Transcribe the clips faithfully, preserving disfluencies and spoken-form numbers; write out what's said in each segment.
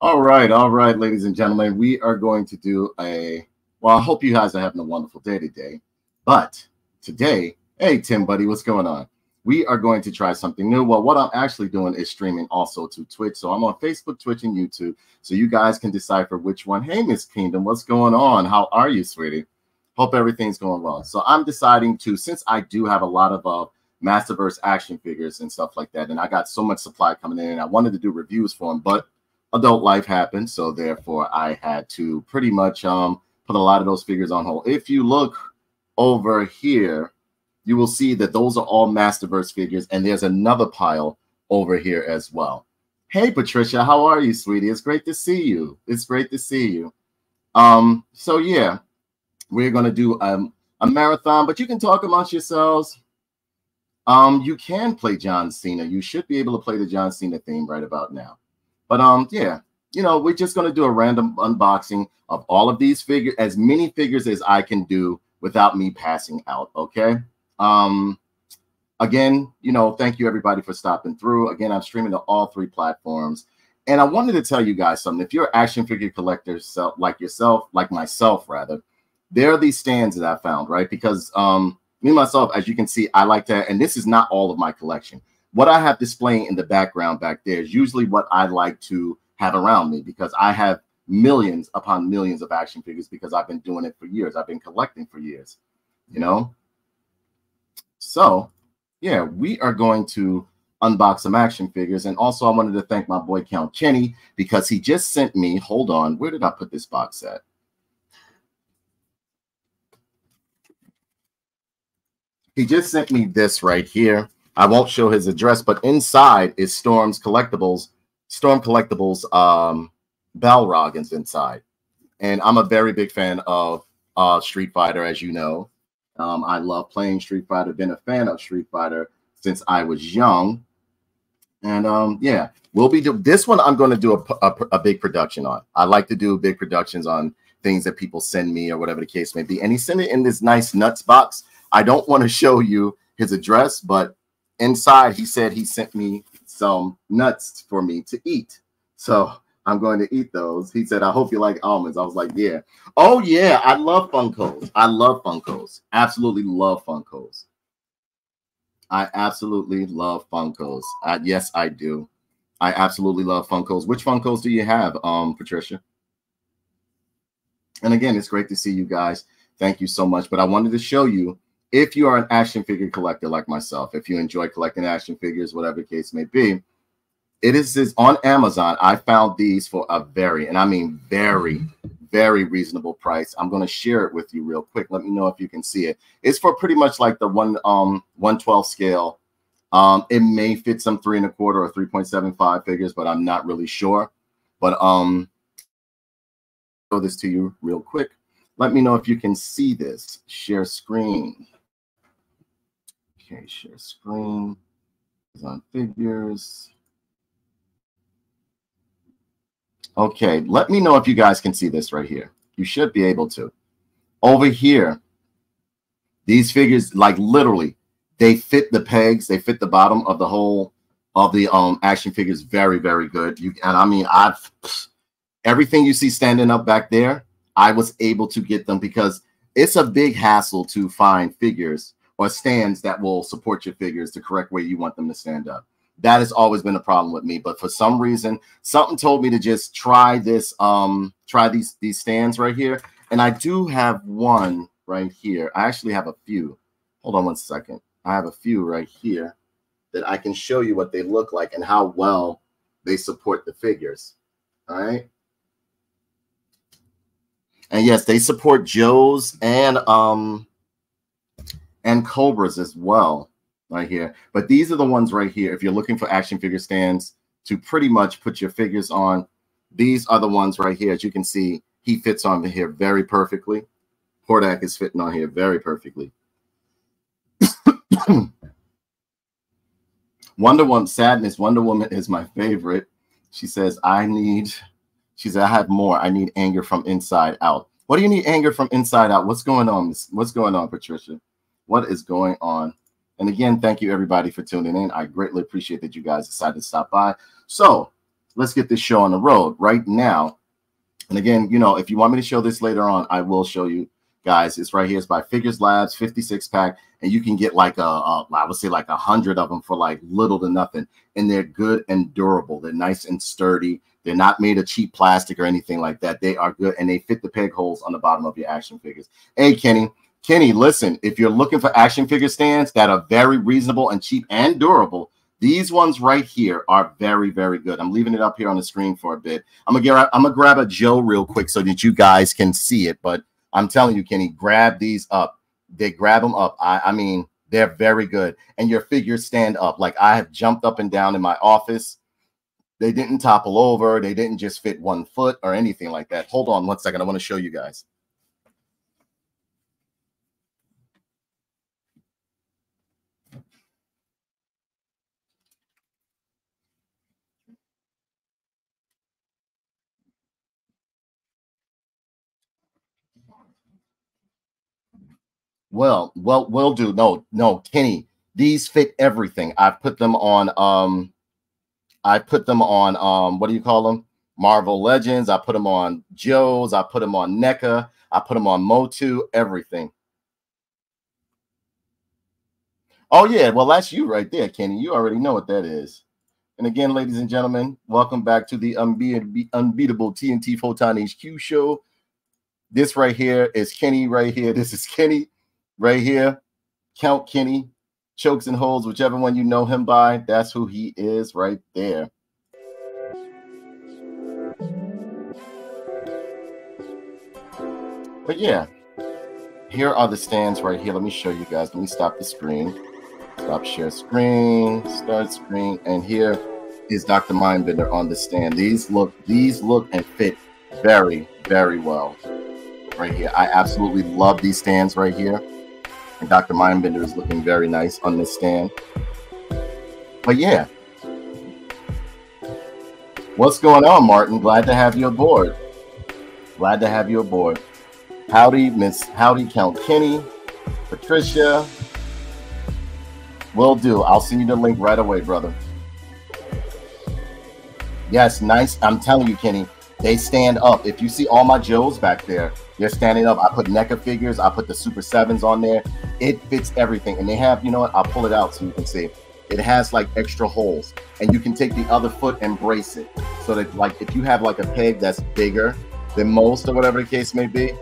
All right, all right, ladies and gentlemen, we are going to do a, well, I hope you guys are having a wonderful day today, but today, hey, Tim, buddy, what's going on? We are going to try something new. Well, what I'm actually doing is streaming also to Twitch, so I'm on Facebook, Twitch, and YouTube, so you guys can decipher which one. Hey, Miss Kingdom, what's going on? How are you, sweetie? Hope everything's going well. So I'm deciding to, since I do have a lot of uh, Masterverse action figures and stuff like that, and I got so much supply coming in, and I wanted to do reviews for them, but adult life happened, so therefore I had to pretty much um put a lot of those figures on hold. If you look over here, you will see that those are all Masterverse figures, and there's another pile over here as well. Hey, Patricia, how are you, sweetie? It's great to see you. It's great to see you. Um, so yeah, we're gonna do um, a marathon, but you can talk amongst yourselves. Um, you can play John Cena. You should be able to play the John Cena theme right about now. But, um, yeah, you know, we're just going to do a random unboxing of all of these figures, as many figures as I can do without me passing out, okay? Um, again, you know, thank you, everybody, for stopping through. Again, I'm streaming to all three platforms. And I wanted to tell you guys something. If you're action figure collectors like yourself, like myself, rather, there are these stands that I found, right? Because um, me, myself, as you can see, I like that. And this is not all of my collection. What I have displaying in the background back there is usually what I like to have around me, because I have millions upon millions of action figures, because I've been doing it for years. I've been collecting for years, you know? So, yeah, we are going to unbox some action figures. And also, I wanted to thank my boy Count Kenny, because he just sent me, hold on, where did I put this box at? He just sent me this right here. I won't show his address, but inside is Storm's Collectibles, Storm Collectibles, um, Balrog is inside. And I'm a very big fan of uh, Street Fighter, as you know. Um, I love playing Street Fighter, been a fan of Street Fighter since I was young. And um, yeah, we'll be do this one I'm going to do a, a, a big production on. I like to do big productions on things that people send me or whatever the case may be. And he sent it in this nice nuts box. I don't want to show you his address, but inside, he said he sent me some nuts for me to eat. So I'm going to eat those. He said, I hope you like almonds. I was like, yeah. Oh, yeah. I love Funkos. I love Funkos. Absolutely love Funkos. I absolutely love Funkos. I, yes, I do. I absolutely love Funkos. Which Funkos do you have, um, Patricia? And again, it's great to see you guys. Thank you so much. But I wanted to show you, if you are an action figure collector like myself, if you enjoy collecting action figures, whatever the case may be, it is, is on Amazon. I found these for a very, and I mean very, very reasonable price. I'm going to share it with you real quick. Let me know if you can see it. It's for pretty much like the one um one twelfth scale. Um, it may fit some three and a quarter or three point seven five figures, but I'm not really sure. But um, I'll show this to you real quick. Let me know if you can see this. Share screen. Okay, share screen is on figures. Okay, let me know if you guys can see this right here. You should be able to. Over here, these figures, like literally, they fit the pegs. They fit the bottom of the whole of the um action figures very, very good. You and I mean, I've everything you see standing up back there, I was able to get them, because it's a big hassle to find figures or stands that will support your figures the correct way you want them to stand up. That has always been a problem with me, but for some reason, something told me to just try this, um, try these, these stands right here. And I do have one right here. I actually have a few. Hold on one second. I have a few right here that I can show you what they look like and how well they support the figures. All right. And yes, they support Joes and, um, and Cobras as well right here. But these are the ones right here. If you're looking for action figure stands to pretty much put your figures on, these are the ones right here. As you can see, he fits on here very perfectly. Hordak is fitting on here very perfectly. Wonder Woman, sadness, Wonder Woman is my favorite. She says, I need, she said, I have more. I need anger from inside out. What do you need anger from inside out? What's going on? What's going on, Patricia? What is going on? And again, thank you, everybody, for tuning in. I greatly appreciate that you guys decided to stop by. So let's get this show on the road right now. And again, you know, if you want me to show this later on, I will show you guys. It's right here. It's by Figures Labs, fifty-six pack. And you can get like a, a I would say like a hundred of them for like little to nothing. And they're good and durable. They're nice and sturdy. They're not made of cheap plastic or anything like that. They are good. And they fit the peg holes on the bottom of your action figures. Hey, Kenny. Kenny, listen, if you're looking for action figure stands that are very reasonable and cheap and durable, these ones right here are very, very good. I'm leaving it up here on the screen for a bit. I'm going to I'm gonna grab a Joe real quick so that you guys can see it. But I'm telling you, Kenny, grab these up. They grab them up. I, I mean, they're very good. And your figures stand up. Like, I have jumped up and down in my office. They didn't topple over. They didn't just fit one foot or anything like that. Hold on one second. I want to show you guys. Well, well, we'll do. No, no, Kenny, these fit everything. I put them on, um, I put them on, um, what do you call them? Marvel Legends. I put them on Joe's. I put them on NECA. I put them on MOTU, everything. Oh, yeah. Well, that's you right there, Kenny. You already know what that is. And again, ladies and gentlemen, welcome back to the unbe unbeatable T N T Photon H Q show. This right here is Kenny right here. This is Kenny. Right here, Count Kenny, Chokes and Holds, whichever one you know him by, that's who he is right there. But yeah, here are the stands right here. Let me show you guys. Let me stop the screen. Stop share screen, start screen. And here is Doctor Mindbender on the stand. These look, these look and fit very, very well right here. I absolutely love these stands right here. And Doctor Mindbender is looking very nice on this stand. But yeah. What's going on, Martin? Glad to have you aboard. Glad to have you aboard. Howdy, Miss Howdy, Count Kenny, Patricia. Will do. I'll send you the link right away, brother. Yes, nice. I'm telling you, Kenny, they stand up. If you see all my Joes back there, they're standing up. I put NECA figures. I put the Super Sevens on there. It fits everything. And they have, you know what? I'll pull it out so you can see. It has like extra holes. And you can take the other foot and brace it. So that like if you have like a peg that's bigger than most or whatever the case may be.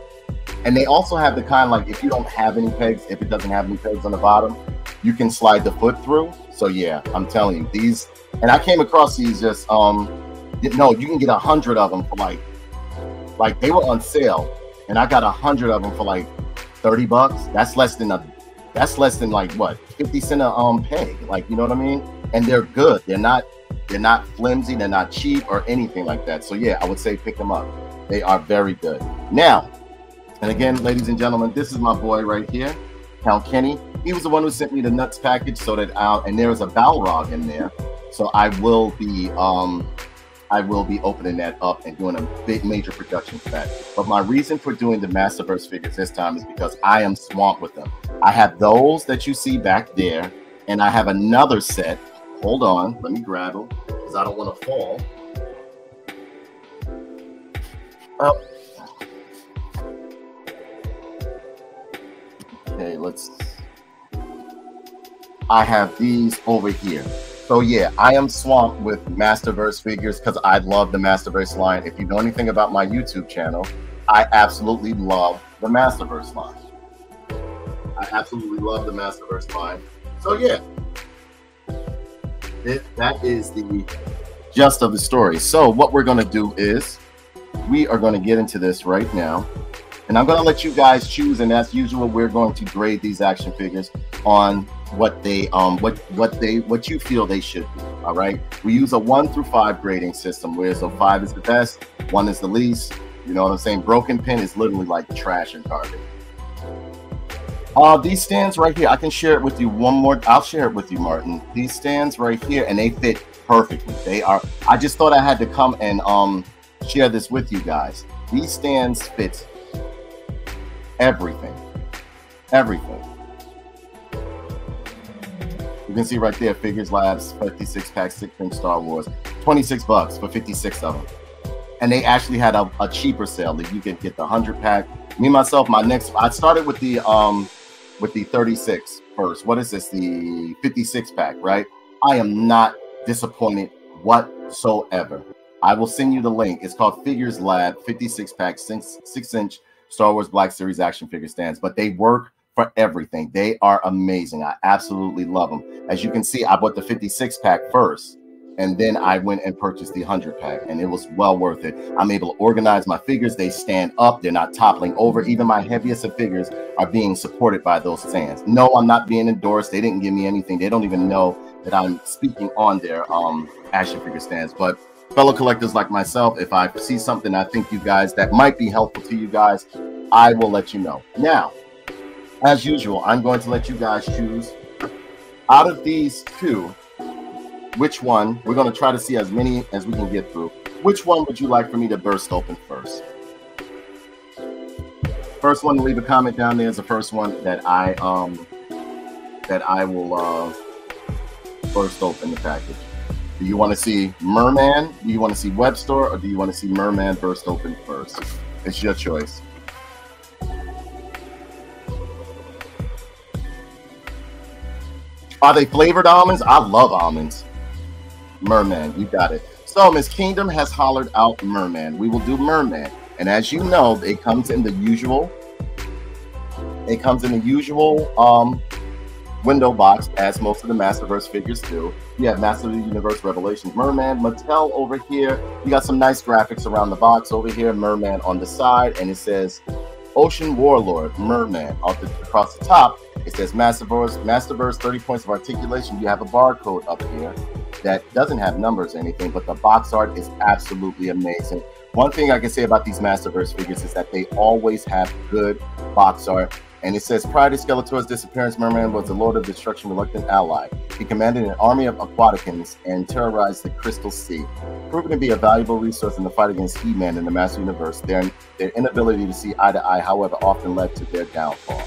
And they also have the kind like if you don't have any pegs, if it doesn't have any pegs on the bottom, you can slide the foot through. So yeah, I'm telling you, these, and I came across these just, um, no, you can get a hundred of them for like, like they were on sale. And I got a hundred of them for like thirty bucks. That's less than a, that's less than like what, fifty cent a um, peg. Like, you know what I mean? And they're good. They're not, they're not flimsy. They're not cheap or anything like that. So yeah, I would say pick them up. They are very good. Now, and again, ladies and gentlemen, this is my boy right here, Count Kenny. He was the one who sent me the nuts package so that I'll, and there is a Balrog in there. So I will be, um, I will be opening that up and doing a big major production for that. But my reason for doing the Masterverse figures this time is because I am swamped with them. I have those that you see back there, and I have another set. Hold on, let me grab them because I don't want to fall. Oh. Okay, let's. I have these over here. So yeah, I am swamped with Masterverse figures because I love the Masterverse line. If you know anything about my YouTube channel, I absolutely love the Masterverse line. I absolutely love the Masterverse line. So yeah, it, that is the gist of the story. So what we're going to do is we are going to get into this right now. And I'm going to let you guys choose. And as usual, we're going to grade these action figures on what they um what what they what you feel they should be. All right, we use a one through five grading system where so five is the best, one is the least. You know what I'm saying? Broken pin is literally like trash and garbage. Uh these stands right here, I can share it with you one more. I'll share it with you, Martin. These stands right here, and they fit perfectly. They are, I just thought I had to come and um share this with you guys. These stands fit everything, everything. You can see right there, Figures Labs, fifty-six pack, six inch Star Wars. twenty-six bucks for fifty-six of them. And they actually had a, a cheaper sale that you could get the one hundred pack. Me, myself, my next, I started with the um, with the thirty-six first. What is this? The fifty-six pack, right? I am not disappointed whatsoever. I will send you the link. It's called Figures Lab fifty-six pack, six, six inch Star Wars Black Series action figure stands, but they work for everything. They are amazing. I absolutely love them. As you can see, I bought the fifty-six pack first, and then I went and purchased the one hundred pack, and it was well worth it. I'm able to organize my figures. They stand up. They're not toppling over. Even my heaviest of figures are being supported by those stands. No, I'm not being endorsed. They didn't give me anything. They don't even know that I'm speaking on their um, action figure stands. But fellow collectors like myself, if I see something I think you guys that might be helpful to you guys, I will let you know. Now, as usual, I'm going to let you guys choose out of these two, which one. We're going to try to see as many as we can get through. Which one would you like for me to burst open first? First one to leave a comment down there is the first one that I um that I will uh, burst open the package. Do you want to see Merman? Do you want to see Webstor? Or do you want to see Merman burst open first? It's your choice. Are they flavored almonds? I love almonds. Merman, you got it. So Miss Kingdom has hollered out Merman. We will do Merman. And as you know, it comes in the usual, it comes in the usual um, window box, as most of the Masterverse figures do. You have Masters of the Universe, Revelations, Merman, Mattel over here. You got some nice graphics around the box over here. Merman on the side, and it says Ocean Warlord, Merman. Off the, across the top, it says Masterverse, Masterverse, thirty points of articulation. You have a barcode up here that doesn't have numbers or anything, but the box art is absolutely amazing. One thing I can say about these Masterverse figures is that they always have good box art. And it says, prior to Skeletor's disappearance, Merman was the Lord of Destruction, reluctant ally. He commanded an army of Aquaticans and terrorized the Crystal Sea, proving to be a valuable resource in the fight against He-Man and the Master Universe. Their, their inability to see eye to eye, however, often led to their downfall.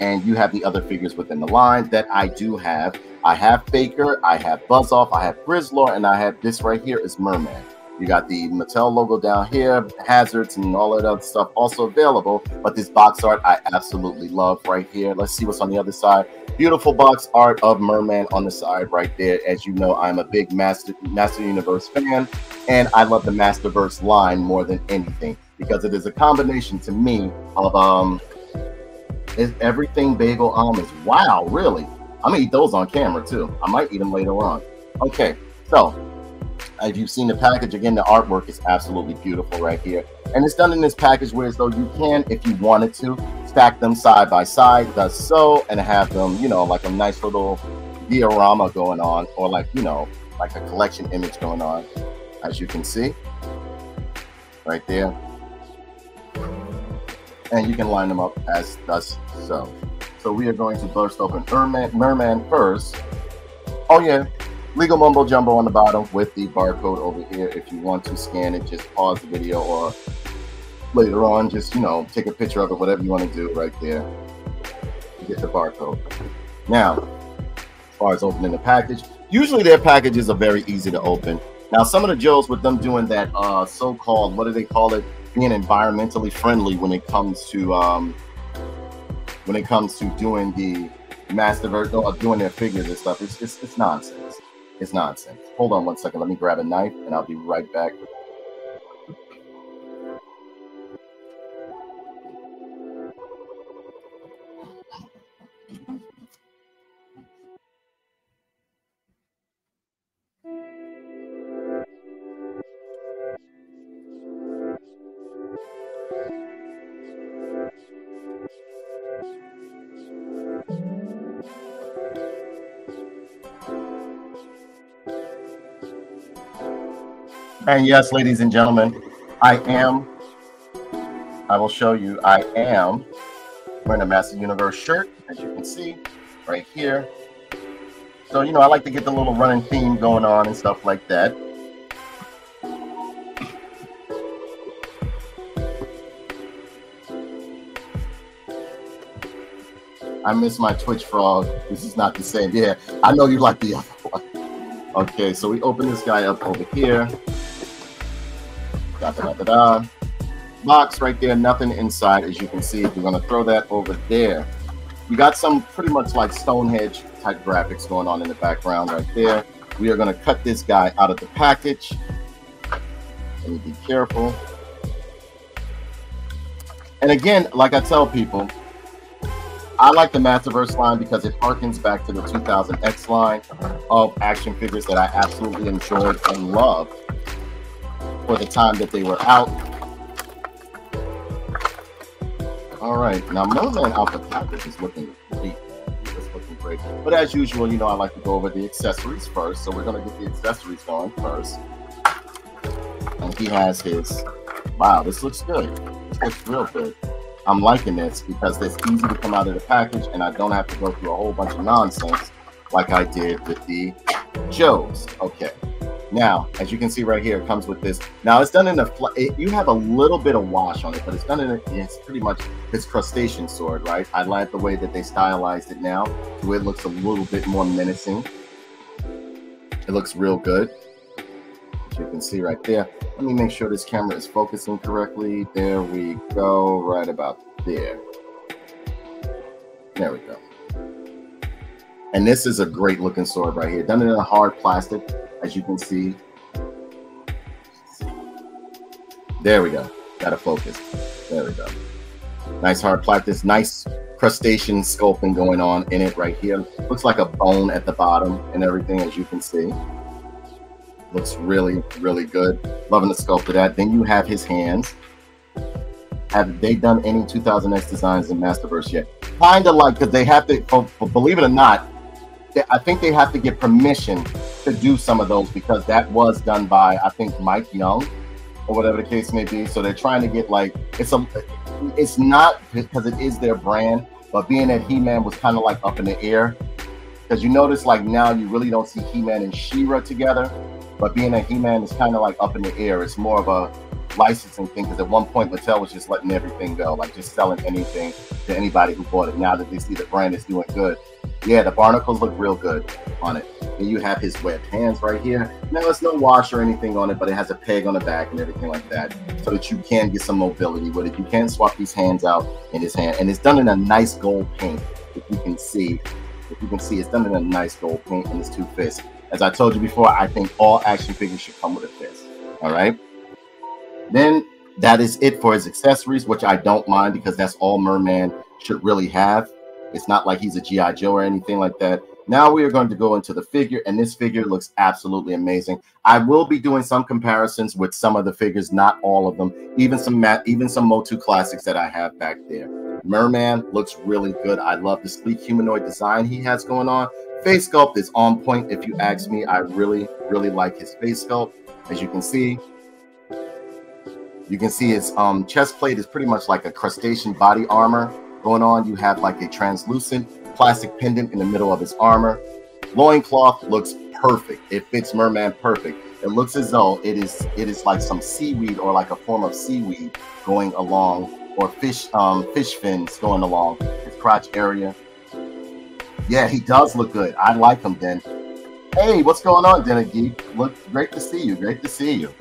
And you have the other figures within the line that I do have. I have Faker, I have Buzzoff, I have Grizzlor, and I have this right here is Merman. You got the Mattel logo down here, hazards and all that other stuff also available. But this box art I absolutely love right here. Let's see what's on the other side. Beautiful box art of Merman on the side right there. As you know, I'm a big Master, Master Universe fan, and I love the Masterverse line more than anything because it is a combination to me of um, is everything bagel almonds. Wow, really? I'm going to eat those on camera too. I might eat them later on. Okay, so if you've seen the package, again, the artwork is absolutely beautiful right here. And it's done in this package where as though you can, if you wanted to, stack them side by side, thus so, and have them, you know, like a nice little diorama going on, or like, you know, like a collection image going on, as you can see right there. And you can line them up as thus so. So we are going to burst open Merman, Merman first. Oh, yeah. Legal mumbo jumbo on the bottom with the barcode over here. If you want to scan it, just pause the video, or later on, just, you know, take a picture of it, whatever you want to do right there. You get the barcode. Now, as far as opening the package, usually their packages are very easy to open. Now, some of the Joes with them doing that uh, so-called, what do they call it, being environmentally friendly when it comes to, um, when it comes to doing the Masterverse, or doing their figures and stuff, it's, it's, it's nonsense. It's nonsense. Hold on one second. Let me grab a knife and I'll be right back. And yes, ladies and gentlemen, I am, I will show you, I am wearing a Master Universe shirt, as you can see, right here. So, you know, I like to get the little running theme going on and stuff like that. I miss my Twitch frog. This is not the same. Yeah, I know you like the other one. Okay, so we open this guy up over here. Da, da, da, da, da. Box right there, nothing inside, as you can see. We're going to throw that over there. We got some pretty much like Stonehenge type graphics going on in the background right there. We are going to cut this guy out of the package. Let me be careful. And again, like I tell people, I like the Masterverse line because it harkens back to the two thousand X line of action figures that I absolutely enjoyed and loved for the time that they were out. All right, now Merman out the package is looking great. It's looking great. But as usual, you know, I like to go over the accessories first. So we're going to get the accessories going first. And he has his, wow, this looks good. This looks real good. I'm liking this because it's easy to come out of the package and I don't have to go through a whole bunch of nonsense like I did with the Joes. Okay. Now, as you can see right here, it comes with this. Now it's done in a, it, you have a little bit of wash on it, but it's done in a, it's pretty much his crustacean sword, right? I like the way that they stylized it now, so it looks a little bit more menacing. It looks real good, as you can see right there. Let me make sure this camera is focusing correctly. There we go, right about there. There we go. And this is a great looking sword right here, done in a hard plastic. As you can see, there we go. Gotta focus. There we go. Nice hard practice. Nice crustacean sculpting going on in it right here. Looks like a bone at the bottom and everything, as you can see. Looks really, really good. Loving the sculpt of that. Then you have his hands. Have they done any two thousand X designs in Masterverse yet? Kind of like, because they have to, believe it or not, I think they have to get permission to do some of those because that was done by, I think, Mike Young or whatever the case may be. So they're trying to get like, it's a, it's not because it is their brand, but being that He-Man was kind of like up in the air, because you notice like now you really don't see He-Man and She-Ra together, but being that He-Man is kind of like up in the air, it's more of a licensing thing, because at one point Mattel was just letting everything go, like just selling anything to anybody who bought it. Now that they see the brand is doing good, yeah, the barnacles look real good on it. And you have his webbed hands right here. Now, it's no wash or anything on it, but it has a peg on the back and everything like that, so that you can get some mobility with it. You can swap these hands out in his hand, and it's done in a nice gold paint. If you can see, if you can see, it's done in a nice gold paint in his two fists. As I told you before, I think all action figures should come with a fist. All right. Then that is it for his accessories, which I don't mind because that's all Merman should really have. It's not like he's a G I Joe or anything like that. Now we are going to go into the figure, and this figure looks absolutely amazing. I will be doing some comparisons with some of the figures, not all of them, even some even some MOTU Classics that I have back there. Merman looks really good. I love the sleek humanoid design he has going on. Face sculpt is on point, if you ask me. I really, really like his face sculpt. As you can see, you can see his um, chest plate is pretty much like a crustacean body armor going on. You have like a translucent plastic pendant in the middle of his armor. Loincloth looks perfect. It fits Merman perfect. It looks as though it is it is like some seaweed or like a form of seaweed going along, or fish um, fish fins going along his crotch area. Yeah, he does look good. I like him, Den. Hey, what's going on, Den Geek? Look, great to see you. Great to see you.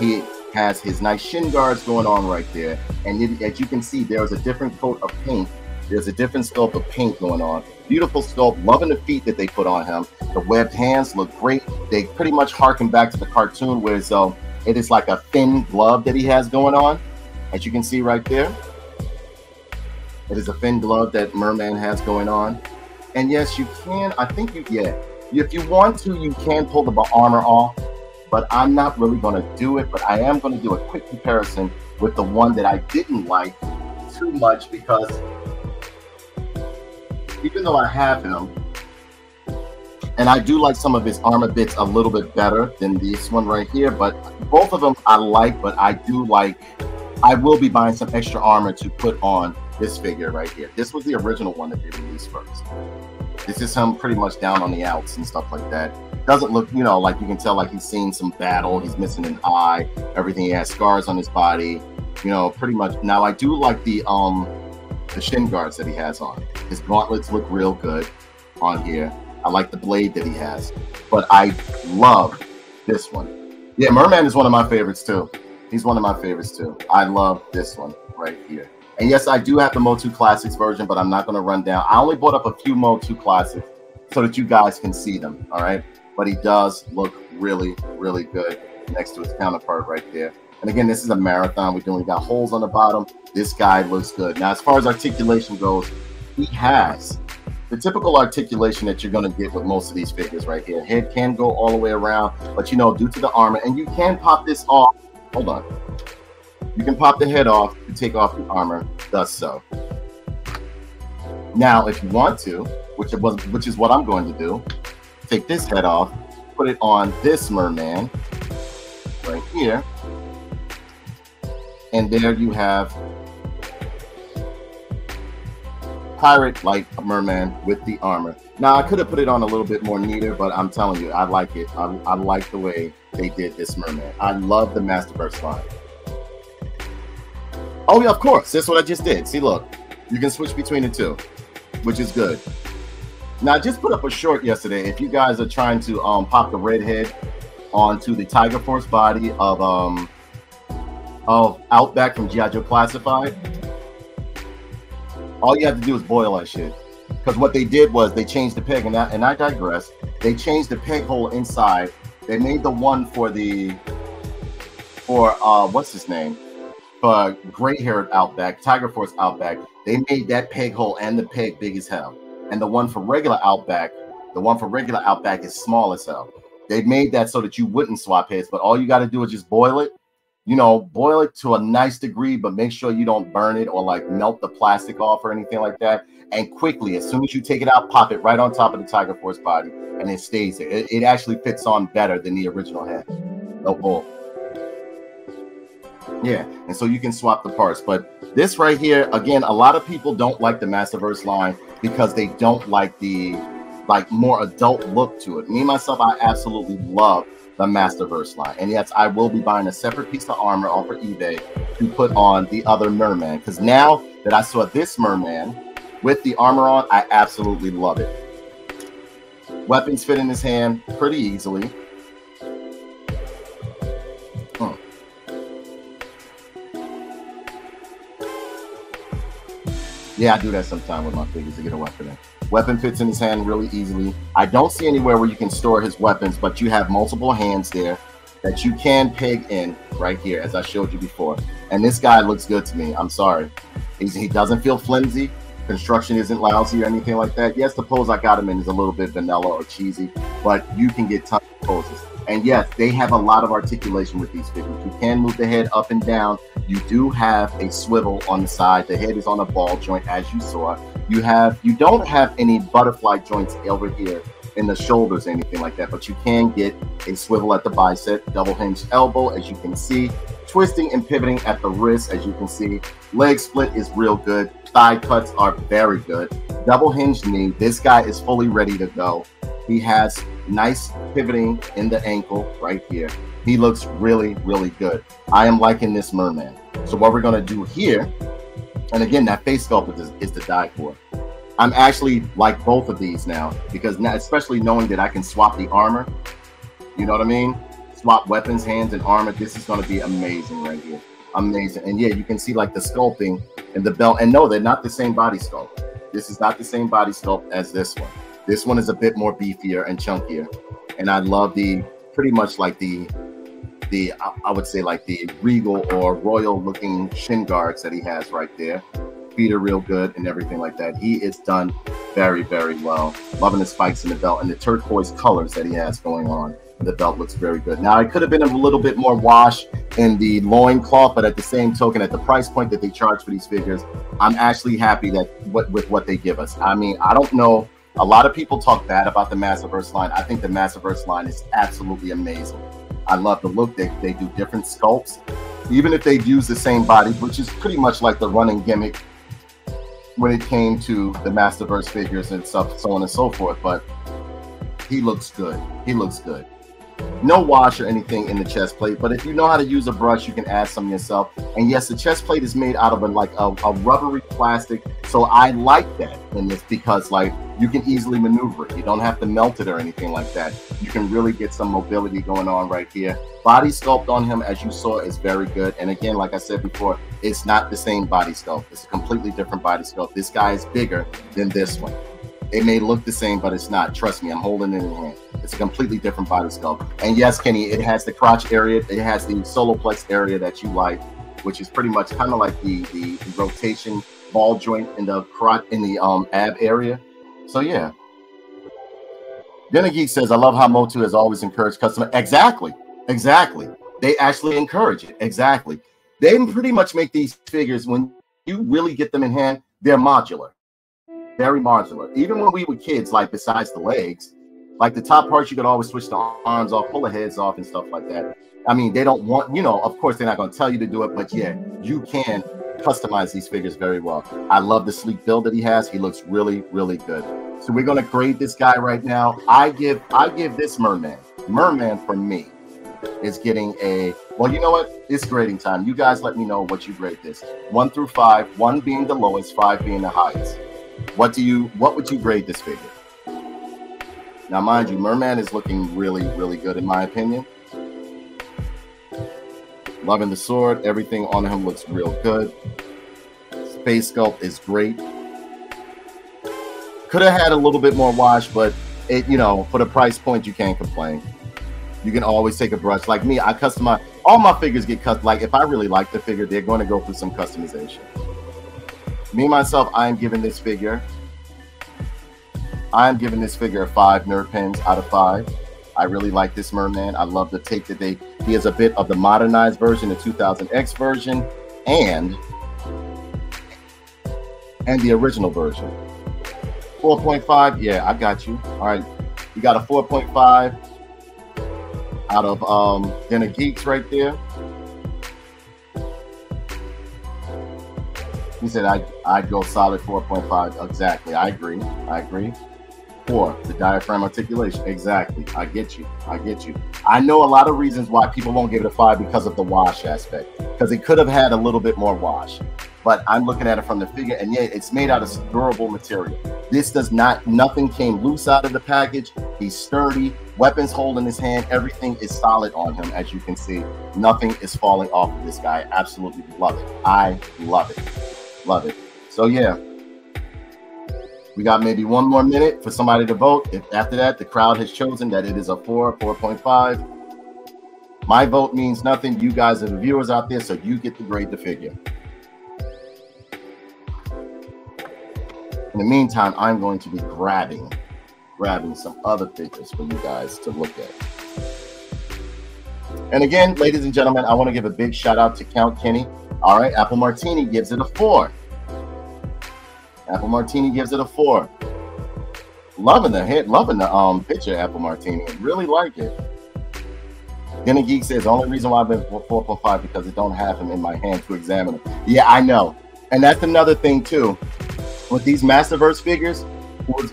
He has his nice shin guards going on right there, and it, as you can see, there's a different coat of paint. There's a different sculpt of paint going on. Beautiful sculpt, loving the feet that they put on him. The webbed hands look great. They pretty much harken back to the cartoon, where so it is like a thin glove that he has going on, as you can see right there. It is a thin glove that Merman has going on. And yes, you can, I think you yeah, if you want to, you can pull the armor off, but I'm not really gonna do it. But I am gonna do a quick comparison with the one that I didn't like too much, because even though I have him, and I do like some of his armor bits a little bit better than this one right here, but both of them I like, but I do like, I will be buying some extra armor to put on this figure right here. This was the original one that they released first. This is him pretty much down on the outs and stuff like that. Doesn't look, you know, like you can tell like he's seen some battle. He's missing an eye. Everything, he has scars on his body, you know, pretty much. Now I do like the um the shin guards that he has on. His gauntlets look real good on here. I like the blade that he has, but I love this one. Yeah, Merman is one of my favorites too. He's one of my favorites too. I love this one right here. And yes, I do have the MOTU Classics version, but I'm not going to run down. I only bought up a few MOTU Classics so that you guys can see them, all right? But he does look really, really good next to his counterpart right there. And again, this is a marathon. We're doing, we got holes on the bottom. This guy looks good. Now, as far as articulation goes, he has the typical articulation that you're going to get with most of these figures right here. Head can go all the way around, but, you know, due to the armor, and you can pop this off. Hold on. You can pop the head off to take off the armor, thus so. Now, if you want to, which it was, which is what I'm going to do, take this head off, put it on this merman right here, and there you have pirate-like merman with the armor. Now, I could have put it on a little bit more neater, but I'm telling you, I like it. I, I like the way they did this merman. I love the Masterverse line. Oh yeah, of course, that's what I just did. See, look, you can switch between the two, which is good. Now, I just put up a short yesterday. If you guys are trying to um, pop the red head onto the Tiger Force body of um, of Outback from G I. Joe Classified, all you have to do is boil that shit. Because what they did was they changed the peg, and I, and I digress. They changed the peg hole inside. They made the one for the, for uh, what's his name? For gray-haired Outback, Tiger Force Outback, they made that peg hole and the peg big as hell. And the one for regular Outback, the one for regular Outback is small as hell. They made that so that you wouldn't swap heads, but all you got to do is just boil it. You know, boil it to a nice degree, but make sure you don't burn it or like melt the plastic off or anything like that. And quickly, as soon as you take it out, pop it right on top of the Tiger Force body, and it stays there. It, it actually fits on better than the original head. No bull. Yeah, and so you can swap the parts. But this right here, again, a lot of people don't like the Masterverse line because they don't like the like more adult look to it. Me, myself, I absolutely love the Masterverse line. And yes, I will be buying a separate piece of armor off of eBay to put on the other merman. Because now that I saw this merman with the armor on, I absolutely love it. Weapons fit in his hand pretty easily. Hmm. Yeah, I do that sometimes with my figures to get a weapon in. Weapon fits in his hand really easily. I don't see anywhere where you can store his weapons, but you have multiple hands there that you can peg in right here, as I showed you before. And this guy looks good to me. I'm sorry. He's, he doesn't feel flimsy. Construction isn't lousy or anything like that. Yes, the pose I got him in is a little bit vanilla or cheesy, but you can get tons of poses. And yes, they have a lot of articulation with these figures. You can move the head up and down. You do have a swivel on the side. The head is on a ball joint, as you saw. You have, you don't have any butterfly joints over here in the shoulders, anything like that, but you can get a swivel at the bicep, double hinged elbow, as you can see, twisting and pivoting at the wrist, as you can see. Leg split is real good. Thigh cuts are very good. Double hinged knee. This guy is fully ready to go. He has nice pivoting in the ankle right here. He looks really, really good. I am liking this merman. So what we're gonna do here, and again, that face sculpt is, is to die for. I'm actually like both of these now, because now, especially knowing that I can swap the armor, you know what I mean? Swap weapons, hands, and armor. This is gonna be amazing right here. Amazing. And yeah, you can see like the sculpting and the belt. And no, they're not the same body sculpt. This is not the same body sculpt as this one. This one is a bit more beefier and chunkier, and I love the pretty much like the the I would say like the regal or royal looking shin guards that he has right there. Feet are real good and everything like that. He is done very, very well. Loving the spikes in the belt and the turquoise colors that he has going on. The belt looks very good. Now, it could have been a little bit more wash in the loincloth, but at the same token, at the price point that they charge for these figures, I'm actually happy that what with what they give us. I mean, I don't know. A lot of people talk bad about the Masterverse line. I think the Masterverse line is absolutely amazing. I love the look. They, they do different sculpts. Even if they use the same body, which is pretty much like the running gimmick when it came to the Masterverse figures and stuff, so on and so forth. But he looks good. He looks good. No wash or anything in the chest plate, but if you know how to use a brush, you can add some yourself. And yes, the chest plate is made out of a, like a, a rubbery plastic, so I like that in this because like you can easily maneuver it. You don't have to melt it or anything like that. You can really get some mobility going on right here. Body sculpt on him, as you saw, is very good. And again, like I said before, it's not the same body sculpt. It's a completely different body sculpt. This guy is bigger than this one. It may look the same, but it's not. Trust me, I'm holding it in hand. It's a completely different body sculpt. And yes, Kenny, it has the crotch area. It has the soloplex area that you like, which is pretty much kind of like the, the the rotation ball joint in the crotch in the um ab area. So yeah. Dinner Geek says, I love how MOTU has always encouraged customers. Exactly, exactly. They actually encourage it. Exactly. They can pretty much make these figures when you really get them in hand. They're modular. Very modular. Even when we were kids, like besides the legs, like the top parts, you could always switch the arms off, pull the heads off and stuff like that. I mean, they don't want, you know, of course, they're not going to tell you to do it, but yeah, you can customize these figures very well. I love the sleek build that he has. He looks really, really good. So we're going to grade this guy right now. I give, I give this Merman. Merman for me is getting a, well, you know what? It's grading time. You guys let me know what you grade this. One through five, one being the lowest, five being the highest. What do you, what would you grade this figure? Now, mind you, Merman is looking really, really good in my opinion. Loving the sword. Everything on him looks real good. Space sculpt is great. Could have had a little bit more wash, but it, you know, for the price point, you can't complain. You can always take a brush. Like me, I customize. All my figures get cut. Like if I really like the figure, they're going to go through some customization. Me, myself, I am giving this figure. I am giving this figure five nerd pins out of five. I really like this Merman. I love the take that they, he is a bit of the modernized version, the two thousand X version, and, and the original version. four point five, yeah, I got you. All right, you got a four point five out of um, Dinner Geeks right there. He said, I, I'd go solid four point five. Exactly. I agree. I agree. Four, the diaphragm articulation. Exactly. I get you. I get you. I know a lot of reasons why people won't give it a five because of the wash aspect, because it could have had a little bit more wash. But I'm looking at it from the figure, and yet it's made out of durable material. This does not, nothing came loose out of the package. He's sturdy, weapons hold in his hand. Everything is solid on him, as you can see. Nothing is falling off of this guy. Absolutely love it. I love it. Love it. So yeah, we got maybe one more minute for somebody to vote. If after that the crowd has chosen that it is a four, four point five, my vote means nothing. You guys are the viewers out there, so you get to grade the figure. In the meantime, I'm going to be grabbing grabbing some other figures for you guys to look at. And again, ladies and gentlemen, I want to give a big shout out to Count Kenny. All right, Apple Martini gives it a four. Apple Martini gives it a four. Loving the hit, loving the um picture, Apple Martini. Really like it. Dinner Geek says, the only reason why I've been four point five because I don't have him in my hand to examine him. Yeah, I know. And that's another thing, too. With these Masterverse figures,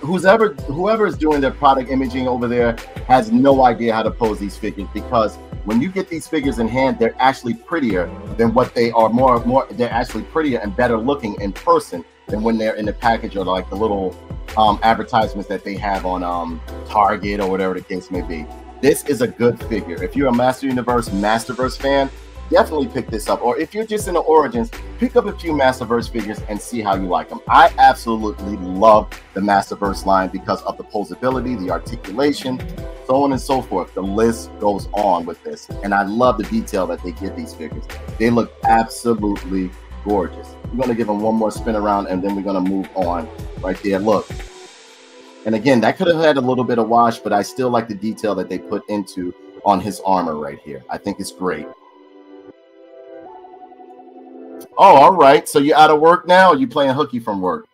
who's ever, whoever is doing their product imaging over there has no idea how to pose these figures, because when you get these figures in hand, they're actually prettier than what they are. More, more, they're actually prettier and better looking in person than when they're in the package or like the little um, advertisements that they have on um, Target or whatever the case may be. This is a good figure. If you're a Master Universe, Masterverse fan, definitely pick this up. Or if you're just in the Origins, pick up a few Masterverse figures and see how you like them. I absolutely love the Masterverse line because of the posability, the articulation, so on and so forth. The list goes on with this. And I love the detail that they give these figures. They look absolutely gorgeous. We're going to give them one more spin around and then we're going to move on right there. Look. And again, that could have had a little bit of wash, but I still like the detail that they put into on his armor right here. I think it's great. Oh, all right. So you're out of work now, or you playing hooky from work?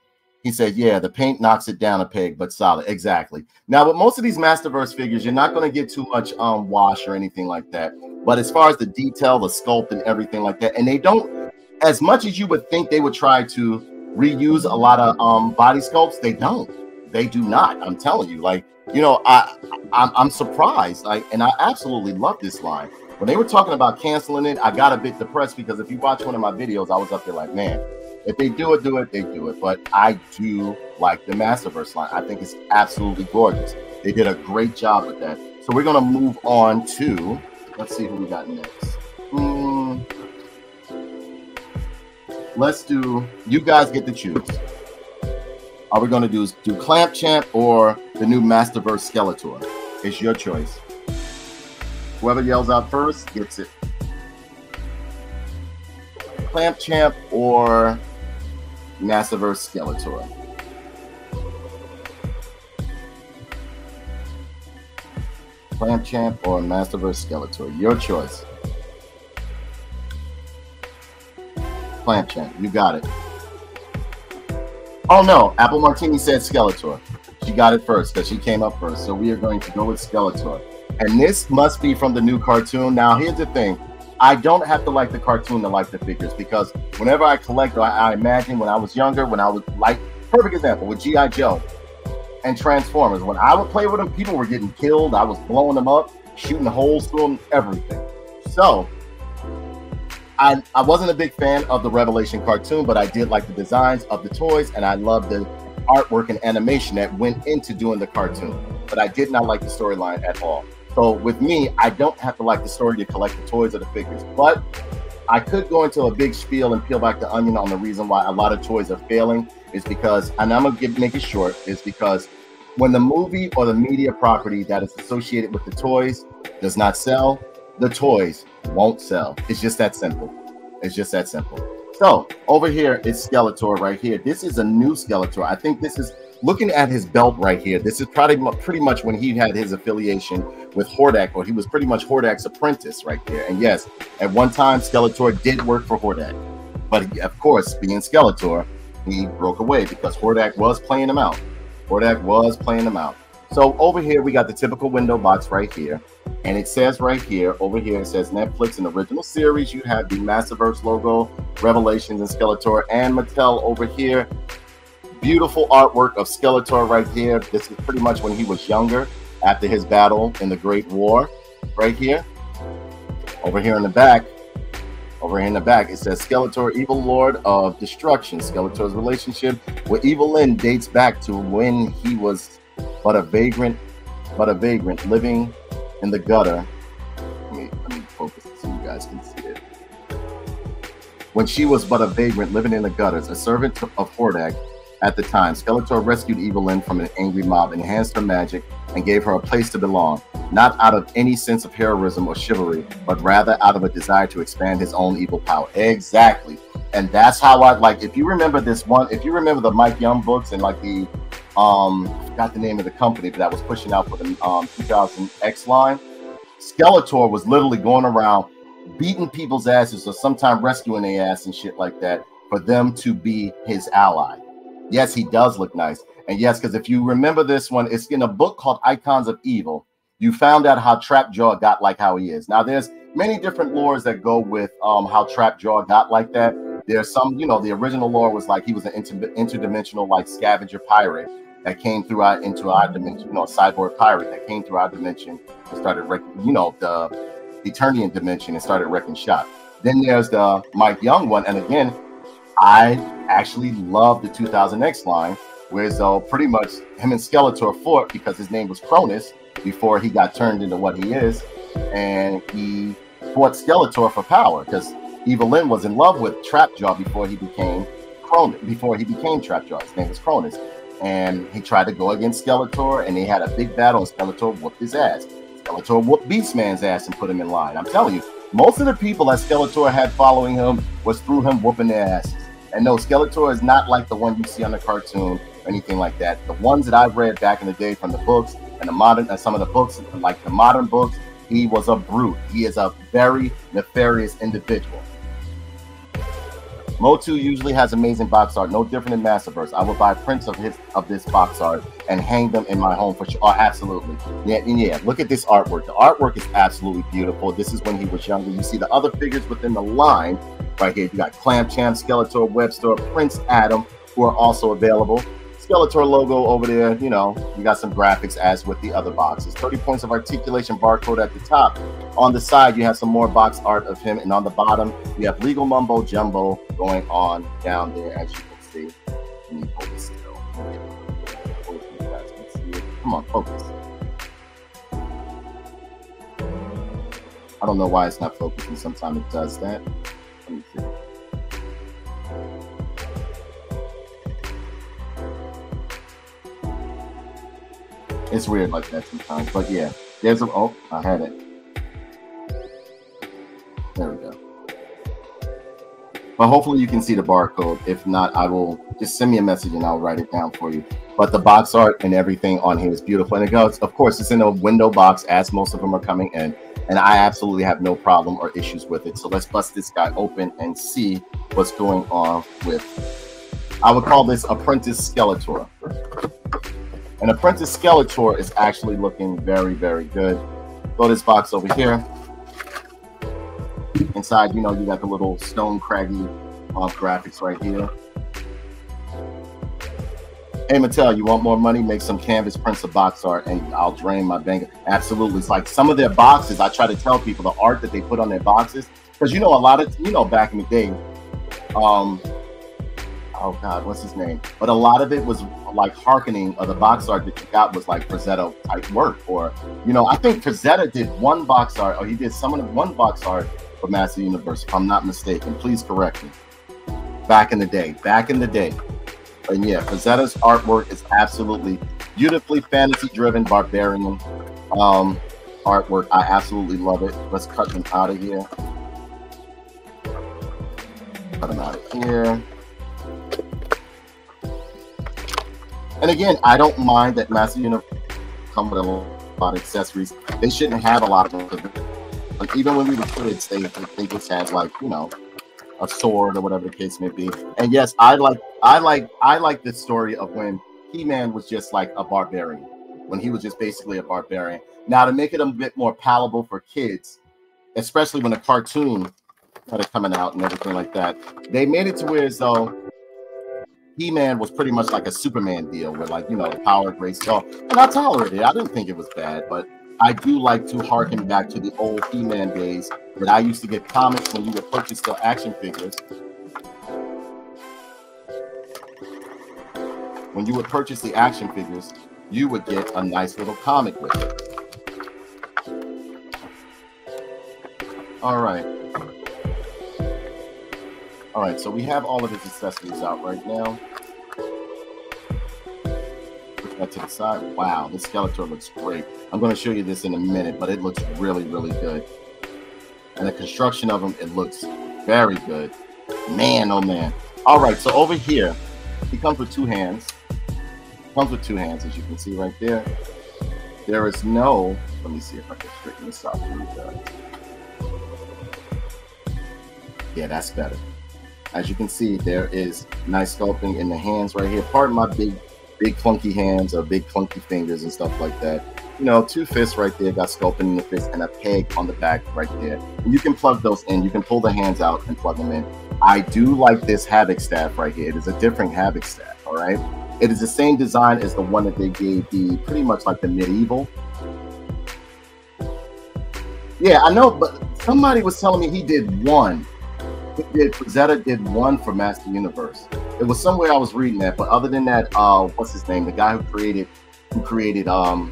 He said, yeah, the paint knocks it down a peg, but solid. Exactly. Now, with most of these Masterverse figures, you're not going to get too much um, wash or anything like that. But as far as the detail, the sculpt and everything like that, and they don't, as much as you would think they would try to reuse a lot of um, body sculpts, they don't. They do not. I'm telling you, like you know, I, I I'm surprised. I and I absolutely love this line. When they were talking about canceling it, I got a bit depressed because if you watch one of my videos, I was up there like, man, if they do it, do it, they do it. But I do like the Masterverse line. I think it's absolutely gorgeous. They did a great job with that. So we're gonna move on to, let's see who we got next. Mm, let's do, you guys get to choose. All we're gonna do is do Clamp Champ or the new Masterverse Skeletor. It's your choice. Whoever yells out first gets it. Clamp Champ or Masterverse Skeletor. Clamp Champ or Masterverse Skeletor. Your choice. Clamp Champ, you got it. Oh no, Apple Martini said Skeletor. She got it first because she came up first. So we are going to go with Skeletor. And this must be from the new cartoon. Now, here's the thing. I don't have to like the cartoon to like the figures, because whenever I collect, or I, I imagine when I was younger, when I was like, perfect example, with G I Joe and Transformers. When I would play with them, people were getting killed. I was blowing them up, shooting holes through them, everything. So I, I wasn't a big fan of the Revelation cartoon, but I did like the designs of the toys, and I loved the artwork and animation that went into doing the cartoon. But I did not like the storyline at all. So with me, I don't have to like the story to collect the toys or the figures, but I could go into a big spiel and peel back the onion on the reason why a lot of toys are failing is because, and I'm gonna give, make it short, is because when the movie or the media property that is associated with the toys does not sell, the toys won't sell. It's just that simple. It's just that simple. So over here is Skeletor right here. This is a new Skeletor. I think this is, looking at his belt right here, this is probably pretty much when he had his affiliation with Hordak, or he was pretty much Hordak's apprentice right there. And yes, at one time, Skeletor did work for Hordak. But of course, being Skeletor, he broke away because Hordak was playing him out. Hordak was playing him out. So over here, we got the typical window box right here. And it says right here, over here, it says Netflix and original series. You have the Masterverse logo, Revelations and Skeletor, and Mattel over here. Beautiful artwork of Skeletor right here. This is pretty much when he was younger after his battle in the Great War right here. Over here in the back, over here in the back, it says Skeletor, evil lord of destruction. Skeletor's relationship with Evil Lyn dates back to when he was but a vagrant, but a vagrant living in the gutter. Let me, let me focus so you guys can see it. When she was but a vagrant living in the gutters, a servant of Hordak. At the time, Skeletor rescued Evil Lyn from an angry mob, enhanced her magic, and gave her a place to belong, not out of any sense of heroism or chivalry, but rather out of a desire to expand his own evil power. Exactly. And that's how I like, if you remember this one, if you remember the Mike Young books and like the, um, I forgot the name of the company that was pushing out for the um, two thousand X line, Skeletor was literally going around beating people's asses or sometimes rescuing their ass and shit like that for them to be his ally. Yes, he does look nice. And yes, because if you remember this one, it's in a book called Icons of Evil. You found out how Trap Jaw got like how he is. Now, there's many different lores that go with um, how Trap Jaw got like that. There's some, you know, the original lore was like he was an inter interdimensional like scavenger pirate that came through our, into our dimension, you know, a cyborg pirate that came through our dimension and started, you know, the Eternian dimension and started wrecking shop. Then there's the Mike Young one. And again, I actually love the two thousand X line, whereas though pretty much him and Skeletor fought because his name was Cronus before he got turned into what he is, and he fought Skeletor for power because Evil Lyn was in love with Trap Jaw before he became Cronus. Before he became Trap Jaw, his name was Cronus, and he tried to go against Skeletor, and they had a big battle, and Skeletor whooped his ass. Skeletor whooped Beastman's ass and put him in line. I'm telling you, most of the people that Skeletor had following him was through him whooping their asses. And no, Skeletor is not like the one you see on the cartoon or anything like that. The ones that I've read back in the day from the books and the modern, and some of the books, like the modern books, he was a brute. He is a very nefarious individual. MOTU usually has amazing box art, no different than Masterverse. I would buy prints of his of this box art and hang them in my home for sure. Oh, absolutely. Yeah, and yeah, look at this artwork. The artwork is absolutely beautiful. This is when he was younger. You see the other figures within the line right here. You got Clamp Champ, Skeletor, Webstor, Prince Adam, who are also available. Skeletor logo over there. You know, we got some graphics as with the other boxes. thirty points of articulation barcode at the top. On the side, you have some more box art of him. And on the bottom, you have legal mumbo jumbo going on down there, as you can see. Let me focus still. You guys can see it. Come on, focus. I don't know why it's not focusing. Sometimes it does that. Let me see. It's weird like that sometimes, but yeah. There's a, oh, I had it. There we go. But hopefully you can see the barcode. If not, I will just send me a message and I'll write it down for you. But the box art and everything on here is beautiful. And it goes, of course, it's in a window box as most of them are coming in. And I absolutely have no problem or issues with it. So let's bust this guy open and see what's going on with, I would call this Apprentice Skeletor. And Apprentice Skeletor is actually looking very, very good. Throw this box over here. Inside, you know, you got the little stone craggy uh, graphics right here. Hey, Mattel, you want more money? Make some canvas prints of box art and I'll drain my bank. Absolutely. It's like some of their boxes, I try to tell people the art that they put on their boxes. Because, you know, a lot of, you know, back in the day, um, oh God, what's his name? But a lot of it was like hearkening of the box art that you got was like Frazetta type work. Or, you know, I think Frazetta did one box art, or he did some of the one box art for Masters of the Universe, if I'm not mistaken. Please correct me. Back in the day, back in the day. And yeah, Frazetta's artwork is absolutely beautifully fantasy-driven, barbarian um, artwork. I absolutely love it. Let's cut him out of here. Cut him out of here. And again, I don't mind that Masters of the Universe come with a lot of accessories. They shouldn't have a lot of them. Like, even when we were kids, they, they just had, like, you know, a sword or whatever the case may be. And yes, I like, I like, I like this story of when He-Man was just like a barbarian, when he was just basically a barbarian. Now, to make it a bit more palatable for kids, especially when a cartoon started coming out and everything like that, they made it to where as though He-Man was pretty much like a Superman deal with, like, you know, power, grace, so, and I tolerated it. I didn't think it was bad, but I do like to harken back to the old He-Man days that I used to get comics when you would purchase the action figures. When you would purchase the action figures, you would get a nice little comic with it. All right. All right, so we have all of his accessories out right now. To the side. Wow, this Skeletor looks great. I'm going to show you this in a minute, but it looks really, really good. And the construction of him, it looks very good. Man, oh man. All right, so over here, he comes with two hands. Comes with two hands, as you can see right there. There is no, let me see if I can straighten this out. Yeah, that's better. As you can see, there is nice sculpting in the hands right here. Pardon my big Big clunky hands or big clunky fingers and stuff like that. You know, two fists right there, got sculpting in the fist and a peg on the back right there. And you can plug those in. You can pull the hands out and plug them in. I do like this Havoc staff right here. It is a different Havoc staff, all right? It is the same design as the one that they gave the, pretty much like the medieval. Yeah, I know, but somebody was telling me he did one. Frazetta did one for Masters of the Universe. It was somewhere I was reading that, but other than that, uh, what's his name? The guy who created, who created, um,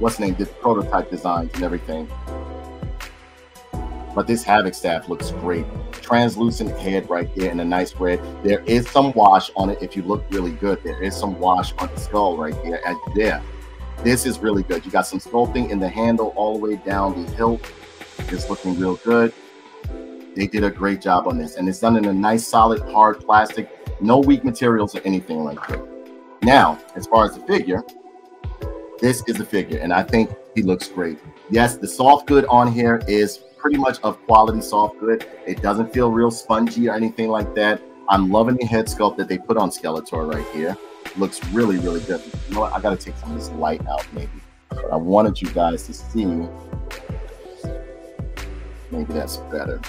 what's his name? Did prototype designs and everything. But this Havoc staff looks great. Translucent head right there and a nice red. There is some wash on it if you look really good. There is some wash on the skull right here. And there, this is really good. You got some sculpting in the handle all the way down the hilt. It's looking real good. They did a great job on this, and it's done in a nice, solid, hard plastic, no weak materials or anything like that. Now, as far as the figure, this is a figure, and I think he looks great. Yes, the soft good on here is pretty much of quality soft good. It doesn't feel real spongy or anything like that. I'm loving the head sculpt that they put on Skeletor right here. Looks really, really good. You know what? I gotta take some of this light out, maybe. But I wanted you guys to see. Maybe that's better.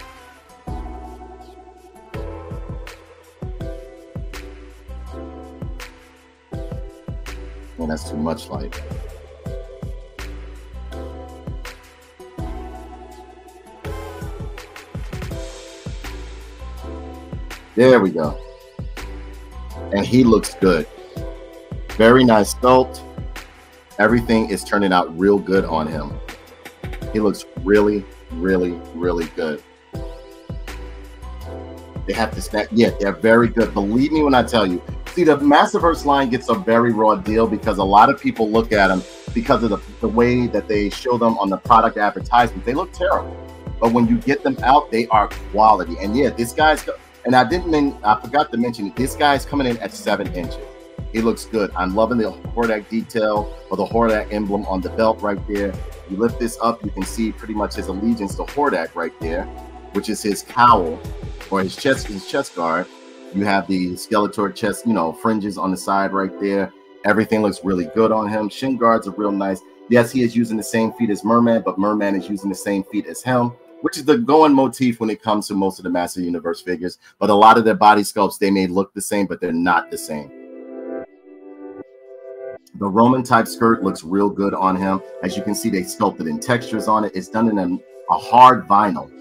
Well, that's too much light. There we go. And he looks good. Very nice sculpt. Everything is turning out real good on him. He looks really, really, really good. They have to snap. Yeah, they're very good. Believe me when I tell you. See, the Masterverse line gets a very raw deal because a lot of people look at them because of the, the way that they show them on the product advertisement. They look terrible. But when you get them out, they are quality. And yeah, this guy's... And I didn't mean, I forgot to mention, this guy's coming in at seven inches. He looks good. I'm loving the Hordak detail or the Hordak emblem on the belt right there. You lift this up, you can see pretty much his allegiance to Hordak right there, which is his cowl or his chest, his chest guard. You have the Skeletor chest, you know, fringes on the side right there. Everything looks really good on him. Shin guards are real nice. Yes, he is using the same feet as Merman, but Merman is using the same feet as him, which is the going motif when it comes to most of the Master Universe figures. But a lot of their body sculpts, they may look the same, but they're not the same. The Roman type skirt looks real good on him. As you can see, they sculpted in textures on it. It's done in a, a hard vinyl.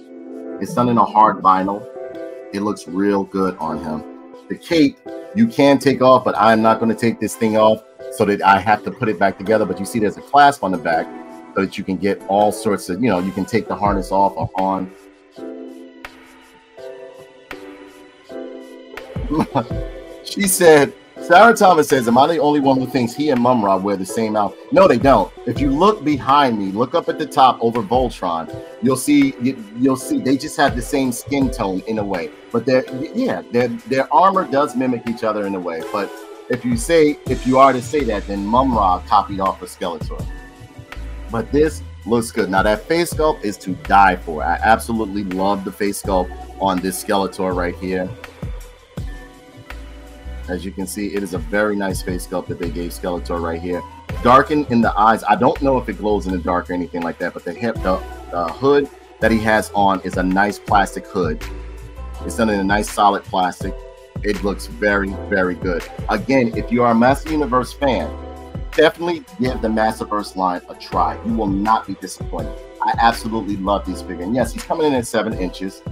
It's done in a hard vinyl. It looks real good on him. The cape, you can take off, but I'm not going to take this thing off so that I have to put it back together. But you see there's a clasp on the back, so that you can get all sorts of, you know, you can take the harness off or on. She said, Sarah Thomas says, am I the only one who thinks he and Mum Ra wear the same outfit? No, they don't. If you look behind me, look up at the top over Voltron, you'll see, you, you'll see they just have the same skin tone in a way. But they're, yeah, they're, their armor does mimic each other in a way. But if you say, if you are to say that, then Mum Ra copied off of Skeletor. But this looks good. Now that face sculpt is to die for. I absolutely love the face sculpt on this Skeletor right here. As you can see, it is a very nice face sculpt that they gave Skeletor right here. Darkened in the eyes. I don't know if it glows in the dark or anything like that, but the hip, the, the hood that he has on is a nice plastic hood. It's done in a nice solid plastic. It looks very, very good. Again, if you are a Master Universe fan, definitely give the Masterverse line a try. You will not be disappointed. I absolutely love these figures. And yes, he's coming in at seven inches,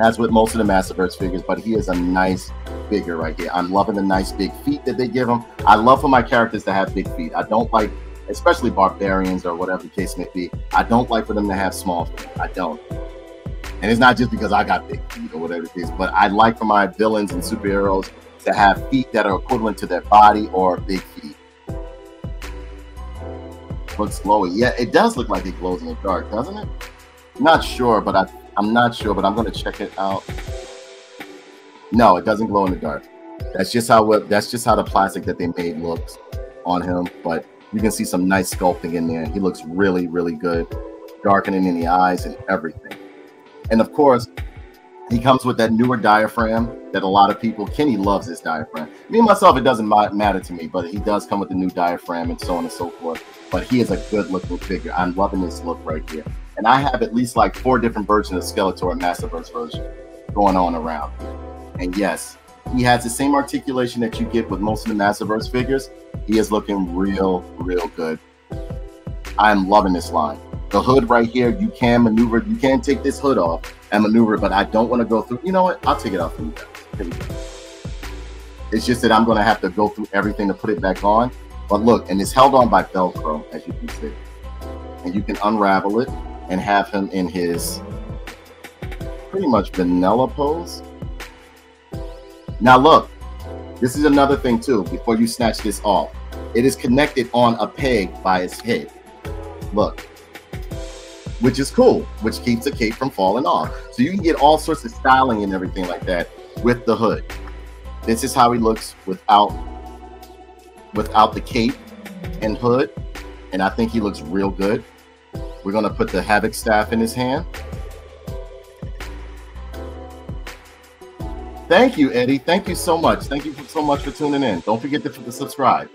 as with most of the Masterverse figures, but he is a nice figure right here. I'm loving the nice big feet that they give him. I love for my characters to have big feet. I don't like, especially barbarians or whatever the case may be, I don't like for them to have small feet. I don't. And it's not just because I got big feet or whatever it is, but I like for my villains and superheroes to have feet that are equivalent to their body or big feet. Looks glowy. Yeah, it does look like it glows in the dark, doesn't it? Not sure, but I, I'm not sure, but I'm going to check it out. No, it doesn't glow in the dark. That's just how it, that's just how the plastic that they made looks on him. But you can see some nice sculpting in there. He looks really, really good. Darkening in the eyes and everything. And of course, he comes with that newer diaphragm that a lot of people, Kenny loves this diaphragm. Me and myself, it doesn't matter to me, but he does come with the new diaphragm and so on and so forth. But he is a good looking figure. I'm loving this look right here. And I have at least like four different versions of Skeletor and Masterverse version going on around. And yes, he has the same articulation that you get with most of the Masterverse figures. He is looking real, real good. I'm loving this line. The hood right here, you can maneuver, you can take this hood off and maneuver, but I don't want to go through. You know what? I'll take it off for you guys. Here we go. It's just that I'm going to have to go through everything to put it back on. But look, and it's held on by Velcro, as you can see. And you can unravel it and have him in his pretty much vanilla pose. Now look, this is another thing too, before you snatch this off. It is connected on a peg by his head. Look, which is cool, which keeps the cape from falling off. So you can get all sorts of styling and everything like that with the hood. This is how he looks without without the cape and hood, and I think he looks real good. We're gonna put the Havoc staff in his hand. Thank you, Eddie. Thank you so much. Thank you so much for tuning in. Don't forget to, to subscribe.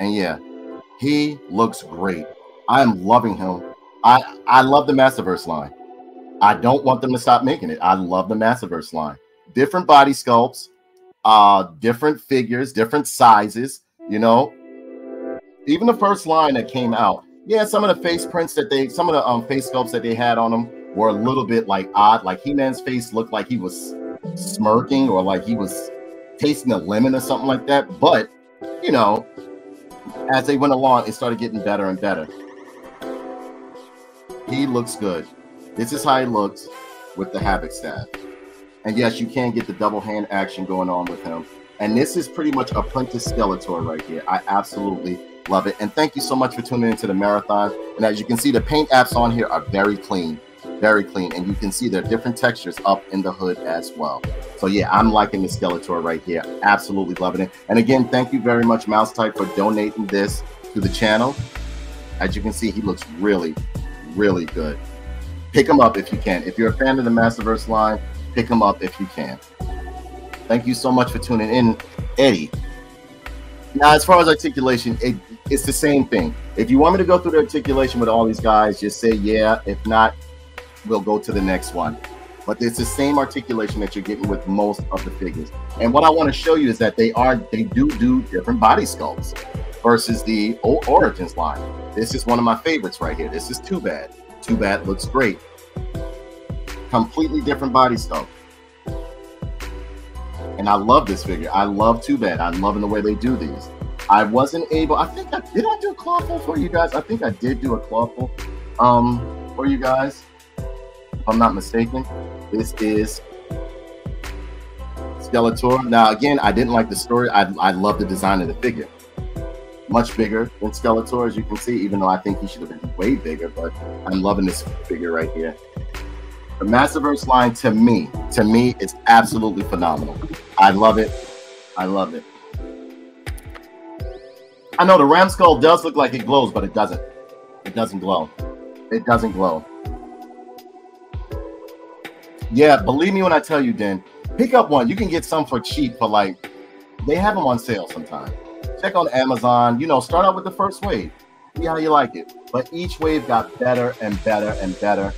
And yeah, he looks great. I am loving him. I, I love the Masterverse line. I don't want them to stop making it. I love the Masterverse line. Different body sculpts, uh, different figures, different sizes, you know, even the first line that came out. Yeah, some of the face prints that they, some of the um, face sculpts that they had on them were a little bit like odd. Like He-Man's face looked like he was smirking or like he was tasting a lemon or something like that. But, you know, as they went along, it started getting better and better. He looks good. This is how he looks with the Havoc staff. And yes, you can get the double hand action going on with him. And this is pretty much Apprentice Skeletor right here. I absolutely love it. And thank you so much for tuning into the marathon. And as you can see, the paint apps on here are very clean, very clean. And you can see there are different textures up in the hood as well. So yeah, I'm liking the Skeletor right here. Absolutely loving it. And again, thank you very much, Mouse Type, for donating this to the channel. As you can see, he looks really, really good. Pick him up if you can. If you're a fan of the Masterverse line, pick him up if you can. Thank you so much for tuning in, Eddie. Now, as far as articulation, it, it's the same thing. If you want me to go through the articulation with all these guys, just say yeah. If not, we'll go to the next one. But it's the same articulation that you're getting with most of the figures. And what I want to show you is that they are they do do different body sculpts versus the old Origins line. This is one of my favorites right here. This is Too Bad. Too Bad looks great. Completely different body sculpt. And I love this figure. I love Too Bad. I'm loving the way they do these. I wasn't able, I think I, did I do a clawful for you guys? I think I did do a clawful um, for you guys, if I'm not mistaken. This is Skeletor. Now again, I didn't like the story. I, I love the design of the figure. Much bigger than Skeletor, as you can see, even though I think he should have been way bigger, but I'm loving this figure right here. The Masterverse line, to me, to me, is absolutely phenomenal. I love it. I love it. I know the Ram Skull does look like it glows, but it doesn't. It doesn't glow. It doesn't glow. Yeah, believe me when I tell you, Den, pick up one. You can get some for cheap, but like, they have them on sale sometimes. Check on Amazon. You know, start out with the first wave. See how you like it. But each wave got better and better and better.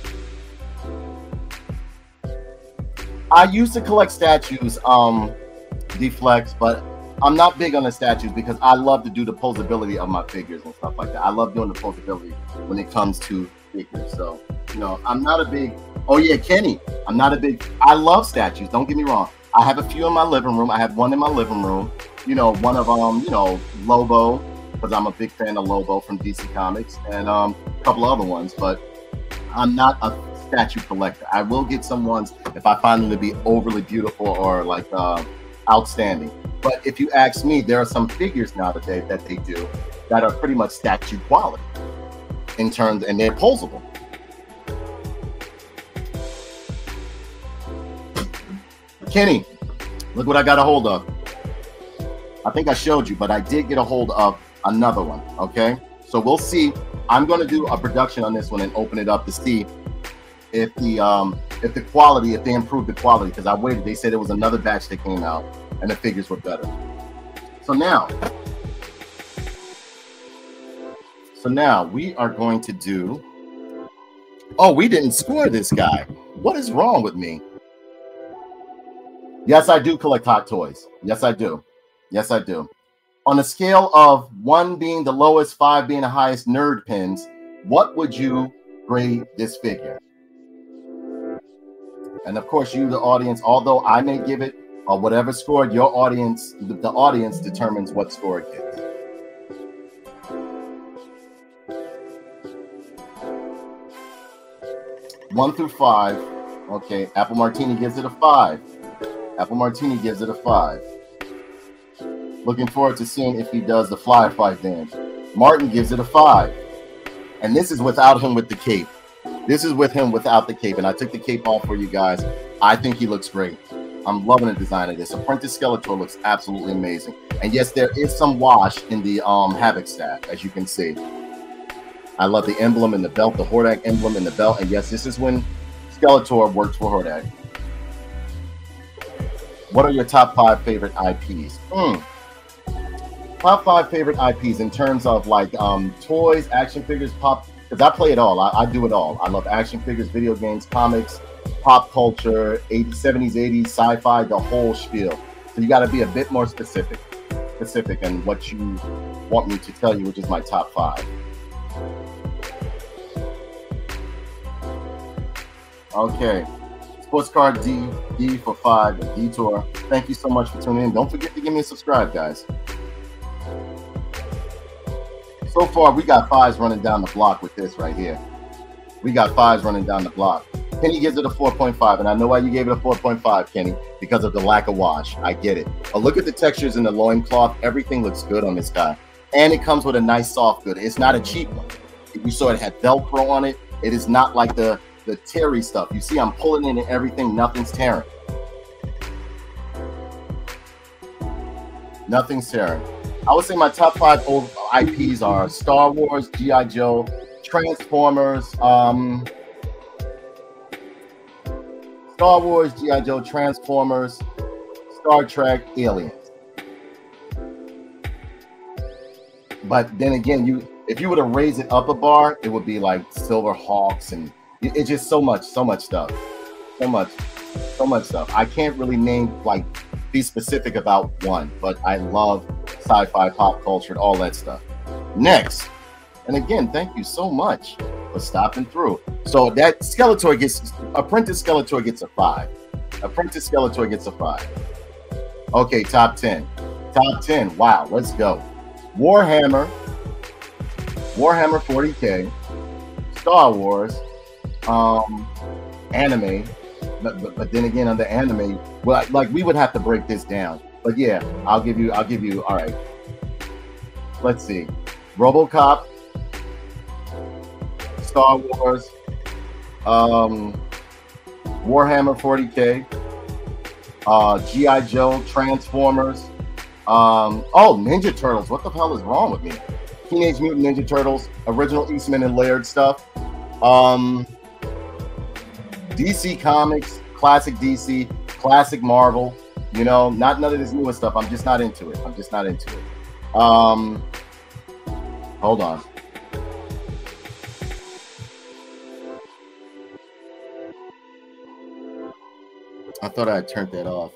I used to collect statues, um, Deflex, but I'm not big on the statues because I love to do the posability of my figures and stuff like that. I love doing the posability when it comes to figures. So, you know, I'm not a big, oh yeah, Kenny, I'm not a big, I love statues. Don't get me wrong. I have a few in my living room. I have one in my living room, you know, one of, um, you know, Lobo, because I'm a big fan of Lobo from D C Comics, and um, a couple other ones, but I'm not a statue collector. I will get some ones if I find them to be overly beautiful or like uh, outstanding. But if you ask me, there are some figures nowadays that they do that are pretty much statue quality in terms, and they're posable. Kenny, look what I got a hold of. I think I showed you, but I did get a hold of another one. Okay, so we'll see. I'm going to do a production on this one and open it up to see if the um if the quality, if they improved the quality, because I waited. They said it was another batch that came out and the figures were better. So now, so now we are going to do, oh, we didn't score this guy. What is wrong with me? Yes, I do collect hot toys. Yes, I do. Yes, I do. On a scale of one being the lowest, five being the highest nerd pins, what would you grade this figure? And of course, you, the audience, although I may give it uh, whatever score, your audience, the, the audience determines what score it gets. One through five. Okay, Apple Martini gives it a five. Apple Martini gives it a five. Looking forward to seeing if he does the fly fight dance. Martin gives it a five. And this is without him with the cape. This is with him without the cape, and I took the cape off for you guys. I think he looks great. I'm loving the design of this. Apprentice Skeletor looks absolutely amazing. And yes, there is some wash in the um, Havoc staff, as you can see. I love the emblem and the belt, the Hordak emblem and the belt. And yes, this is when Skeletor works for Hordak. What are your top five favorite I Ps? Mm. Top five favorite I Ps in terms of like um, toys, action figures, pop. Because I play it all. I, I do it all. I love action figures, video games, comics, pop culture, eighties, seventies, eighties, sci-fi, the whole spiel. So you got to be a bit more specific, specific in what you want me to tell you, which is my top five. Okay, sports card D, D for five, Detour. Thank you so much for tuning in. Don't forget to give me a subscribe, guys. So far, we got fives running down the block with this right here. We got fives running down the block. Kenny gives it a four point five, and I know why you gave it a four point five, Kenny, because of the lack of wash. I get it. But look at the textures in the loincloth. Everything looks good on this guy. And it comes with a nice soft good. It's not a cheap one. You saw it had Velcro on it. It is not like the the teary stuff. You see, I'm pulling into everything. Nothing's tearing. Nothing's tearing. I would say my top five old I Ps are Star Wars, G I Joe, Transformers, um, Star Wars, G I Joe, Transformers, Star Trek, Aliens. But then again, you if you were to raise it up a bar, it would be like Silver Hawks and it's just so much, so much stuff. So much, so much stuff. I can't really name, like, be specific about one, but I love sci-fi, pop culture, and all that stuff. Next, and again, thank you so much for stopping through. So that Skeletor gets, Apprentice Skeletor gets a five. Apprentice Skeletor gets a five. Okay, top ten. Top ten, wow, let's go. Warhammer, Warhammer forty K, Star Wars, um anime, but, but, but then again under anime, well, like we would have to break this down, but yeah, i'll give you i'll give you all right, let's see. RoboCop, Star Wars, um Warhammer forty K, uh G I Joe, Transformers, um oh, Ninja Turtles. What the hell is wrong with me? Teenage Mutant Ninja Turtles, original Eastman and Laird stuff, um D C Comics, classic D C, classic Marvel, you know, not none of this newer stuff. I'm just not into it. I'm just not into it. Um, hold on. I thought I had turned that off.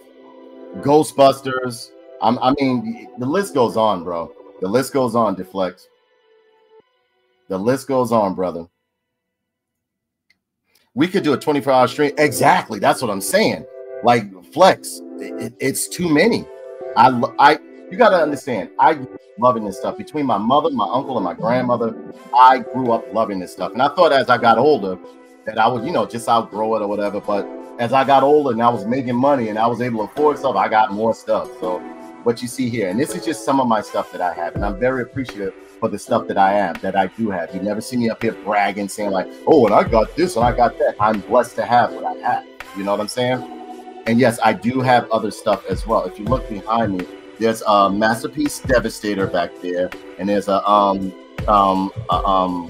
Ghostbusters. I'm, I mean, the list goes on, bro. The list goes on, Deflect. The list goes on, brother. We could do a twenty-four hour stream. Exactly. That's what I'm saying. Like, Flex, it, it, it's too many. I, I, you got to understand, I grew up loving this stuff. Between my mother, my uncle, and my grandmother, I grew up loving this stuff. And I thought as I got older that I would, you know, just outgrow it or whatever. But as I got older and I was making money and I was able to afford stuff, I got more stuff. So what you see here, and this is just some of my stuff that I have. And I'm very appreciative for the stuff that I have, that I do have. You never see me up here bragging, saying like, oh, and I got this and I got that. I'm blessed to have what I have. You know what I'm saying? And yes, I do have other stuff as well. If you look behind me, there's a Masterpiece Devastator back there. And there's a, um, um, a, um,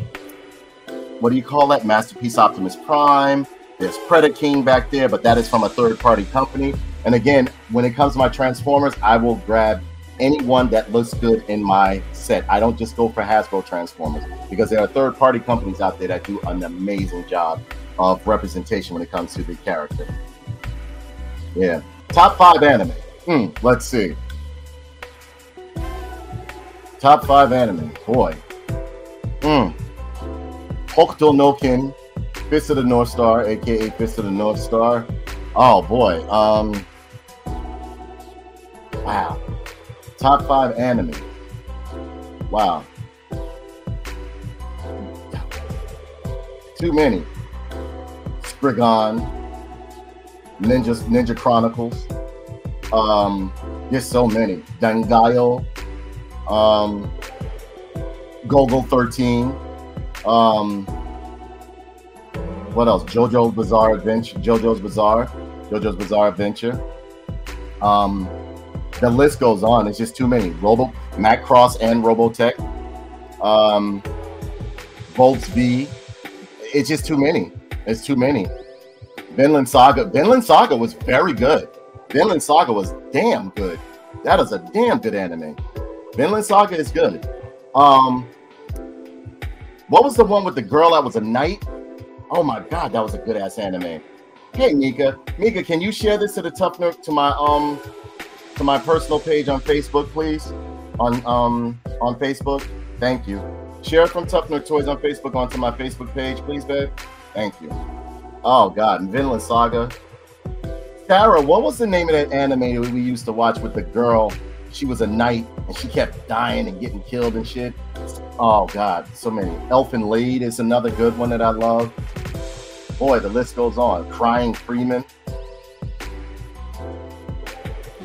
what do you call that? Masterpiece Optimus Prime. There's Predaking back there, but that is from a third party company. And again, when it comes to my Transformers, I will grab anyone that looks good in my set. I don't just go for Hasbro Transformers, because there are third-party companies out there that do an amazing job of representation when it comes to the character. Yeah. Top five anime. Hmm. Let's see. Top five anime. Boy. Hmm. Hokuto no Ken, Fist of the North Star, aka Fist of the North Star. Oh boy. Um. Wow. Top five anime. Wow. Too many. Spriggan, Ninja, Ninja Chronicles. Um, there's so many. Dangayo, um, Gogo thirteen. Um, what else? JoJo's Bizarre Adventure. JoJo's Bizarre. JoJo's Bizarre Adventure. Um, The list goes on. It's just too many. Robo, Matt Cross and Robotech, um, Volts V. It's just too many. It's too many. Vinland Saga. Vinland Saga was very good. Vinland Saga was damn good. That is a damn good anime. Vinland Saga is good. Um, what was the one with the girl that was a knight? Oh my god, that was a good ass anime. Hey Mika, Mika, can you share this to the tough nook to my um? to my personal page on Facebook, please. On um on Facebook. Thank you. Share from Tufner Toys on Facebook onto my Facebook page, please, babe. Thank you. Oh God, Vinland Saga. Sarah, what was the name of that anime we used to watch with the girl? She was a knight and she kept dying and getting killed and shit. Oh God, so many. Elfin Laid is another good one that I love. Boy, the list goes on. Crying Freeman.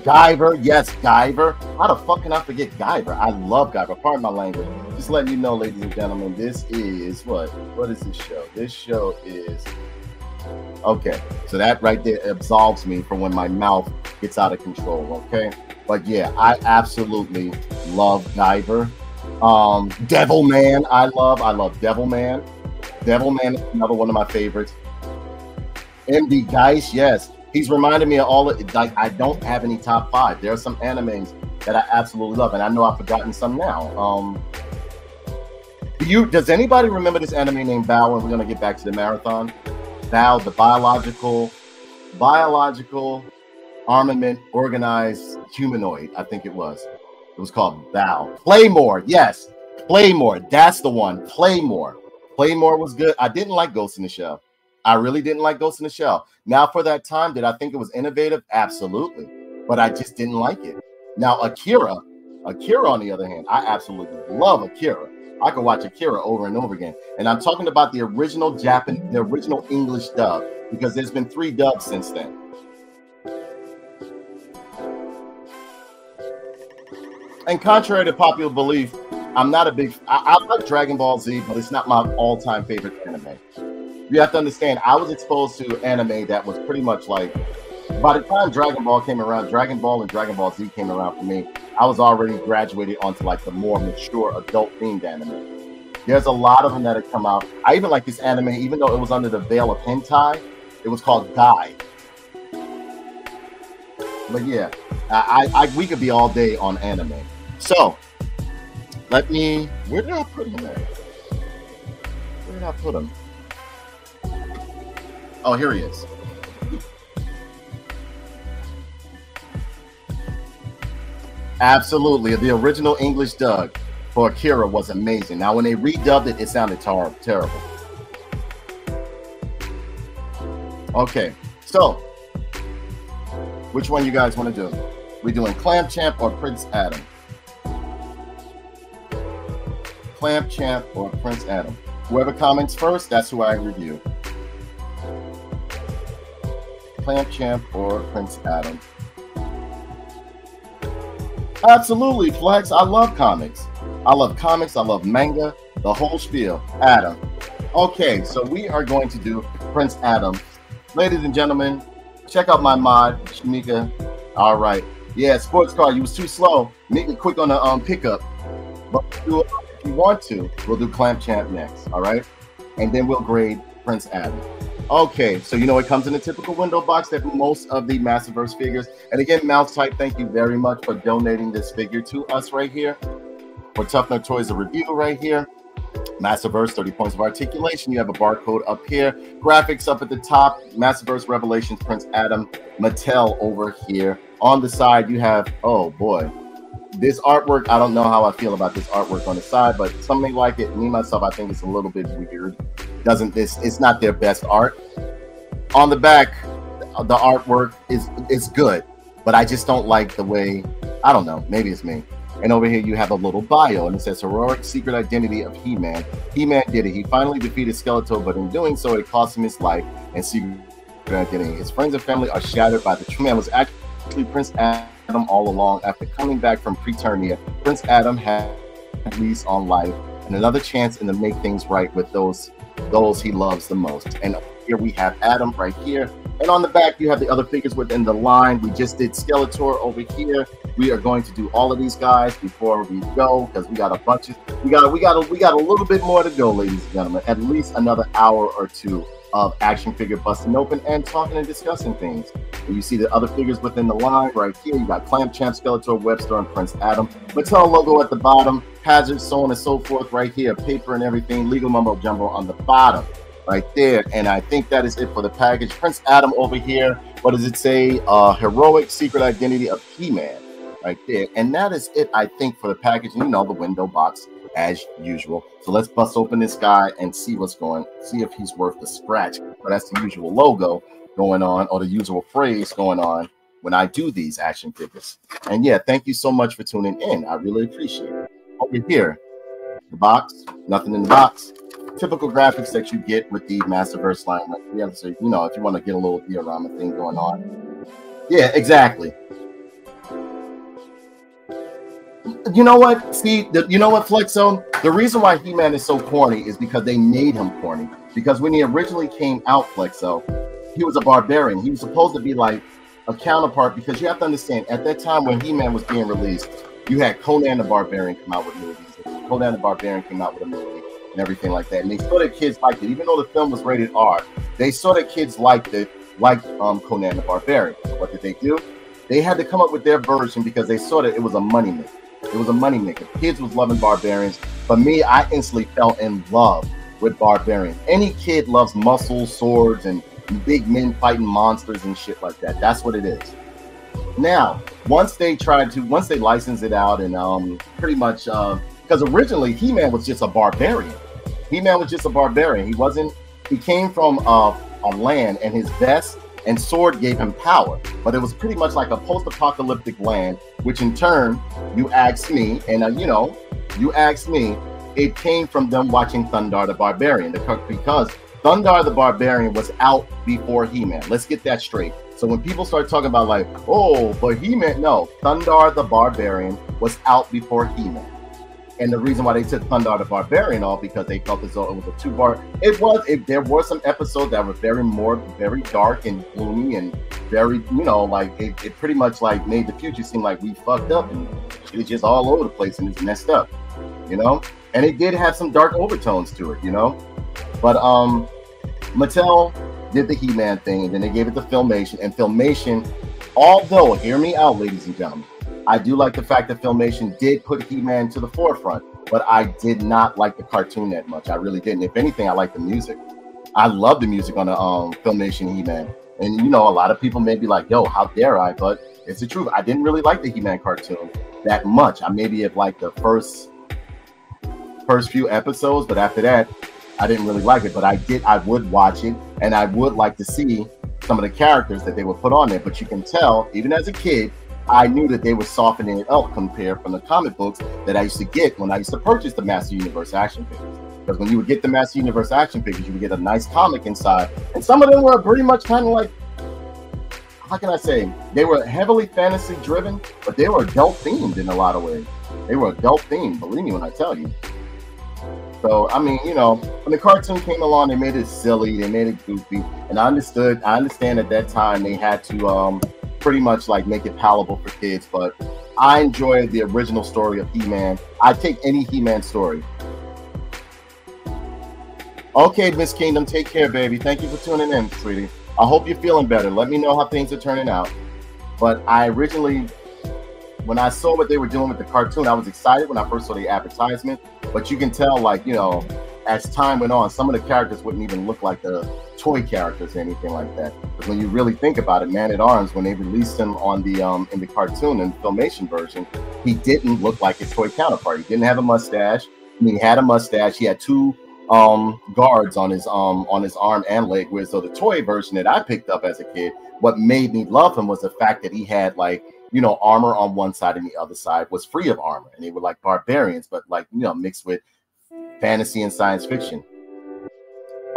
Guyver, yes, Guyver. How the fuck can I forget Guyver? I love Guyver. Pardon my language. Just letting you know, ladies and gentlemen, this is what? What is this show? This show is... Okay, so that right there absolves me from when my mouth gets out of control, okay? But yeah, I absolutely love Guyver. Um, Devil Man, I love. I love Devil Man. Devil Man is another one of my favorites. M D Geist, yes. He's reminded me of all of, like, I don't have any top five. There are some animes that I absolutely love, and I know I've forgotten some now. Um, do you, does anybody remember this anime named Bao? And we're gonna get back to the marathon. Bao, the biological, biological armament organized humanoid. I think it was. It was called Bao. Playmore, yes, Playmore. That's the one. Playmore. Playmore was good. I didn't like Ghost in the Shell. I really didn't like Ghost in the Shell. Now, for that time, did I think it was innovative? Absolutely. But I just didn't like it. Now, Akira, Akira, on the other hand, I absolutely love Akira. I could watch Akira over and over again. And I'm talking about the original Japanese, the original English dub, because there's been three dubs since then. And contrary to popular belief, I'm not a big, I, I like Dragon Ball Z, but it's not my all-time favorite anime. You have to understand, I was exposed to anime that was pretty much like, by the time Dragon Ball came around, Dragon Ball and Dragon Ball Z came around for me, I was already graduated onto like the more mature adult-themed anime. There's a lot of them that had come out. I even like this anime, even though it was under the veil of hentai, it was called Guy. But yeah, I, I we could be all day on anime. So, let me, where did I put him at? Where did I put him? Oh, here he is. Absolutely. The original English dub for Akira was amazing. Now, when they redubbed it, it sounded ter terrible. Okay. So, which one you guys want to do? We're doing Clamp Champ or Prince Adam? Clamp Champ or Prince Adam? Whoever comments first, that's who I review. Clamp Champ or Prince Adam? Absolutely, Flex. I love comics. I love comics. I love manga. The whole spiel. Adam. Okay, so we are going to do Prince Adam. Ladies and gentlemen, check out my mod, Shamika. All right. Yeah, sports car. You was too slow. Make it quick on the um, pickup. But if you want to, we'll do Clamp Champ next. All right. And then we'll grade Prince Adam. Okay, so you know it comes in a typical window box that most of the Masterverse figures. And again, Mouse Type, thank you very much for donating this figure to us right here. For Tufner Toys, a review right here. Masterverse, thirty points of articulation. You have a barcode up here. Graphics up at the top. Masterverse Revelations, Prince Adam, Mattel over here. On the side, you have, oh boy, this artwork. I don't know how I feel about this artwork on the side, but something like it, me, myself, I think it's a little bit weird. Doesn't this, it's not their best art. On the back, the artwork is it's good, but I just don't like the way, I don't know, maybe it's me. And over here you have a little bio, and it says heroic secret identity of He-Man. He-Man did it. He finally defeated Skeletor, but in doing so it cost him his life and secret identity. His friends and family are shattered by the truth. Man was actually Prince Adam all along. After coming back from Preternia, Prince Adam had a lease on life and another chance in to make things right with those those he loves the most. And here we have Adam right here, and on the back you have the other figures within the line. We just did Skeletor over here. We are going to do all of these guys before we go, because we got a bunch of we got we got we got a little bit more to go, ladies and gentlemen. At least another hour or two of action figure busting open and talking and discussing things. And you see the other figures within the line right here. You got Clamp Champ, Skeletor, Webstor, and Prince Adam. Mattel logo at the bottom, hazard, so on and so forth right here, paper and everything, legal mumbo jumbo on the bottom right there. And I think that is it for the package. Prince Adam over here, what does it say? Uh, heroic secret identity of He-Man. right there. And that is it, I think, for the package. You know, the window box as usual. So let's bust open this guy and see what's going, see if he's worth the scratch. But that's the usual logo going on, or the usual phrase going on when I do these action figures. And yeah, thank you so much for tuning in. I really appreciate it. Over here, the box, nothing in the box. Typical graphics that you get with the Masterverse line. Like, yeah, so, you know, if you want to get a little diorama thing going on. Yeah, exactly. You know what? See, the, you know what, Flexo? The reason why He-Man is so corny is because they made him corny. Because when he originally came out, Flexo, he was a barbarian. He was supposed to be like a counterpart, because you have to understand, at that time when He-Man was being released, you had Conan the Barbarian come out with movies. Conan the Barbarian came out with a movie and everything like that. And they saw that kids liked it. Even though the film was rated R, they saw that kids liked it, liked um, Conan the Barbarian. So what did they do? They had to come up with their version because they saw that it was a moneymaker. It was a moneymaker. Kids was loving barbarians. For me, I instantly fell in love with barbarians. Any kid loves muscles, swords, and big men fighting monsters and shit like that. That's what it is. Now, once they tried to, once they licensed it out and um, pretty much, uh, because originally He-Man was just a barbarian. He-Man was just a barbarian. He wasn't, he came from uh, a land, and his vest and sword gave him power. But it was pretty much like a post-apocalyptic land, which in turn, you asked me, and uh, you know, you asked me, it came from them watching Thundarr the Barbarian, because Thundarr the Barbarian was out before He-Man. Let's get that straight. So when people start talking about like, oh, but He-Man, no, Thundarr the Barbarian was out before He-Man. And the reason why they took Thundarr the Barbarian off, because they felt as though it was a two-bar. It was, it, there were some episodes that were very more, very dark and gloomy and very, you know, like it, it pretty much like made the future seem like we fucked up and it's just all over the place and it's messed up, you know? And it did have some dark overtones to it, you know? But um, Mattel did the He-Man thing, and then they gave it to Filmation. And Filmation, although, hear me out, ladies and gentlemen, I do like the fact that Filmation did put He-Man to the forefront, but I did not like the cartoon that much. I really didn't. If anything, I like the music. I love the music on the um, Filmation He-Man. And, you know, a lot of people may be like, yo, how dare I? But it's the truth. I didn't really like the He-Man cartoon that much. I maybe have liked the first, first few episodes, but after that, I didn't really like it, but I did. I would watch it, and I would like to see some of the characters that they would put on there. But you can tell, even as a kid, I knew that they were softening it up compared from the comic books that I used to get when I used to purchase the Master Universe action figures. Because when you would get the Master Universe action figures, you would get a nice comic inside, and some of them were pretty much kind of like, how can I say? They were heavily fantasy driven, but they were adult themed in a lot of ways. They were adult themed. Believe me when I tell you. So, I mean, you know, when the cartoon came along, they made it silly, they made it goofy, and I understood, I understand at that time they had to um, pretty much like make it palatable for kids, but I enjoyed the original story of He-Man. I take any He-Man story. Okay, Miss Kingdom, take care, baby. Thank you for tuning in, sweetie. I hope you're feeling better. Let me know how things are turning out. But I originally, when I saw what they were doing with the cartoon, I was excited when I first saw the advertisement. But you can tell, like, you know, as time went on, some of the characters wouldn't even look like the toy characters or anything like that. Because when you really think about it, Man-at-Arms, when they released him on the um, in the cartoon and Filmation version, he didn't look like his toy counterpart. He didn't have a mustache. I mean, he had a mustache. He had two um, guards on his um on his arm and leg. Whereas so the toy version that I picked up as a kid, what made me love him was the fact that he had like, you know, armor on one side and the other side was free of armor. And they were like barbarians, but like, you know, mixed with fantasy and science fiction.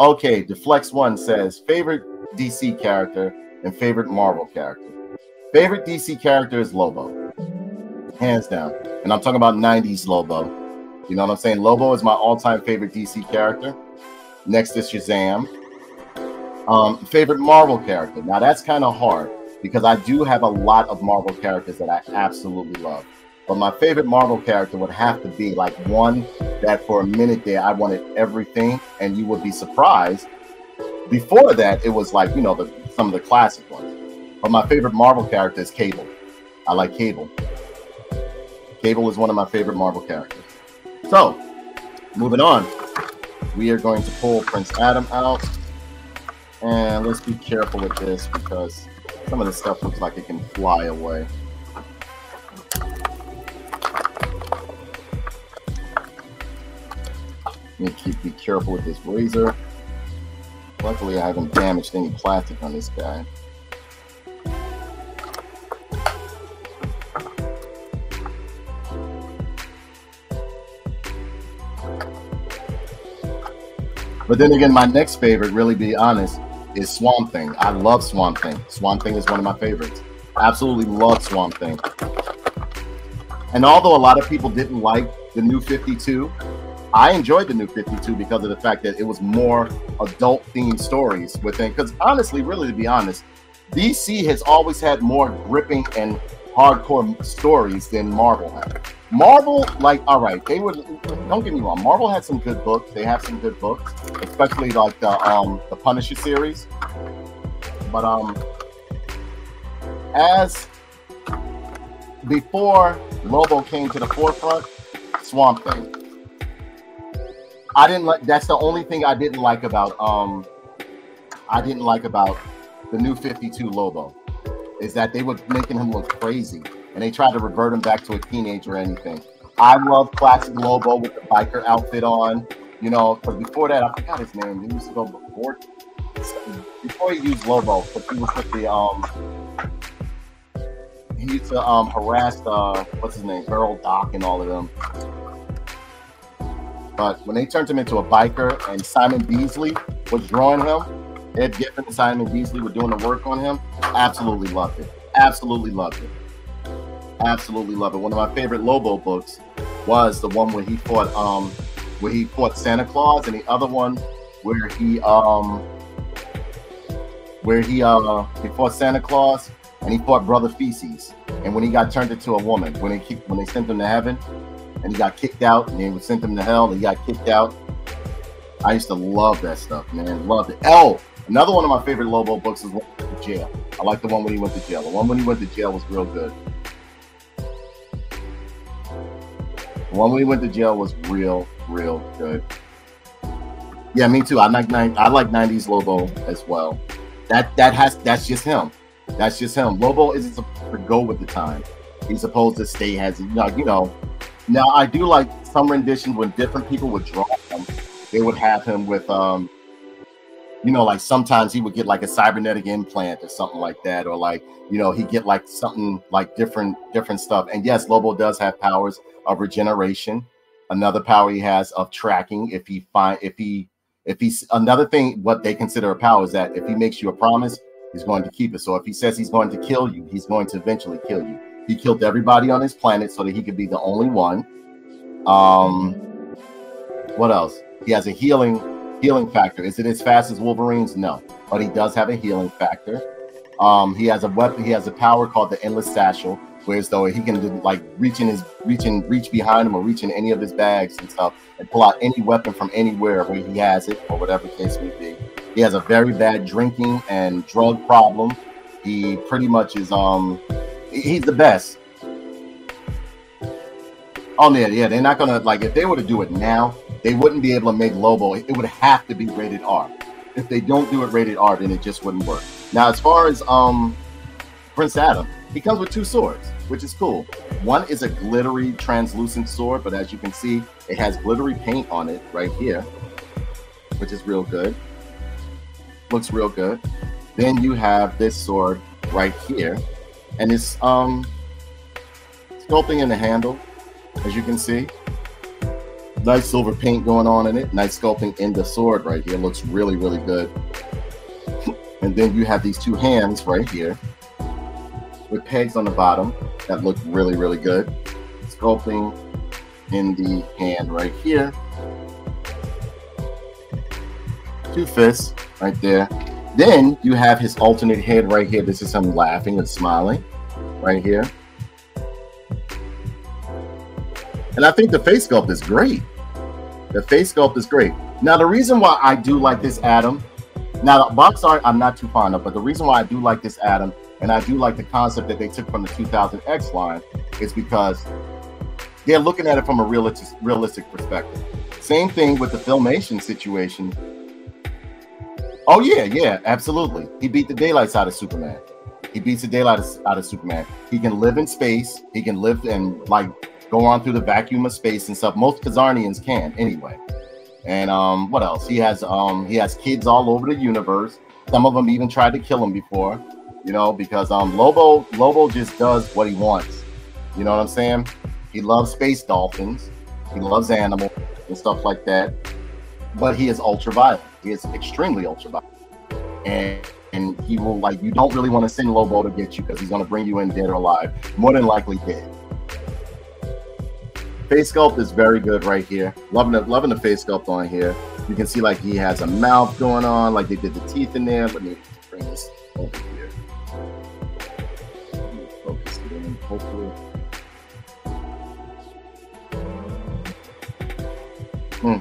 Okay, Deflex One says, favorite D C character and favorite Marvel character. Favorite D C character is Lobo, hands down. And I'm talking about nineties Lobo. You know what I'm saying? Lobo is my all-time favorite D C character. Next is Shazam. Um, favorite Marvel character. Now that's kind of hard, because I do have a lot of Marvel characters that I absolutely love. But my favorite Marvel character would have to be like one that for a minute there, I wanted everything, and you would be surprised. Before that, it was like, you know, the, some of the classic ones. But my favorite Marvel character is Cable. I like Cable. Cable is one of my favorite Marvel characters. So, moving on. We are going to pull Prince Adam out. And let's be careful with this, because some of this stuff looks like it can fly away. Need to keep, be careful with this razor. Luckily, I haven't damaged any plastic on this guy. But then again, my next favorite, really be honest, is Swamp Thing. I love Swamp Thing. Swamp Thing is one of my favorites. Absolutely love Swamp Thing. And although a lot of people didn't like the New fifty-two, I enjoyed the New fifty-two because of the fact that it was more adult-themed stories within. Because honestly, really, to be honest, D C has always had more gripping and hardcore stories than Marvel had. Marvel, like, all right, they would, don't get me wrong, Marvel had some good books. They have some good books, especially like the um the Punisher series. But um as before Lobo came to the forefront, Swamp Thing. I didn't like, that's the only thing I didn't like about um I didn't like about the New fifty-two Lobo, is that they were making him look crazy. And they tried to revert him back to a teenager or anything. I love classic Lobo with the biker outfit on, you know, because before that, I forgot his name. He used to go before, before he used Lobo, but he was with the, um, he used to um, harass, uh, what's his name, Earl Doc and all of them. But when they turned him into a biker and Simon Beasley was drawing him, Ed Giffen and Simon Beasley were doing the work on him, absolutely loved it. Absolutely loved it. Absolutely love it. One of my favorite Lobo books was the one where he fought um where he fought Santa Claus, and the other one where he um where he uh he fought Santa Claus and he fought Brother Feces, and when he got turned into a woman, when they kicked, when they sent him to heaven and he got kicked out, and they would send him to hell and he got kicked out. I used to love that stuff, man. Loved it. Oh, another one of my favorite Lobo books is one to jail. I like the one when he went to jail. The one when he went to jail was real good. When we went to jail was real, real good. Yeah, me too. I like I like nineties Lobo as well. That that has that's just him. That's just him. Lobo isn't supposed to go with the time. He's supposed to stay as you know. You know. Now I do like some renditions when different people would draw him. They would have him with um, you know, like sometimes he would get like a cybernetic implant or something like that, or like you know he'd get like something like different different stuff. And yes, Lobo does have powers of regeneration. Another power he has of tracking. If he find if he if he's another thing, what they consider a power is that if he makes you a promise, he's going to keep it. So if he says he's going to kill you, he's going to eventually kill you. He killed everybody on his planet so that he could be the only one. Um, what else? He has a healing healing factor. Is it as fast as Wolverine's? No, but he does have a healing factor. Um, he has a weapon. He has a power called the Endless Satchel. Whereas though he can do like reach in his reach in reach behind him or reach in any of his bags and stuff and pull out any weapon from anywhere where he has it or whatever case may be. He has a very bad drinking and drug problem. He pretty much is um he's the best. Oh yeah, yeah, they're not gonna like if they were to do it now, they wouldn't be able to make Lobo. It would have to be rated R. If they don't do it rated R, then it just wouldn't work. Now as far as um Prince Adam, he comes with two swords, which is cool. One is a glittery, translucent sword, but as you can see, it has glittery paint on it right here, which is real good. Looks real good. Then you have this sword right here, and it's um, sculpting in the handle, as you can see. Nice silver paint going on in it. Nice sculpting in the sword right here. Looks really, really good. And then you have these two hands right here, with pegs on the bottom that look really, really good. Sculpting in the hand right here. Two fists right there. Then you have his alternate head right here. This is him laughing and smiling right here. And I think the face sculpt is great. The face sculpt is great. Now, the reason why I do like this Adam, now the box art I'm not too fond of, but the reason why I do like this Adam and I do like the concept that they took from the two thousand X line is because they're looking at it from a realistic, realistic perspective. Same thing with the Filmation situation. Oh, yeah, yeah, absolutely. He beat the daylights out of Superman. He beats the daylight out of Superman. He can live in space. He can live and, like, go on through the vacuum of space and stuff. Most Kazarnians can, anyway. And um, what else? He has um, he has kids all over the universe. Some of them even tried to kill him before, you know, because um, Lobo Lobo just does what he wants. You know what I'm saying? He loves space dolphins. He loves animals and stuff like that. But he is ultraviolet. He is extremely ultraviolet. And and he will, like, you don't really want to send Lobo to get you because he's going to bring you in dead or alive. More than likely dead. Face sculpt is very good right here. Loving the, loving the face sculpt on here. You can see, like, he has a mouth going on. Like, they did the teeth in there. Let me bring this over here. Focus it in, hopefully. Hmm.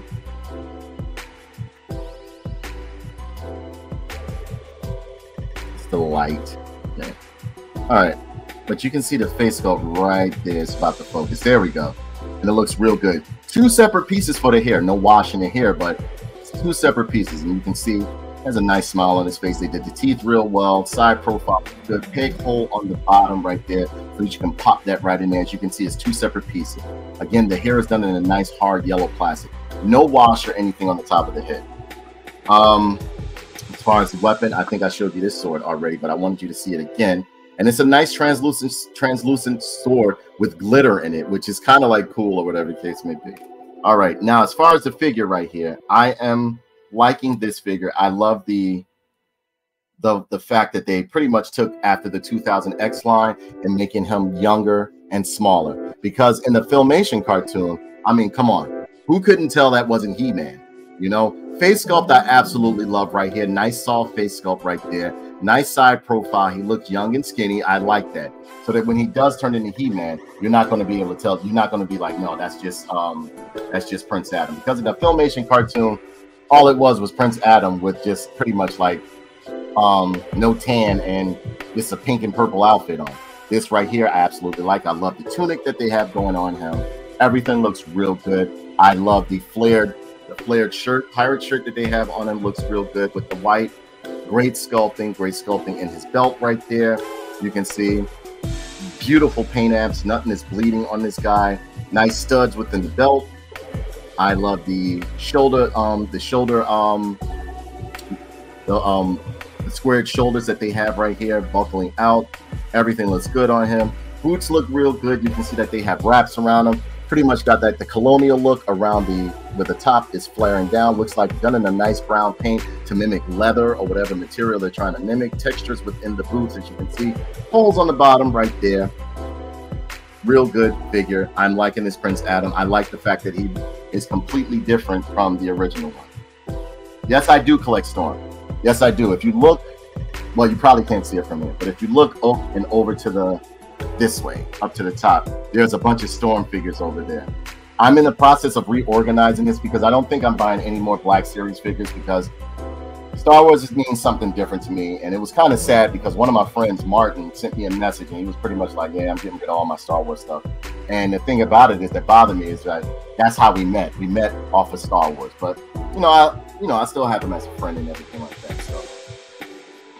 Light, okay. All right, but you can see the face sculpt right there. It's about to focus. There we go, and it looks real good. Two separate pieces for the hair. No washing the hair, but two separate pieces, and you can see has a nice smile on his face. They did the teeth real well. Side profile, good peg hole on the bottom right there, so you can pop that right in there. As you can see, it's two separate pieces. Again, the hair is done in a nice hard yellow plastic. No wash or anything on the top of the head. Um. As far as the weapon, I think I showed you this sword already, but I wanted you to see it again. And it's a nice translucent translucent sword with glitter in it, which is kind of like cool or whatever the case may be. All right, now as far as the figure right here, I am liking this figure. I love the the the fact that they pretty much took after the two thousand X line and making him younger and smaller, because in the Filmation cartoon, I mean, come on, who couldn't tell that wasn't He-Man? You know, face sculpt I absolutely love right here. Nice soft face sculpt right there. Nice side profile. He looks young and skinny. I like that. So that when he does turn into He-Man, you're not going to be able to tell. You're not going to be like, no, that's just um, that's just Prince Adam. Because in the Filmation cartoon, all it was was Prince Adam with just pretty much like um, no tan and just a pink and purple outfit on. This right here, I absolutely like. I love the tunic that they have going on him. Everything looks real good. I love the flared. The flared shirt, pirate shirt that they have on him looks real good with the white. Great sculpting, great sculpting in his belt right there. You can see beautiful paint apps. Nothing is bleeding on this guy. Nice studs within the belt. I love the shoulder, um, the shoulder, um, the um, the squared shoulders that they have right here, buckling out. Everything looks good on him. Boots look real good. You can see that they have wraps around them. Pretty much got that the colonial look around the with the top is flaring down. Looks like done in a nice brown paint to mimic leather or whatever material they're trying to mimic. Textures within the boots, as you can see, holes on the bottom right there. Real good figure. I'm liking this Prince Adam. I like the fact that he is completely different from the original one. Yes, I do collect Storm. Yes, I do. If you look, well, you probably can't see it from here, but if you look up and over to the this way up to the top, there's a bunch of Storm figures over there. I'm in the process of reorganizing this because I don't think I'm buying any more Black Series figures, because Star Wars means something different to me. And it was kind of sad because one of my friends, Martin, sent me a message and he was pretty much like, yeah, I'm getting rid of all my Star Wars stuff. And the thing about it is that bothered me is that that's how we met. We met off of Star Wars. But you know, I you know I still have him as a friend and everything like that. So,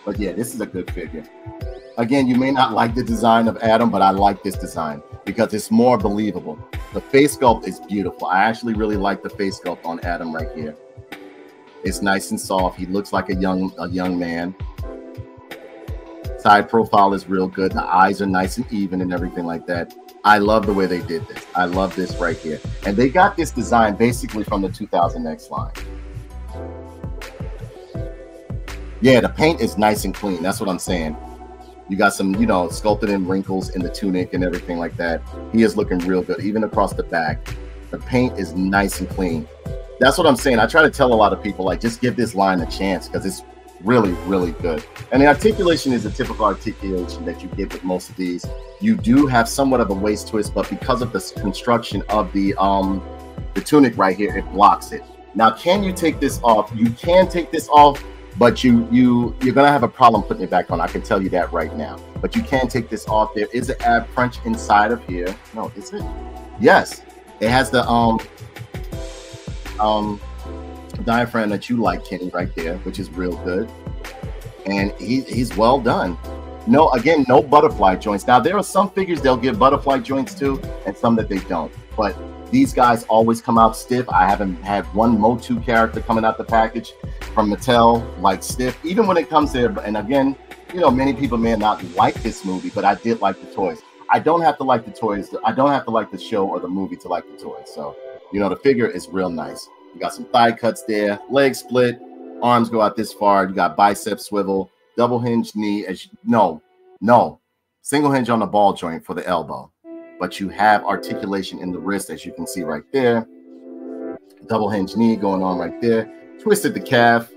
but yeah, this is a good figure. Again, you may not like the design of Adam, but I like this design because it's more believable. The face sculpt is beautiful. I actually really like the face sculpt on Adam right here. It's nice and soft. He looks like a young, a young man. Side profile is real good. The eyes are nice and even and everything like that. I love the way they did this. I love this right here. And they got this design basically from the two thousand X line. Yeah, the paint is nice and clean. That's what I'm saying. You got some, you know, sculpted in wrinkles in the tunic and everything like that. He is looking real good, even across the back. The paint is nice and clean. That's what I'm saying. I try to tell a lot of people, like, just give this line a chance because it's really, really good. And the articulation is a typical articulation that you get with most of these. You do have somewhat of a waist twist, but because of the construction of the, um, the tunic right here, it blocks it. Now, can you take this off? You can take this off. But you, you, you're going to have a problem putting it back on. I can tell you that right now. But you can take this off. There is an ab crunch inside of here. No, is it? Yes. It has the um, um, diaphragm that you like, Kenny, right there, which is real good. And he, he's well done. No, again, no butterfly joints. Now, there are some figures they'll give butterfly joints to and some that they don't. But These guys always come out stiff. I haven't had one MOTU character coming out the package from Mattel like stiff, even when it comes to, and again, you know, many people may not like this movie, but I did like the toys. I don't have to like the toys. I don't have to like the show or the movie to like the toys. So, you know, the figure is real nice. You got some thigh cuts there, leg split, arms go out this far. You got bicep swivel, double hinge knee. As you, no, no, single hinge on the ball joint for the elbow. But you have articulation in the wrist, as you can see right there. Double hinge knee going on right there. Twisted the calf.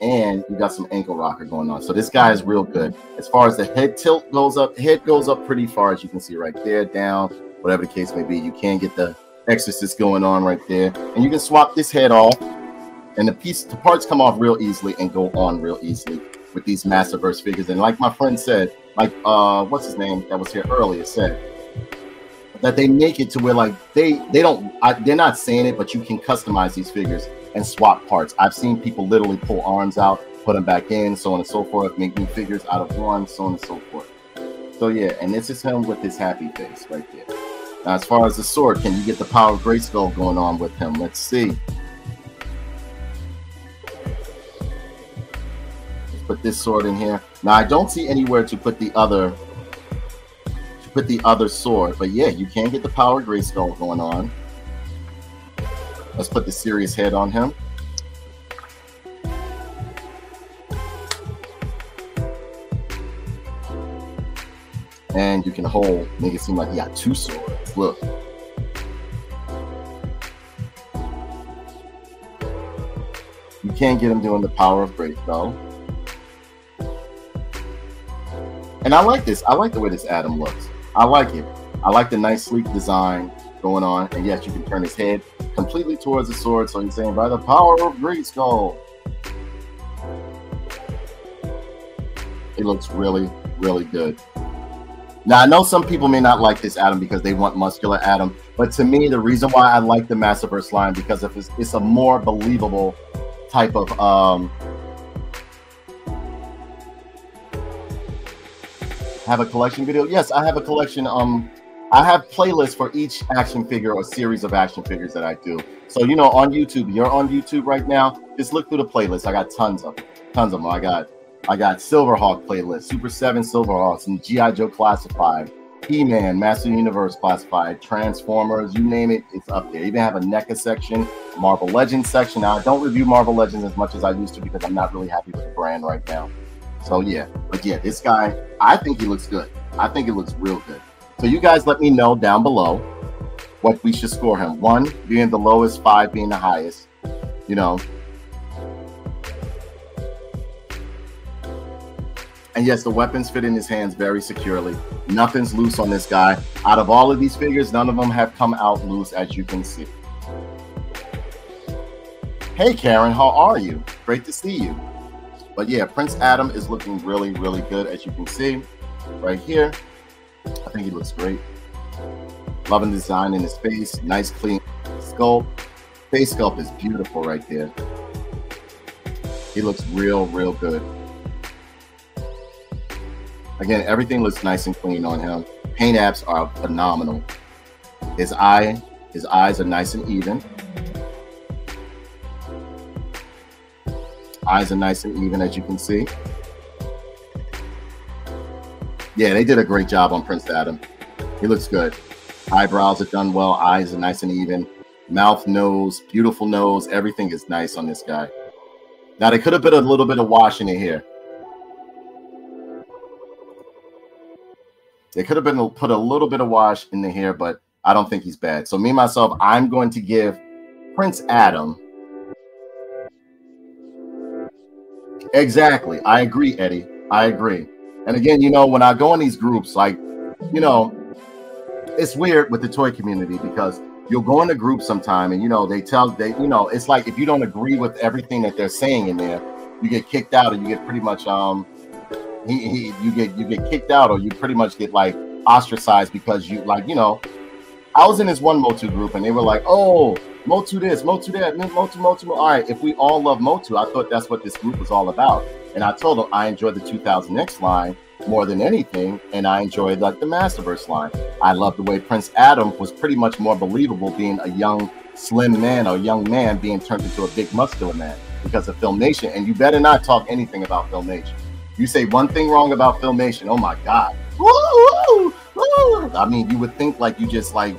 And you got some ankle rocker going on. So this guy is real good. As far as the head tilt goes up, head goes up pretty far, as you can see right there, down, whatever the case may be. You can get the exorcist going on right there. And you can swap this head off. And the piece, the parts come off real easily and go on real easily with these Masterverse figures. And like my friend said, like, uh, what's his name that was here earlier said, that they make it to where like they they don't I, they're not saying it, but you can customize these figures and swap parts. I've seen people literally pull arms out, put them back in, so on and so forth, make new figures out of one, so on and so forth. So yeah, and this is him with his happy face right there. Now, as far as the sword, can you get the power of Grayskull going on with him? Let's see. Let's put this sword in here. Now I don't see anywhere to put the other. Put the other sword, but yeah, you can get the power Grayskull going on. Let's put the serious head on him. And you can hold, make it seem like you got two swords. Look. You can get him doing the power of Grayskull. And I like this. I like the way this Adam looks. I like it. I like the nice sleek design going on. And yes, you can turn his head completely towards the sword. So he's saying, by the power of Grayskull. It looks really, really good. Now, I know some people may not like this Adam because they want muscular Adam. But to me, the reason why I like the Masterverse line, because if it's, it's a more believable type of... Um, have a collection video? Yes, I have a collection. Um, I have playlists for each action figure or series of action figures that I do. So, you know, on YouTube, you're on YouTube right now, just look through the playlist. I got tons of them. Tons of them. I got I got Silverhawk playlist, Super seven Silverhawks, and G I Joe Classified, He-Man, Masters of the Universe Classified, Transformers, you name it, it's up there. Even have a NECA section, Marvel Legends section. Now, I don't review Marvel Legends as much as I used to because I'm not really happy with the brand right now. So yeah, but yeah, this guy, I think he looks good. I think it looks real good. So you guys let me know down below what we should score him. One being the lowest, five being the highest, you know. And yes, the weapons fit in his hands very securely. Nothing's loose on this guy. Out of all of these figures, none of them have come out loose, as you can see. Hey Karen, how are you? Great to see you. But yeah, Prince Adam is looking really, really good, as you can see right here. I think he looks great. Loving the design in his face. Nice, clean sculpt. Face sculpt is beautiful right there. He looks real, real good. Again, everything looks nice and clean on him. Paint apps are phenomenal. His eye, his eyes are nice and even. Eyes are nice and even, as you can see. Yeah, they did a great job on Prince Adam. He looks good. Eyebrows are done well. Eyes are nice and even. Mouth, nose, beautiful nose. Everything is nice on this guy. Now, there could have been a little bit of wash in here. They could have been put a little bit of wash in the hair, but I don't think he's bad. So me, myself, I'm going to give Prince Adam... Exactly. I agree, Eddie. I agree. And again, you know, when I go in these groups, like, you know, it's weird with the toy community because you'll go in a group sometime and, you know, they tell they, you know, it's like if you don't agree with everything that they're saying in there, you get kicked out and you get pretty much um he, he you get you get kicked out or you pretty much get like ostracized because you like, you know, I was in this one MOTU group and they were like, oh, MOTU this, MOTU that, MOTU, MOTU. All right, if we all love MOTU, I thought that's what this group was all about. And I told them I enjoyed the two thousand X line, more than anything, and I enjoyed like the Masterverse line. I love the way Prince Adam was pretty much more believable being a young slim man or young man being turned into a big muscular man because of Filmation. And you better not talk anything about Filmation. You say one thing wrong about Filmation, oh my god. Woo, woo, woo. I mean, you would think like you just like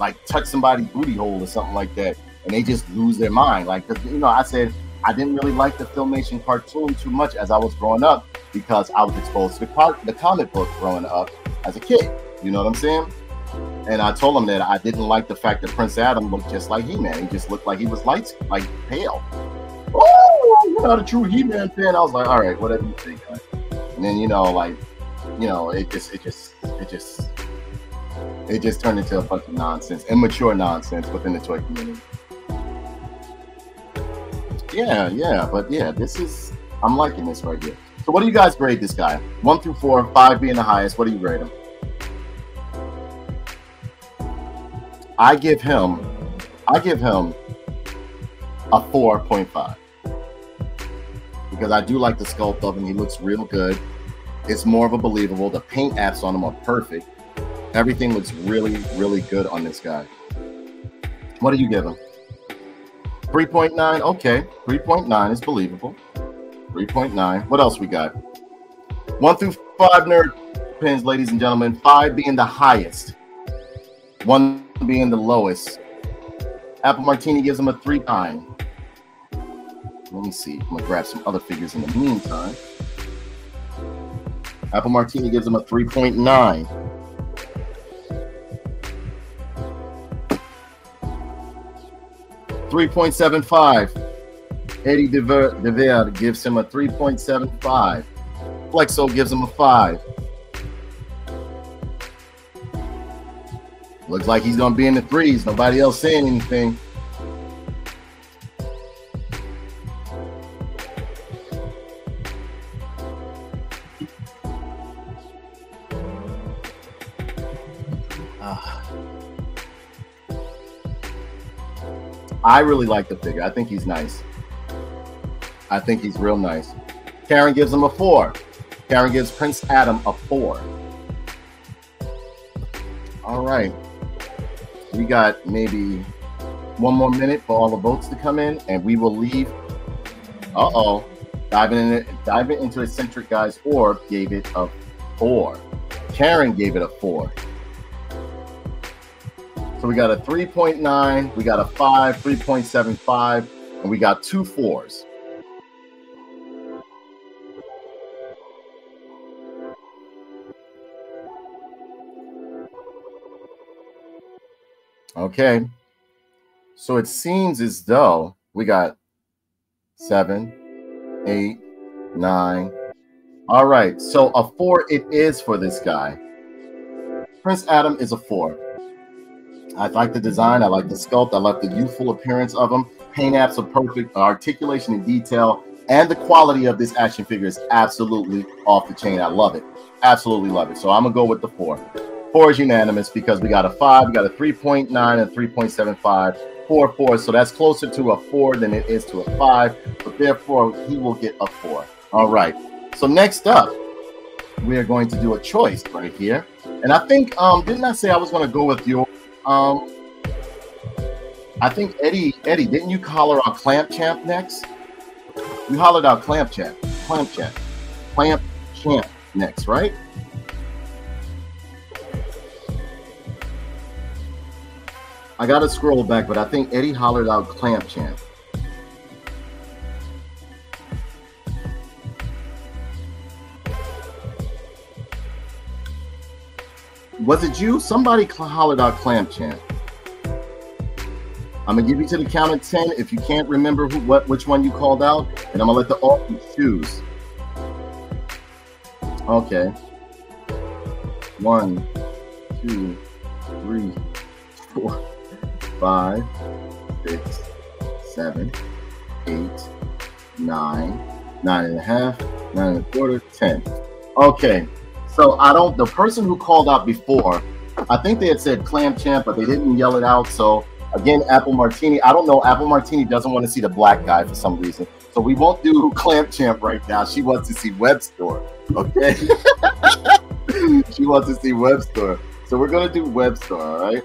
like touch somebody's booty hole or something like that, and they just lose their mind. Like, you know, I said I didn't really like the Filmation cartoon too much as I was growing up because I was exposed to the, the comic book growing up as a kid. You know what I'm saying? And I told him that I didn't like the fact that Prince Adam looked just like He-Man. He just looked like he was light, like pale. Oh, you're not a true He-Man fan. I was like, all right, whatever you think. And then, you know, like, you know, it just, it just, it just, it just turned into a bunch of nonsense, immature nonsense within the toy community. Yeah, yeah, but yeah, this is, I'm liking this right here. So what do you guys grade this guy? One through four, five being the highest. What do you grade him? I give him, I give him a four point five because I do like the sculpt of him. He looks real good. It's more of a believable. The paint apps on him are perfect. Everything looks really, really good on this guy. What do you give him? three point nine. Okay, three point nine is believable. three point nine. What else we got? One through five nerd pins, ladies and gentlemen. Five being the highest. One being the lowest. Apple Martini gives him a three point nine. Let me see. I'm gonna grab some other figures in the meantime. Apple Martini gives him a three point nine. three point seven five. Eddie DeVere gives him a three point seven five. Flexo gives him a five. Looks like he's going to be in the threes. Nobody else saying anything. I really like the figure. I think he's nice. I think he's real nice. Karen gives him a four. Karen gives Prince Adam a four. All right. We got maybe one more minute for all the votes to come in, and we will leave. Uh-oh. Diving, in, diving into Eccentric Guys Orb gave it a four. Karen gave it a four. So we got a three point nine, we got a five, three point seven five, and we got two fours. Okay. So it seems as though we got seven, eight, nine. All right. So a four it is for this guy. Prince Adam is a four. I like the design. I like the sculpt. I like the youthful appearance of him. Paint apps are perfect. Articulation and detail. And the quality of this action figure is absolutely off the chain. I love it. Absolutely love it. So I'm going to go with the four. Four is unanimous because we got a five, we got a three point nine, and three point seven five. Four, four. So that's closer to a four than it is to a five. But therefore, he will get a four. All right. So next up, we are going to do a choice right here. And I think, um, didn't I say I was going to go with your... Um, I think Eddie, Eddie, didn't you holler out Clamp Champ next? You hollered out Clamp Champ, Clamp Champ, Clamp Champ next, right? I gotta scroll back, but I think Eddie hollered out Clamp Champ. Was it you? Somebody hollered out Clamp Champ. I'm gonna give you to the count of ten. If you can't remember who, what, which one you called out, and I'm gonna let the audience choose. Okay. One, two, three, four, five, six, seven, eight, nine, nine and a half, nine and a quarter, ten. Okay. So I don't, the person who called out before, I think they had said Clamp Champ, but they didn't yell it out. So again, Apple Martini, I don't know. Apple Martini doesn't want to see the black guy for some reason. So we won't do Clamp Champ right now. She wants to see Webstor. Okay. She wants to see Webstor. So we're gonna do Webstor, all right?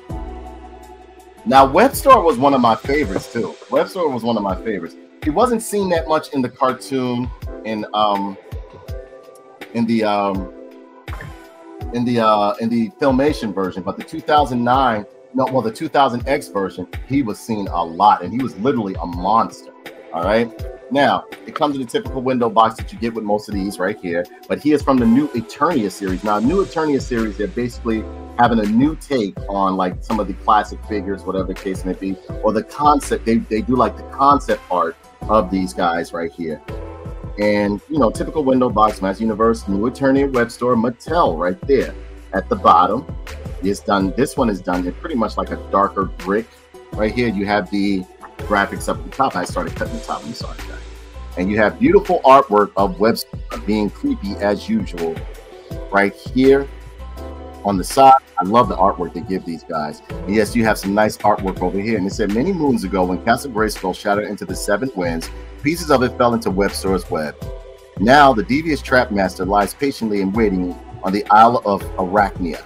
Now Webstor was one of my favorites too. Webstor was one of my favorites. He wasn't seen that much in the cartoon in um in the um in the uh in the Filmation version, but the two thousand nine, no, well, the two thousand X version, he was seen a lot, and he was literally a monster. All right, now it comes in the typical window box that you get with most of these right here, but he is from the New Eternia series. Now, New Eternia series, they're basically having a new take on like some of the classic figures, whatever the case may be, or the concept. They, they do like the concept art of these guys right here. And, you know, typical window box, Master Universe, New Eternia, Webstore, Mattel right there at the bottom. It's done, this one is done in pretty much like a darker brick. Right here, you have the graphics up at the top. I started cutting the top, I'm sorry, guys. And you have beautiful artwork of Webstore being creepy as usual right here on the side. I love the artwork they give these guys. And yes, you have some nice artwork over here. And it said, many moons ago, when Castle Grayskull shattered into the seven winds, pieces of it fell into Webstor's web. Now, the devious trap master lies patiently and waiting on the Isle of Arachnia.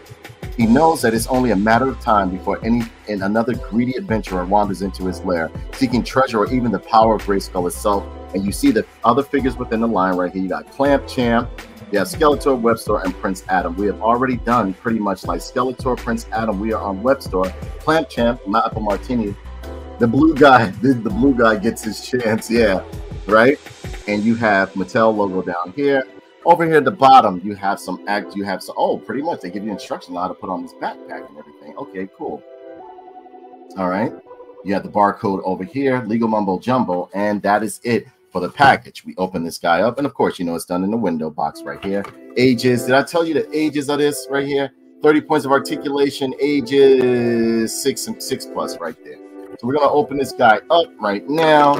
He knows that it's only a matter of time before any and another greedy adventurer wanders into his lair, seeking treasure or even the power of Grayskull itself. And you see the other figures within the line right here. You got Clamp Champ, you have Skeletor, Webstor, and Prince Adam. We have already done pretty much like Skeletor, Prince Adam. We are on Webstor, Clamp Champ, my Apple Martini. The blue guy, the, the blue guy gets his chance, yeah, right? And you have Mattel logo down here. Over here at the bottom, you have some act, you have some, oh, pretty much they give you instructions on how to put on this backpack and everything. Okay, cool. All right. You have the barcode over here, legal mumbo jumbo, and that is it for the package. We open this guy up, and of course, you know, it's done in the window box right here. Ages, did I tell you the ages of this right here? thirty points of articulation, ages six and six plus right there. So we're gonna open this guy up right now.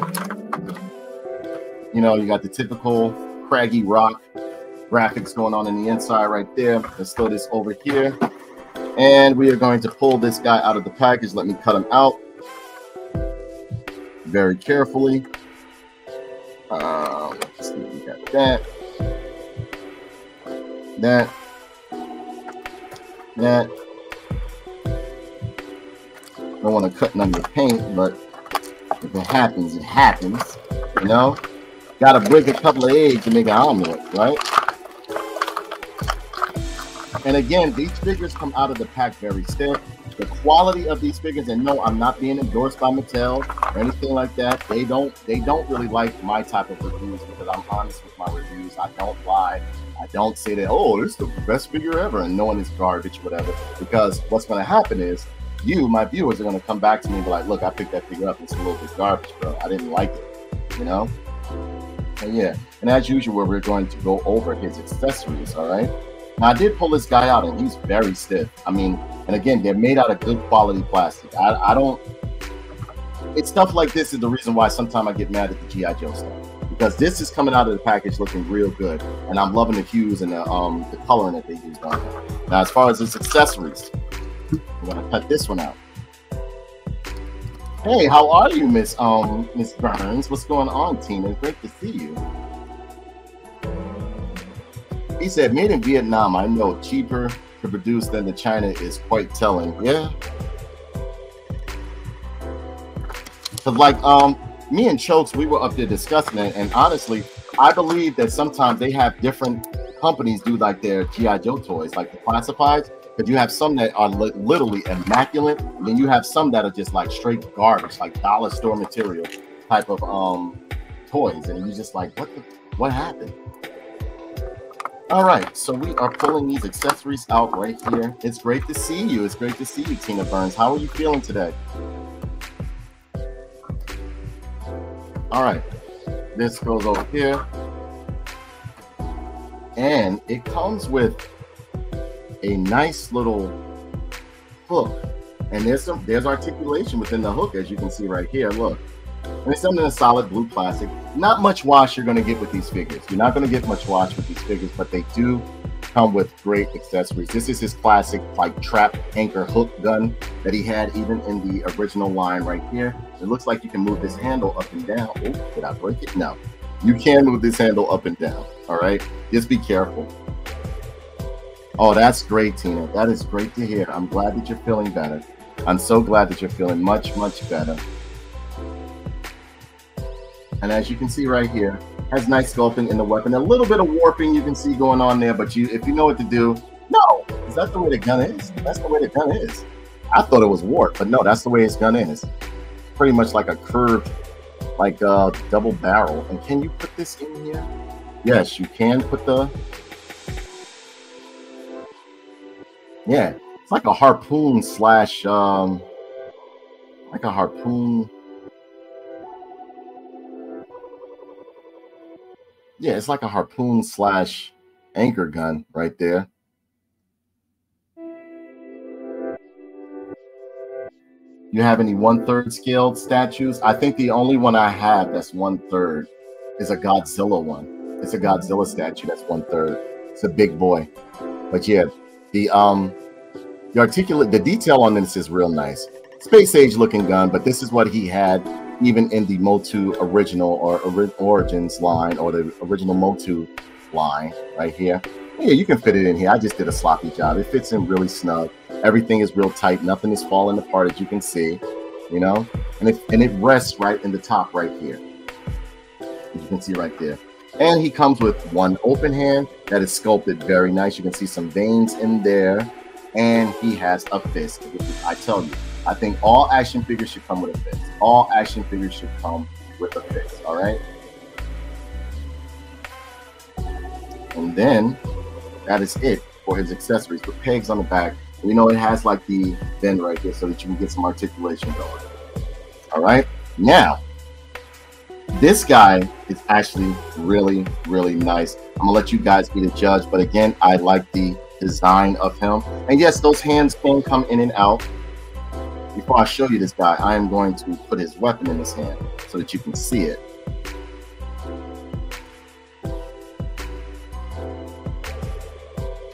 You know, you got the typical craggy rock graphics going on in the inside right there. Let's throw this over here. And we are going to pull this guy out of the package. Let me cut him out very carefully. Um, let's see, we got that. That. That. Don't want to cut none of the paint, but if it happens, it happens, you know? Gotta break a couple of eggs to make an omelet, right? And again, these figures come out of the pack very stiff. The quality of these figures, and no, I'm not being endorsed by Mattel or anything like that. They don't, they don't really like my type of reviews because I'm honest with my reviews. I don't lie. I don't say that, oh, this is the best figure ever, and no one is garbage, whatever. Because what's gonna happen is, you, my viewers, are gonna come back to me and be like, look, I picked that figure up, it's a little bit garbage, bro. I didn't like it, you know? And yeah, and as usual, we're going to go over his accessories, all right? Now, I did pull this guy out, and he's very stiff. I mean, and again, they're made out of good quality plastic. I, I don't, it's stuff like this is the reason why sometimes I get mad at the G I Joe stuff, because this is coming out of the package looking real good, and I'm loving the hues and the, um, the coloring that they used on it. Now, as far as his accessories, I'm gonna cut this one out. Hey, how are you, Miss Um Miss Burns? What's going on, Tina? Great to see you. He said, "Made in Vietnam. I know, cheaper to produce than the China is quite telling." Yeah. But like, um, me and Chokes, we were up there discussing it, and honestly, I believe that sometimes they have different companies do like their G I Joe toys, like the classifieds. Because you have some that are li literally immaculate, and then you have some that are just like straight garbage, like dollar store material type of um toys, and you're just like, what the, what happened? All right, so we are pulling these accessories out right here. It's great to see you. It's great to see you, Tina Burns. How are you feeling today? All right, this goes over here, and it comes with a nice little hook, and there's some there's articulation within the hook, as you can see right here. Look, and it's done in a solid blue plastic. Not much wash you're going to get with these figures. You're not going to get much wash with these figures, but they do come with great accessories. This is his classic like trap anchor hook gun that he had even in the original line right here. It looks like you can move this handle up and down. Oh, did I break it? No. You can move this handle up and down, all right? Just be careful. Oh, that's great, Tina. That is great to hear. I'm glad that you're feeling better. I'm so glad that you're feeling much, much better. And as you can see right here, has nice sculpting in the weapon. A little bit of warping you can see going on there, but you, if you know what to do, no, because that's the way the gun is. That's the way the gun is. I thought it was warped, but no, that's the way his gun is. Pretty much like a curved, like a double barrel. And can you put this in here? Yes, you can put the... Yeah, it's like a harpoon slash, um, like a harpoon... Yeah, it's like a harpoon slash anchor gun right there. You have any one-third scaled statues? I think the only one I have that's one-third is a Godzilla one. It's a Godzilla statue that's one-third. It's a big boy. But yeah, the um, the articulate, the detail on this is real nice. Space Age looking gun, but this is what he had even in the MOTU original or ori Origins line, or the original MOTU line right here. Yeah, you can fit it in here. I just did a sloppy job. It fits in really snug. Everything is real tight. Nothing is falling apart, as you can see, you know? And it, and it rests right in the top right here, as you can see right there. And he comes with one open hand that is sculpted very nice. You can see some veins in there. And he has a fist. I tell you, I think all action figures should come with a fist. All action figures should come with a fist, all right? And then that is it for his accessories. The pegs on the back, you know, it has like the bend right here so that you can get some articulation going. All right? Now, this guy is actually really, really nice. I'm gonna let you guys be the judge, but again, I like the design of him. And yes, those hands can come in and out. Before I show you this guy, I am going to put his weapon in his hand so that you can see it.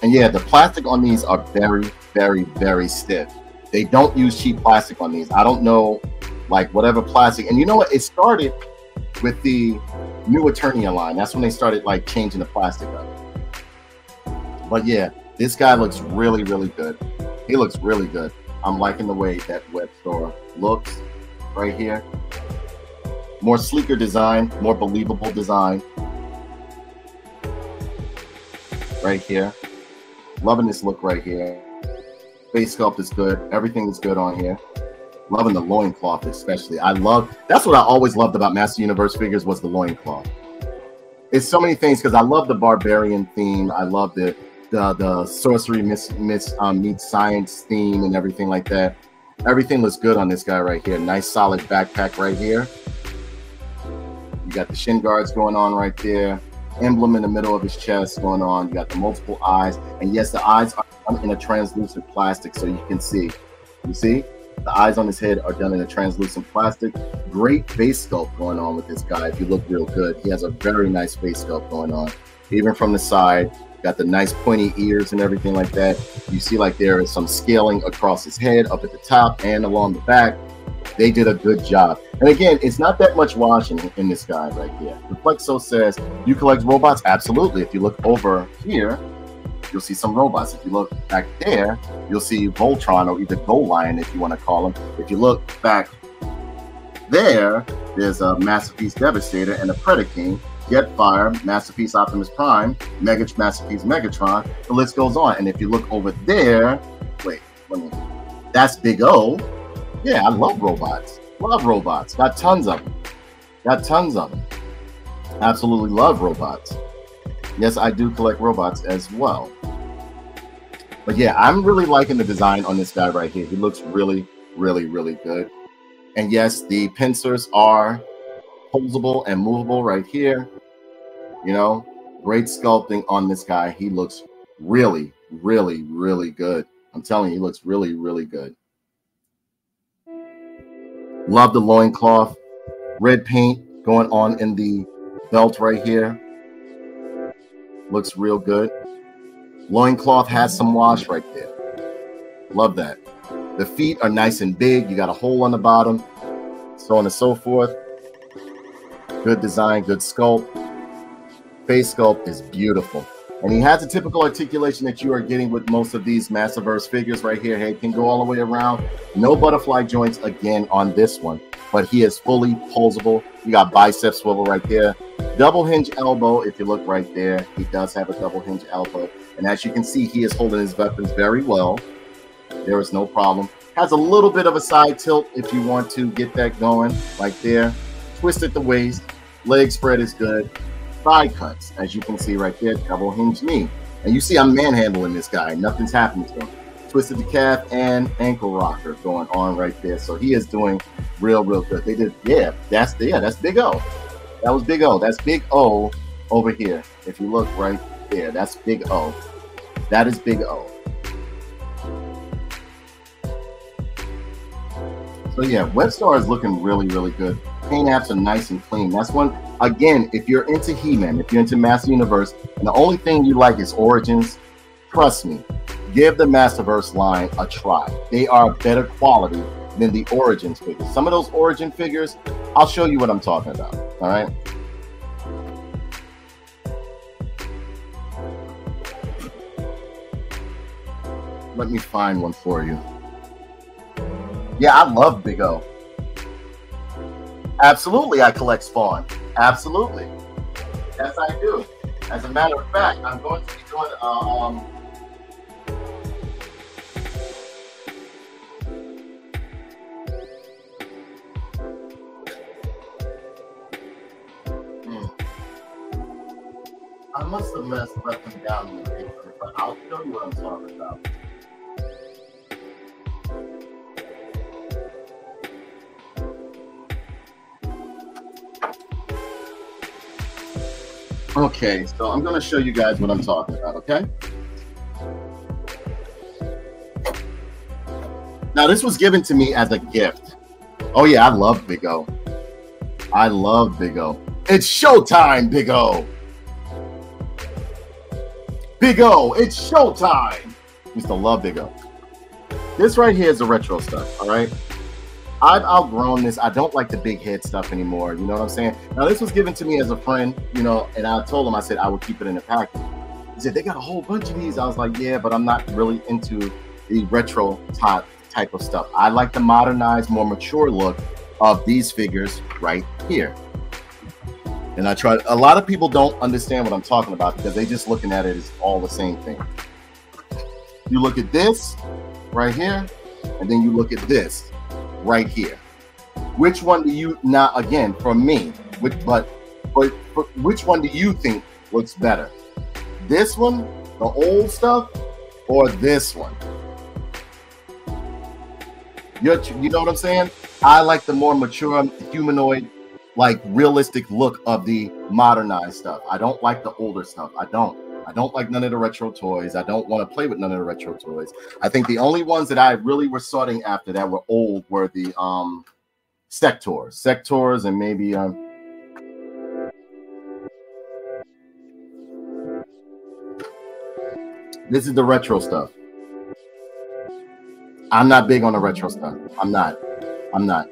And yeah, the plastic on these are very, very, very stiff. They don't use cheap plastic on these. I don't know, like whatever plastic. And you know what? It started with the New Eternia line. That's when they started like changing the plastic up. But yeah, this guy looks really, really good. He looks really good. I'm liking the way that Webstor looks right here. More sleeker design, more believable design. Right here. Loving this look right here. Face sculpt is good. Everything is good on here. Loving the loincloth especially. I love, that's what I always loved about Master Universe figures was the loincloth. It's so many things because I love the barbarian theme. I love the the the sorcery miss miss um meets science theme and everything like that. Everything looks good on this guy right here. Nice solid backpack right here. You got the shin guards going on right there. Emblem in the middle of his chest going on. You got the multiple eyes, and yes, the eyes are done in a translucent plastic, so you can see. You see, the eyes on his head are done in a translucent plastic. Great face sculpt going on with this guy. If you look real good, he has a very nice face sculpt going on, even from the side. Got the nice pointy ears and everything like that. You see like there is some scaling across his head, up at the top and along the back. They did a good job. And again, it's not that much washing in this guy right here. Reflexo says, you collect robots? Absolutely. If you look over here, you'll see some robots. If you look back there, you'll see Voltron, or either Gold Lion if you want to call him. If you look back there, there's a Masterpiece Devastator and a Predaking. Jetfire, Masterpiece Optimus Prime, Mega Masterpiece Megatron, the list goes on. And if you look over there, wait, wait a minute. That's Big O. Yeah, I love robots. Love robots. Got tons of them. Got tons of them. Absolutely love robots. Yes, I do collect robots as well. But yeah, I'm really liking the design on this guy right here. He looks really, really, really good. And yes, the pincers are posable and movable right here. You know, great sculpting on this guy. He looks really, really, really good. I'm telling you, he looks really, really good. Love the loincloth. Red paint going on in the belt right here. Looks real good. Loincloth has some wash right there. Love that. The feet are nice and big. You got a hole on the bottom, so on and so forth. Good design, good sculpt. Face sculpt is beautiful. And he has a typical articulation that you are getting with most of these Masterverse figures right here. Hey, can go all the way around. No butterfly joints again on this one, but he is fully poseable. You got bicep swivel right there. Double hinge elbow, if you look right there, he does have a double hinge elbow. And as you can see, he is holding his weapons very well. There is no problem. Has a little bit of a side tilt if you want to get that going right there. Twist at the waist. Leg spread is good. Thigh cuts, as you can see right there, double hinge knee. And you see I'm manhandling this guy. Nothing's happening to him. Twisted the calf and ankle rocker going on right there. So he is doing real, real good. They did, yeah, that's, yeah, that's Big O. That was Big O. That's Big O over here. If you look right there, that's Big O. That is Big O. So yeah, Webstor is looking really, really good. Paint apps are nice and clean. That's one, again, if you're into He-Man, if you're into Master Universe, and the only thing you like is Origins, trust me, give the Masterverse line a try. They are better quality than the Origins figures. Some of those Origin figures, I'll show you what I'm talking about, all right? Let me find one for you. Yeah, I love Big O. Absolutely, I collect Spawn. Absolutely. Yes, I do. As a matter of fact, I'm going to be doing... Um, mm. I must have messed them down in the picture, but I'll show you what I'm talking about. Okay, so I'm going to show you guys what I'm talking about, okay? Now, this was given to me as a gift. Oh, yeah, I love Big O. I love Big O. It's showtime, Big O. Big O, it's showtime. I used to love Big O. This right here is the retro stuff, all right? I've outgrown this. I don't like the big head stuff anymore. You know what I'm saying? Now, this was given to me as a friend, you know, and I told him, I said, I would keep it in the package. He said, they got a whole bunch of these. I was like, yeah, but I'm not really into the retro type, type of stuff. I like the modernized, more mature look of these figures right here. And I tried, a lot of people don't understand what I'm talking about because they just looking at it as all the same thing. You look at this right here, and then you look at this right here. Which one do you, now again for me, which but, but but which one do you think looks better? This one, the old stuff, or this one? You're, you know what I'm saying? I like the more mature humanoid, like realistic look of the modernized stuff. I don't like the older stuff. I don't. I don't like none of the retro toys. I don't want to play with none of the retro toys. I think the only ones that I really were sorting after that were old were the um, Sectors. Sectors and maybe... Um... This is the retro stuff. I'm not big on the retro stuff. I'm not. I'm not.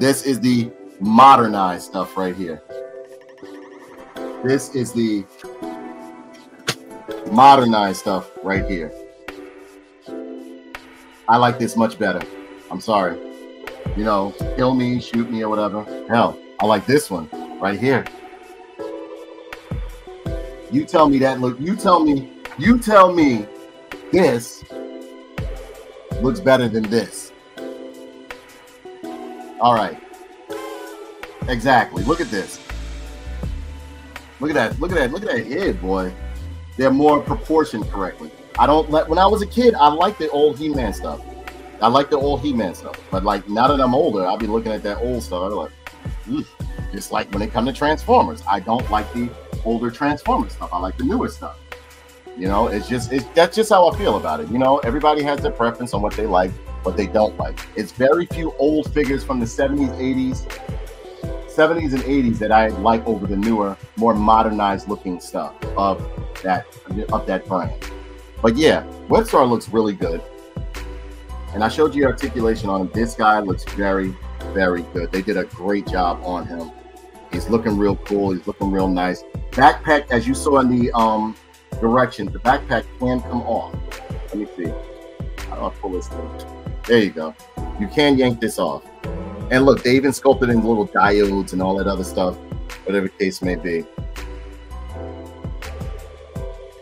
This is the modernized stuff right here. This is the modernized stuff right here. I like this much better. I'm sorry. You know, kill me, shoot me, or whatever. Hell, I like this one right here. You tell me that look. You tell me. You tell me this looks better than this. All right. Exactly. Look at this. Look at that, look at that, look at that head, boy. They're more proportioned correctly. I don't let, when I was a kid, I liked the old He-Man stuff. I liked the old He-Man stuff. But like, now that I'm older, I'll be looking at that old stuff. I'll be like, mm. Just like when it comes to Transformers. I don't like the older Transformers stuff. I like the newer stuff. You know, it's just, it's, that's just how I feel about it. You know, everybody has their preference on what they like, what they don't like. It's very few old figures from the seventies, eighties, seventies and eighties that I like over the newer, more modernized looking stuff of that of that brand. But yeah, Webstor looks really good. And I showed you articulation on him. This guy looks very, very good. They did a great job on him. He's looking real cool. He's looking real nice. Backpack, as you saw in the um, directions, the backpack can come off. Let me see. How do I pull this thing? There you go. You can yank this off. And look, they even sculpted in little diodes and all that other stuff, whatever the case may be.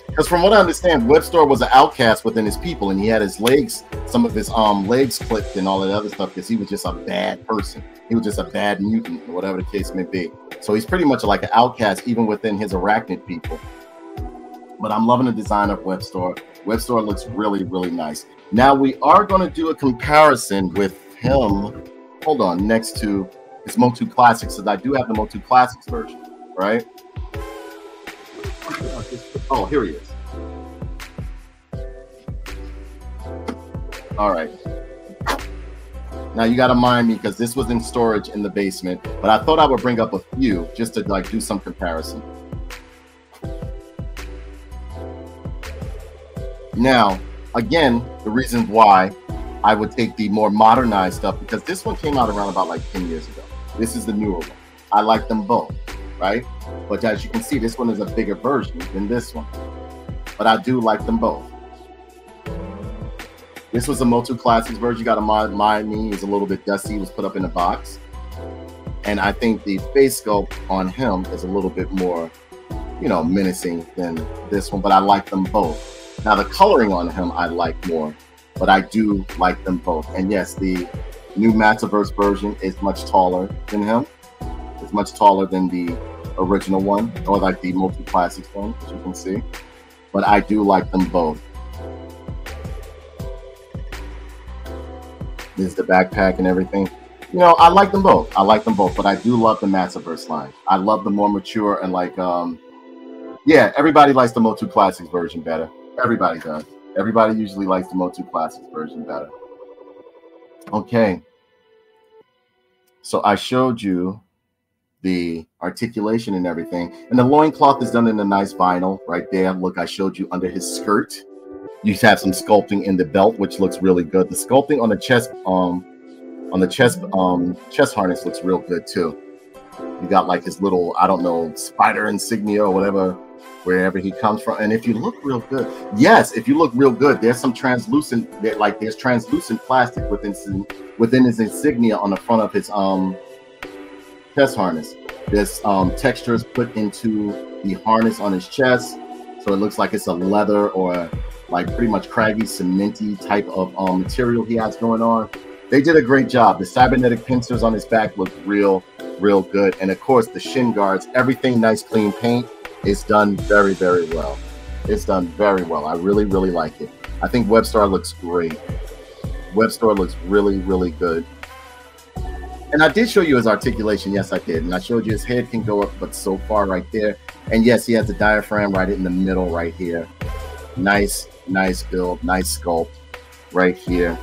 Because from what I understand, Webstor was an outcast within his people, and he had his legs, some of his um legs clipped and all that other stuff because he was just a bad person. He was just a bad mutant, or whatever the case may be. So he's pretty much like an outcast even within his arachnid people. But I'm loving the design of Webstor. Webstor looks really, really nice. Now we are going to do a comparison with him. Hold on, next to his MOTU Classics, because I do have the MOTU Classics version, right? Oh, here he is. All right. Now you got to mind me because this was in storage in the basement, but I thought I would bring up a few just to like do some comparison. Now, again, the reason why I would take the more modernized stuff, because this one came out around about like ten years ago. This is the newer one. I like them both, right? But as you can see, this one is a bigger version than this one. But I do like them both. This was a MOTU Classics version. You got to mind me, it was a little bit dusty. It was put up in a box. And I think the face sculpt on him is a little bit more, you know, menacing than this one. But I like them both. Now, the coloring on him I like more, but I do like them both. And yes, the new Masterverse version is much taller than him. It's much taller than the original one, or like the MOTU Classics one, as you can see. But I do like them both. This is the backpack and everything. You know, I like them both. I like them both, but I do love the Masterverse line. I love the more mature and like, um, yeah, everybody likes the MOTU Classics version better. Everybody does. Everybody usually likes the MOTU Classics version better. Okay. So I showed you the articulation and everything. And the loincloth is done in a nice vinyl right there. Look, I showed you under his skirt. You have some sculpting in the belt, which looks really good. The sculpting on the chest, um, on the chest, um, chest harness looks real good too. You got like his little, I don't know, spider insignia or whatever, wherever he comes from. And if you look real good, yes, if you look real good, there's some translucent, like there's translucent plastic within within his insignia on the front of his um chest harness. There's um textures put into the harness on his chest, so it looks like it's a leather or like pretty much craggy, cementy type of um material he has going on. They did a great job. The cybernetic pincers on his back look real, real good. And of course the shin guards, everything nice, clean paint. It's done very, very well. It's done very well. I really, really like it. I think Webstor looks great. Webstor looks really, really good. And I did show you his articulation. Yes, I did. And I showed you his head can go up, but so far right there. And yes, he has the diaphragm right in the middle right here. Nice, nice build, nice sculpt right here.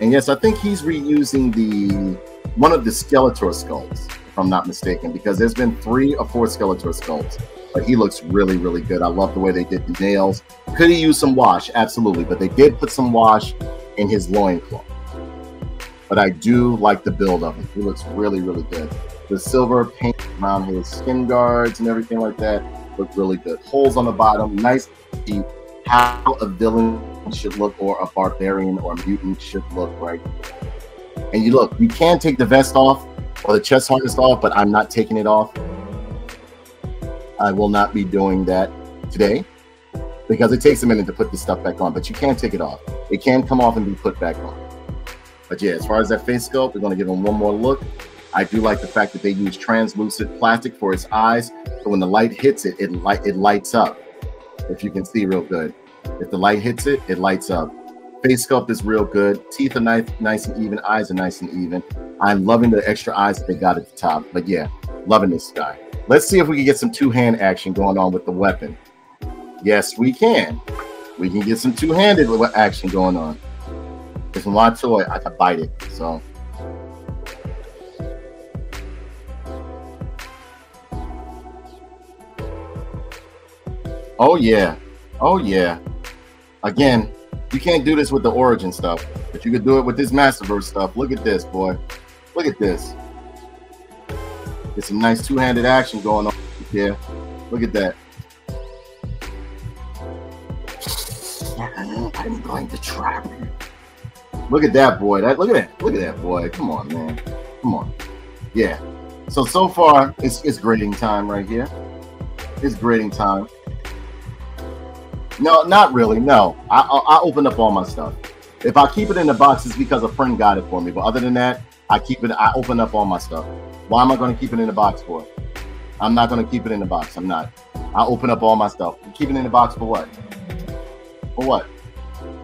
And yes, I think he's reusing the one of the Skeletor sculpts, if I'm not mistaken, because there's been three or four Skeletor sculpts. But he looks really, really good. I love the way they did the nails. Could he use some wash? Absolutely. But they did put some wash in his loincloth. But I do like the build of him. He looks really, really good. The silver paint around his skin guards and everything like that look really good. Holes on the bottom. Nice to see how a villain should look, or a barbarian or a mutant should look, right? And you look, you can take the vest off or the chest harness off, but I'm not taking it off. I will not be doing that today because it takes a minute to put this stuff back on, but you can take it off. It can come off and be put back on. But yeah, as far as that face sculpt, we're going to give him one more look. I do like the fact that they use translucent plastic for his eyes, so when the light hits it, it, light, it lights up. If you can see real good. If the light hits it, it lights up. Face sculpt is real good. Teeth are nice, nice and even. Eyes are nice and even. I'm loving the extra eyes that they got at the top, but yeah, loving this guy. Let's see if we can get some two-hand action going on with the weapon. Yes, we can. We can get some two-handed action going on. It's my toy. I can bite it, so. Oh yeah, oh yeah. Again, you can't do this with the Origin stuff, but you could do it with this Masterverse stuff. Look at this, boy. Look at this. There's some nice two-handed action going on here. Look at that. I'm going to trap you. Look at that, boy. That look at that. Look at that, boy. Come on, man. Come on. Yeah. So so far, it's it's grading time right here. It's grading time. No, not really. No, I, I I open up all my stuff. If I keep it in the box, it's because a friend got it for me. But other than that, I keep it. I open up all my stuff. Why am I going to keep it in the box for? I'm not going to keep it in the box. I'm not. I open up all my stuff. Keep it in the box for what? For what?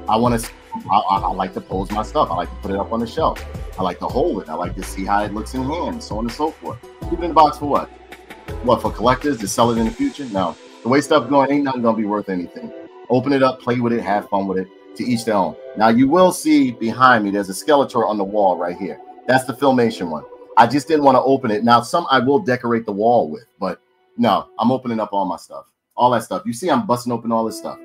I want to. I, I, I like to pose my stuff. I like to put it up on the shelf. I like to hold it. I like to see how it looks in hand, so on and so forth. Keep it in the box for what? What, for collectors to sell it in the future? No. The way stuff going, ain't nothing going to be worth anything. Open it up, play with it, have fun with it, to each their own. Now, you will see behind me, there's a Skeletor on the wall right here. That's the Filmation one. I just didn't want to open it. Now, some I will decorate the wall with, but no, I'm opening up all my stuff. All that stuff. You see I'm busting open all this stuff.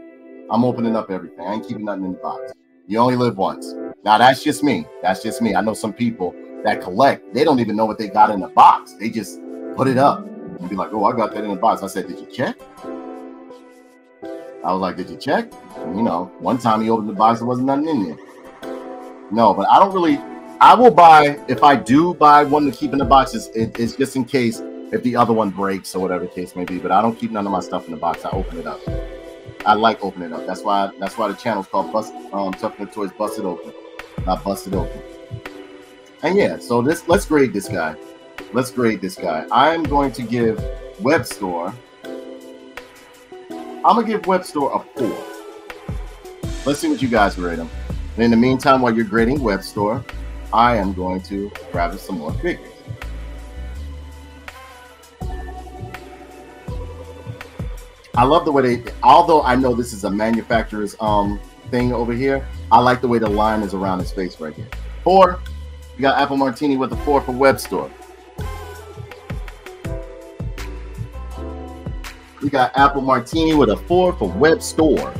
I'm opening up everything. I ain't keeping nothing in the box. You only live once. Now, that's just me. That's just me. I know some people that collect. They don't even know what they got in the box. They just put it up and be like, oh, I got that in the box. I said, did you check? I was like, did you check? And, you know, one time he opened the box, there wasn't nothing in there. No, but I don't really, I will buy, if I do buy one to keep in the boxes, it, it's just in case if the other one breaks or whatever the case may be. But I don't keep none of my stuff in the box. I open it up. I like opening it up. That's why that's why the channel's called Bust um Toughness Toys Busted Open. Not Busted Open. And yeah, so this let's grade this guy. Let's grade this guy. I'm going to give Webstor. I'm gonna give Webstor a four. Let's see what you guys grade him. And in the meantime, while you're grading Webstor, I am going to grab some more figures. I love the way they, although I know this is a manufacturer's um thing over here, I like the way the line is around his face right here. Four, you got Apple Martini with a four for Webstor. We got Apple Martini with a four for Webstor.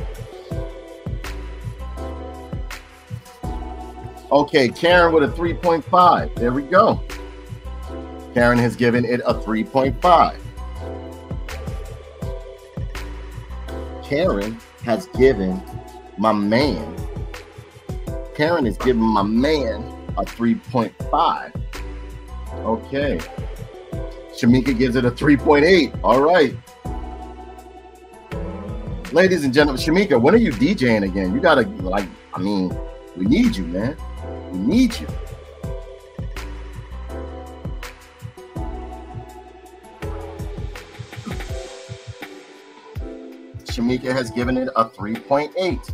Okay, Karen with a three point five. There we go. Karen has given it a three point five. Karen has given my man. Karen has given my man a three point five. Okay. Shamika gives it a three point eight. All right. Ladies and gentlemen, Shamika, when are you DJing again? You gotta, like, I mean, we need you, man. We need you. Shamika has given it a three point eight.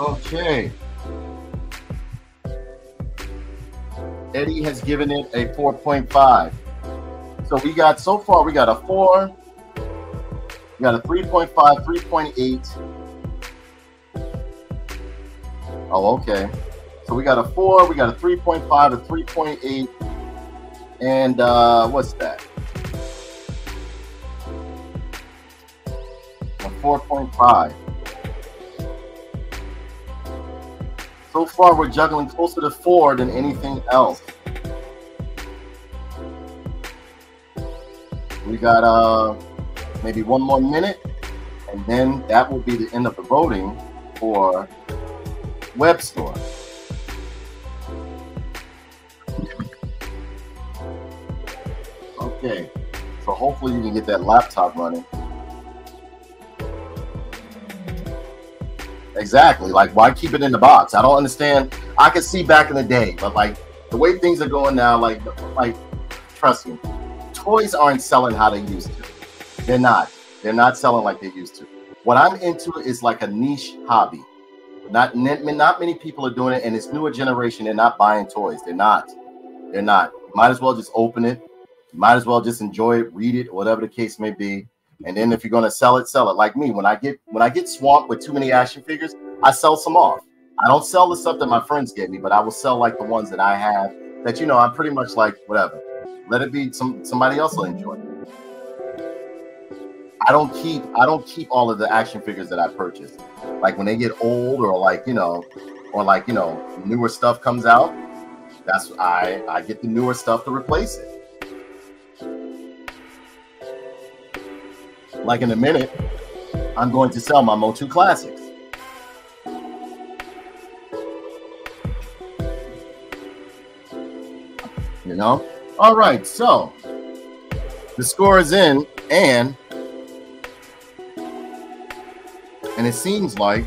Okay. Eddie has given it a four point five. So we got, so far, we got a four, we got a three point five, three point eight. Oh, okay. So we got a four, we got a three point five, a three point eight, and uh, what's that? A four point five. So far, we're juggling closer to four than anything else. We got uh, maybe one more minute, and then that will be the end of the voting for Webstor. Okay, so hopefully you can get that laptop running. Exactly. Like, why keep it in the box? I don't understand. I could see back in the day, but like the way things are going now, like, like trust me, toys aren't selling how they used to. They're not. They're not selling like they used to. What I'm into is like a niche hobby. Not not many people are doing it, and this newer generation, they're not buying toys. They're not. They're not. Might as well just open it, might as well just enjoy it, read it, whatever the case may be. And then if you're going to sell it, sell it. Like me, when I get when I get swamped with too many action figures, I sell some off. I don't sell the stuff that my friends gave me, but I will sell like the ones that I have that, you know, I'm pretty much like, whatever. Let it be, some somebody else will enjoy it. I don't keep I don't keep all of the action figures that I purchased. Like when they get old, or like, you know, or like, you know, newer stuff comes out, that's I I get the newer stuff to replace it. Like in a minute, I'm going to sell my MOTU Classics. You know? All right, so the score is in, and and it seems like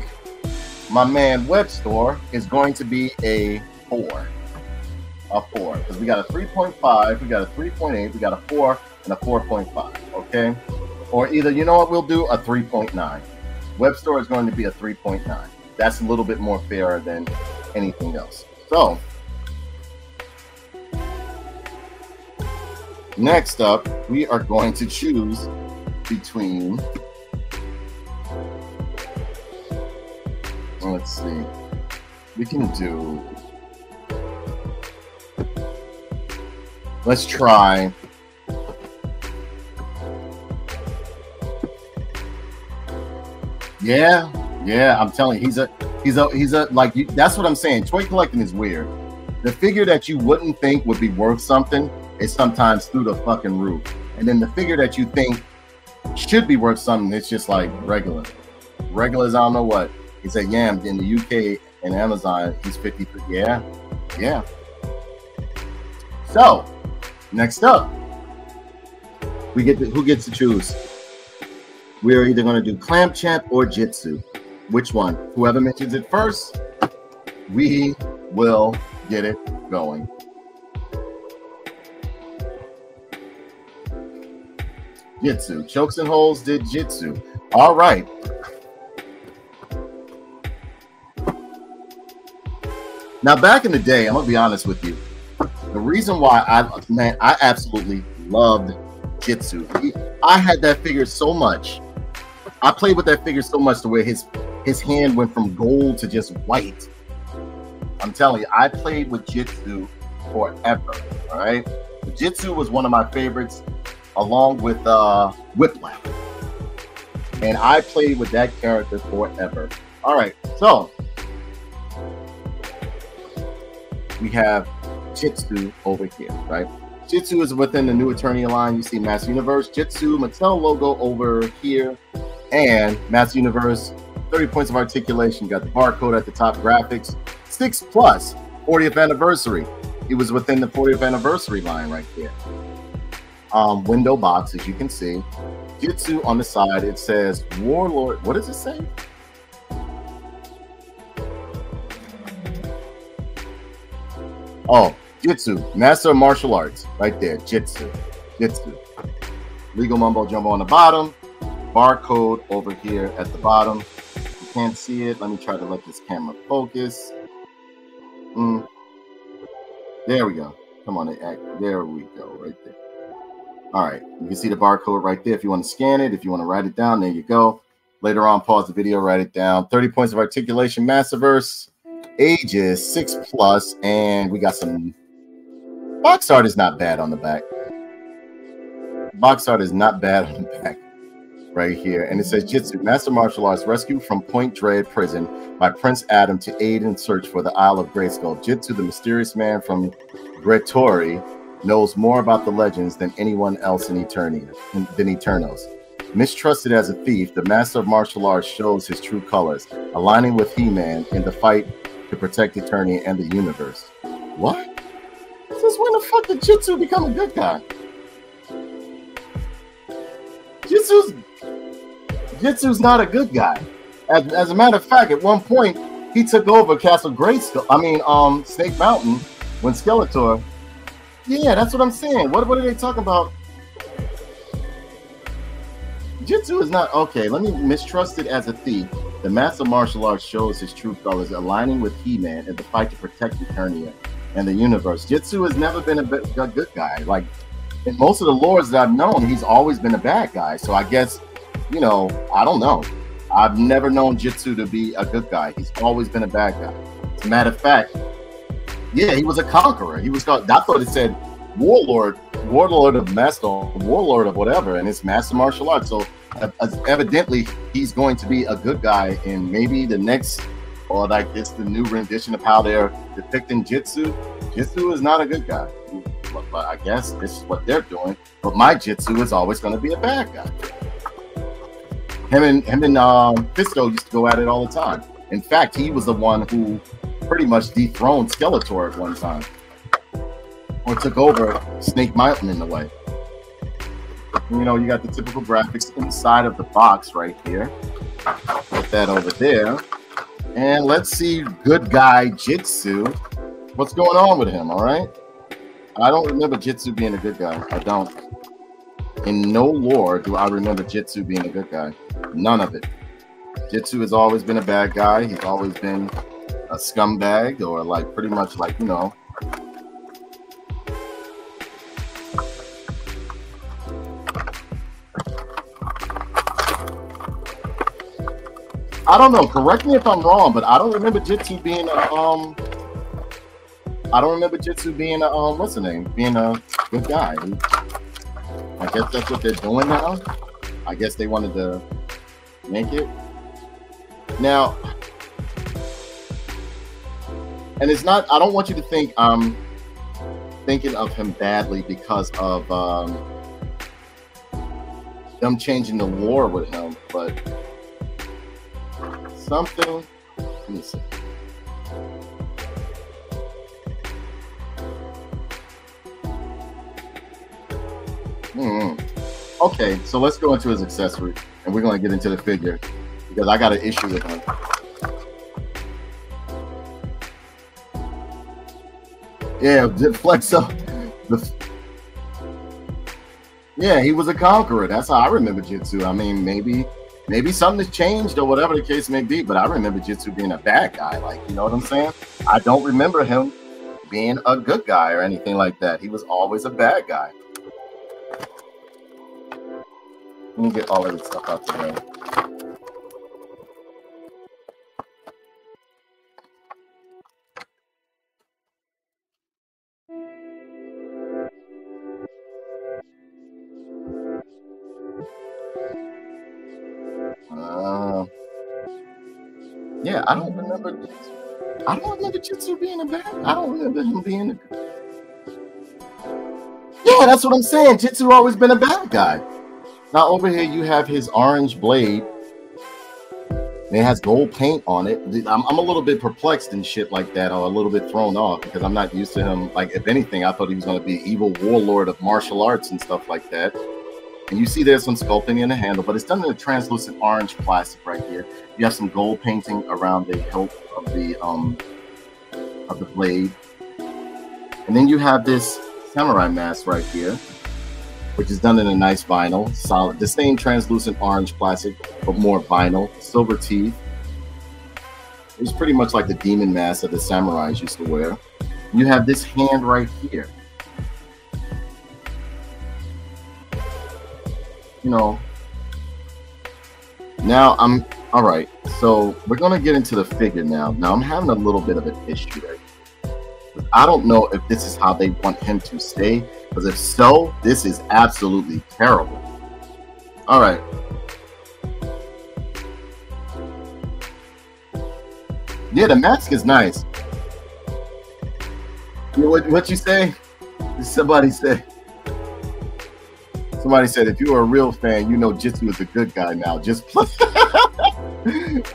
my man Webstor is going to be a four. A four. Because we got a three point five, we got a three point eight, we got a four, and a four point five. Okay? Or either, you know what, we'll do a three point nine. Webstor is going to be a three point nine. That's a little bit more fair than anything else. So, next up, we are going to choose between, let's see, we can do, let's try, yeah, yeah, I'm telling you, he's a, he's a, he's a, like, you, that's what I'm saying. Toy collecting is weird. The figure that you wouldn't think would be worth something is sometimes through the fucking roof. And then the figure that you think should be worth something, it's just like regular. Regular is I don't know what. He said, yeah, in the U K and Amazon, he's fifty-three. Yeah, yeah. So, next up, we get to, who gets to choose? We're either going to do Clamp Champ or Jitsu. Which one? Whoever mentions it first, we will get it going. Jitsu. Chokes and Holes did Jitsu. All right. Now, back in the day, I'm going to be honest with you. The reason why I, man, I absolutely loved Jitsu. I had that figure so much. I played with that figure so much to where his his hand went from gold to just white. I'm telling you, I played with Jitsu forever. All right, Jitsu was one of my favorites, along with uh, Whiplash, and I played with that character forever. All right, so we have Jitsu over here, right? Jitsu is within the New Eternia line. You see Master Universe, Jitsu, Mattel logo over here, and Master Universe, thirty points of articulation. Got the barcode at the top, graphics, six plus, fortieth anniversary. It was within the fortieth anniversary line right there. Um, window box, as you can see. Jitsu on the side, it says Warlord. What does it say? Oh, Jitsu, Master of Martial Arts, right there. Jitsu, Jitsu. Legal Mumbo Jumbo on the bottom. Barcode over here at the bottom. You can't see it. Let me try to let this camera focus. Mm. There we go. Come on, there we go, right there. All right, you can see the barcode right there. If you want to scan it, if you want to write it down, there you go. Later on, pause the video, write it down. thirty points of articulation, Masterverse. Ages six plus, and we got some box art. Is not bad on the back. Box art is not bad on the back, right here. And it says Jitsu, Master Martial Arts, rescued from Point Dread prison by Prince Adam to aid in search for the Isle of Grayskull. Jitsu, the mysterious man from Gretori, knows more about the legends than anyone else in Eternia, than Eternos. Mistrusted as a thief, the Master of Martial Arts shows his true colors, aligning with He-Man in the fight to protect Eternia and the universe. What? Since when the fuck did Jitsu become a good guy? Jitsu's, Jitsu's not a good guy. As, as a matter of fact, at one point, he took over Castle Grayskull, I mean, um, Snake Mountain, when Skeletor... Yeah, that's what I'm saying. What, what are they talking about? Jitsu is not okay. Let me mistrusted as a thief. The Master Martial Arts shows his true colors, aligning with He-Man in the fight to protect Eternia and the universe. Jitsu has never been a, bit, a good guy. Like in most of the lords that I've known, he's always been a bad guy. So I guess, you know, I don't know. I've never known Jitsu to be a good guy. He's always been a bad guy. As a matter of fact, yeah, he was a conqueror. He was, I thought it said warlord, warlord of master, warlord of whatever, and it's master martial arts. So uh, evidently he's going to be a good guy in maybe the next, or like it's the new rendition of how they're depicting Jitsu. Jitsu is not a good guy. But I guess this is what they're doing. But my Jitsu is always going to be a bad guy. Him and him and um, Fisto used to go at it all the time. In fact, he was the one who pretty much dethroned Skeletor at one time, or took over Snake Mountain in a way. You know, you got the typical graphics inside of the box right here. Put that over there, and let's see good guy Jitsu. What's going on with him? All right. I don't remember Jitsu being a good guy. I don't. In no lore do I remember Jitsu being a good guy. None of it. Jitsu has always been a bad guy. He's always been a scumbag, or like pretty much like, you know. I don't know. Correct me if I'm wrong, but I don't remember Jitsu being a um. I don't remember Jitsu being a um, what's the name? Being a good guy. I guess that's what they're doing now. I guess they wanted to make it now. And it's not, I don't want you to think I'm thinking of him badly because of um, them changing the war with him, but something, let me see. Mm-hmm. Okay, so let's go into his accessory, and we're going to get into the figure because I got an issue with him. Yeah, flex up. The... Yeah, he was a conqueror. That's how I remember Jitsu. I mean, maybe, maybe something's changed or whatever the case may be, but I remember Jitsu being a bad guy. Like, you know what I'm saying? I don't remember him being a good guy or anything like that. He was always a bad guy. Let me get all of this stuff out the way. Uh, yeah, I don't remember. I don't remember Jitsu being a bad. I don't remember him being a. Yeah, that's what I'm saying. Jitsu always been a bad guy. Now over here you have his orange blade, and it has gold paint on it. I'm, I'm a little bit perplexed and shit like that, or a little bit thrown off because I'm not used to him. Like, if anything, I thought he was going to be evil warlord of martial arts and stuff like that. And you see there's some sculpting in the handle, but it's done in a translucent orange plastic right here. You have some gold painting around the hilt of the um of the blade, and then you have this samurai mask right here, which is done in a nice vinyl, solid, the same translucent orange plastic, but more vinyl, silver teeth. It's pretty much like the demon mask that the samurais used to wear. You have this hand right here. You know, now I'm, all right, so we're gonna get into the figure now. Now I'm having a little bit of an issue right here. I don't know if this is how they want him to stay, because if so, this is absolutely terrible. All right. Yeah, the mask is nice. You know what, what you say? Somebody said, somebody said, if you were a real fan, you know Jitsu is a good guy now. Just play.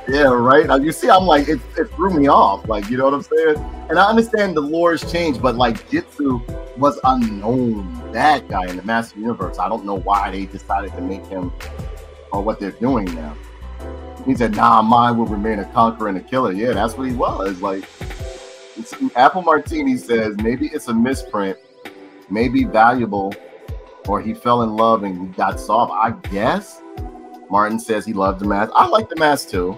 Yeah, right? You see, I'm like, it, it threw me off. Like, you know what I'm saying? And I understand the lore's changed, but like, Jitsu was unknown bad guy in the Masters of the Universe. I don't know why they decided to make him or what they're doing now. He said, nah, mine will remain a conqueror and a killer. Yeah, that's what he was. Like, it's, Apple Martini says, maybe it's a misprint, maybe valuable, or he fell in love and got soft, I guess. Martin says he loved the mask. I like the mask too.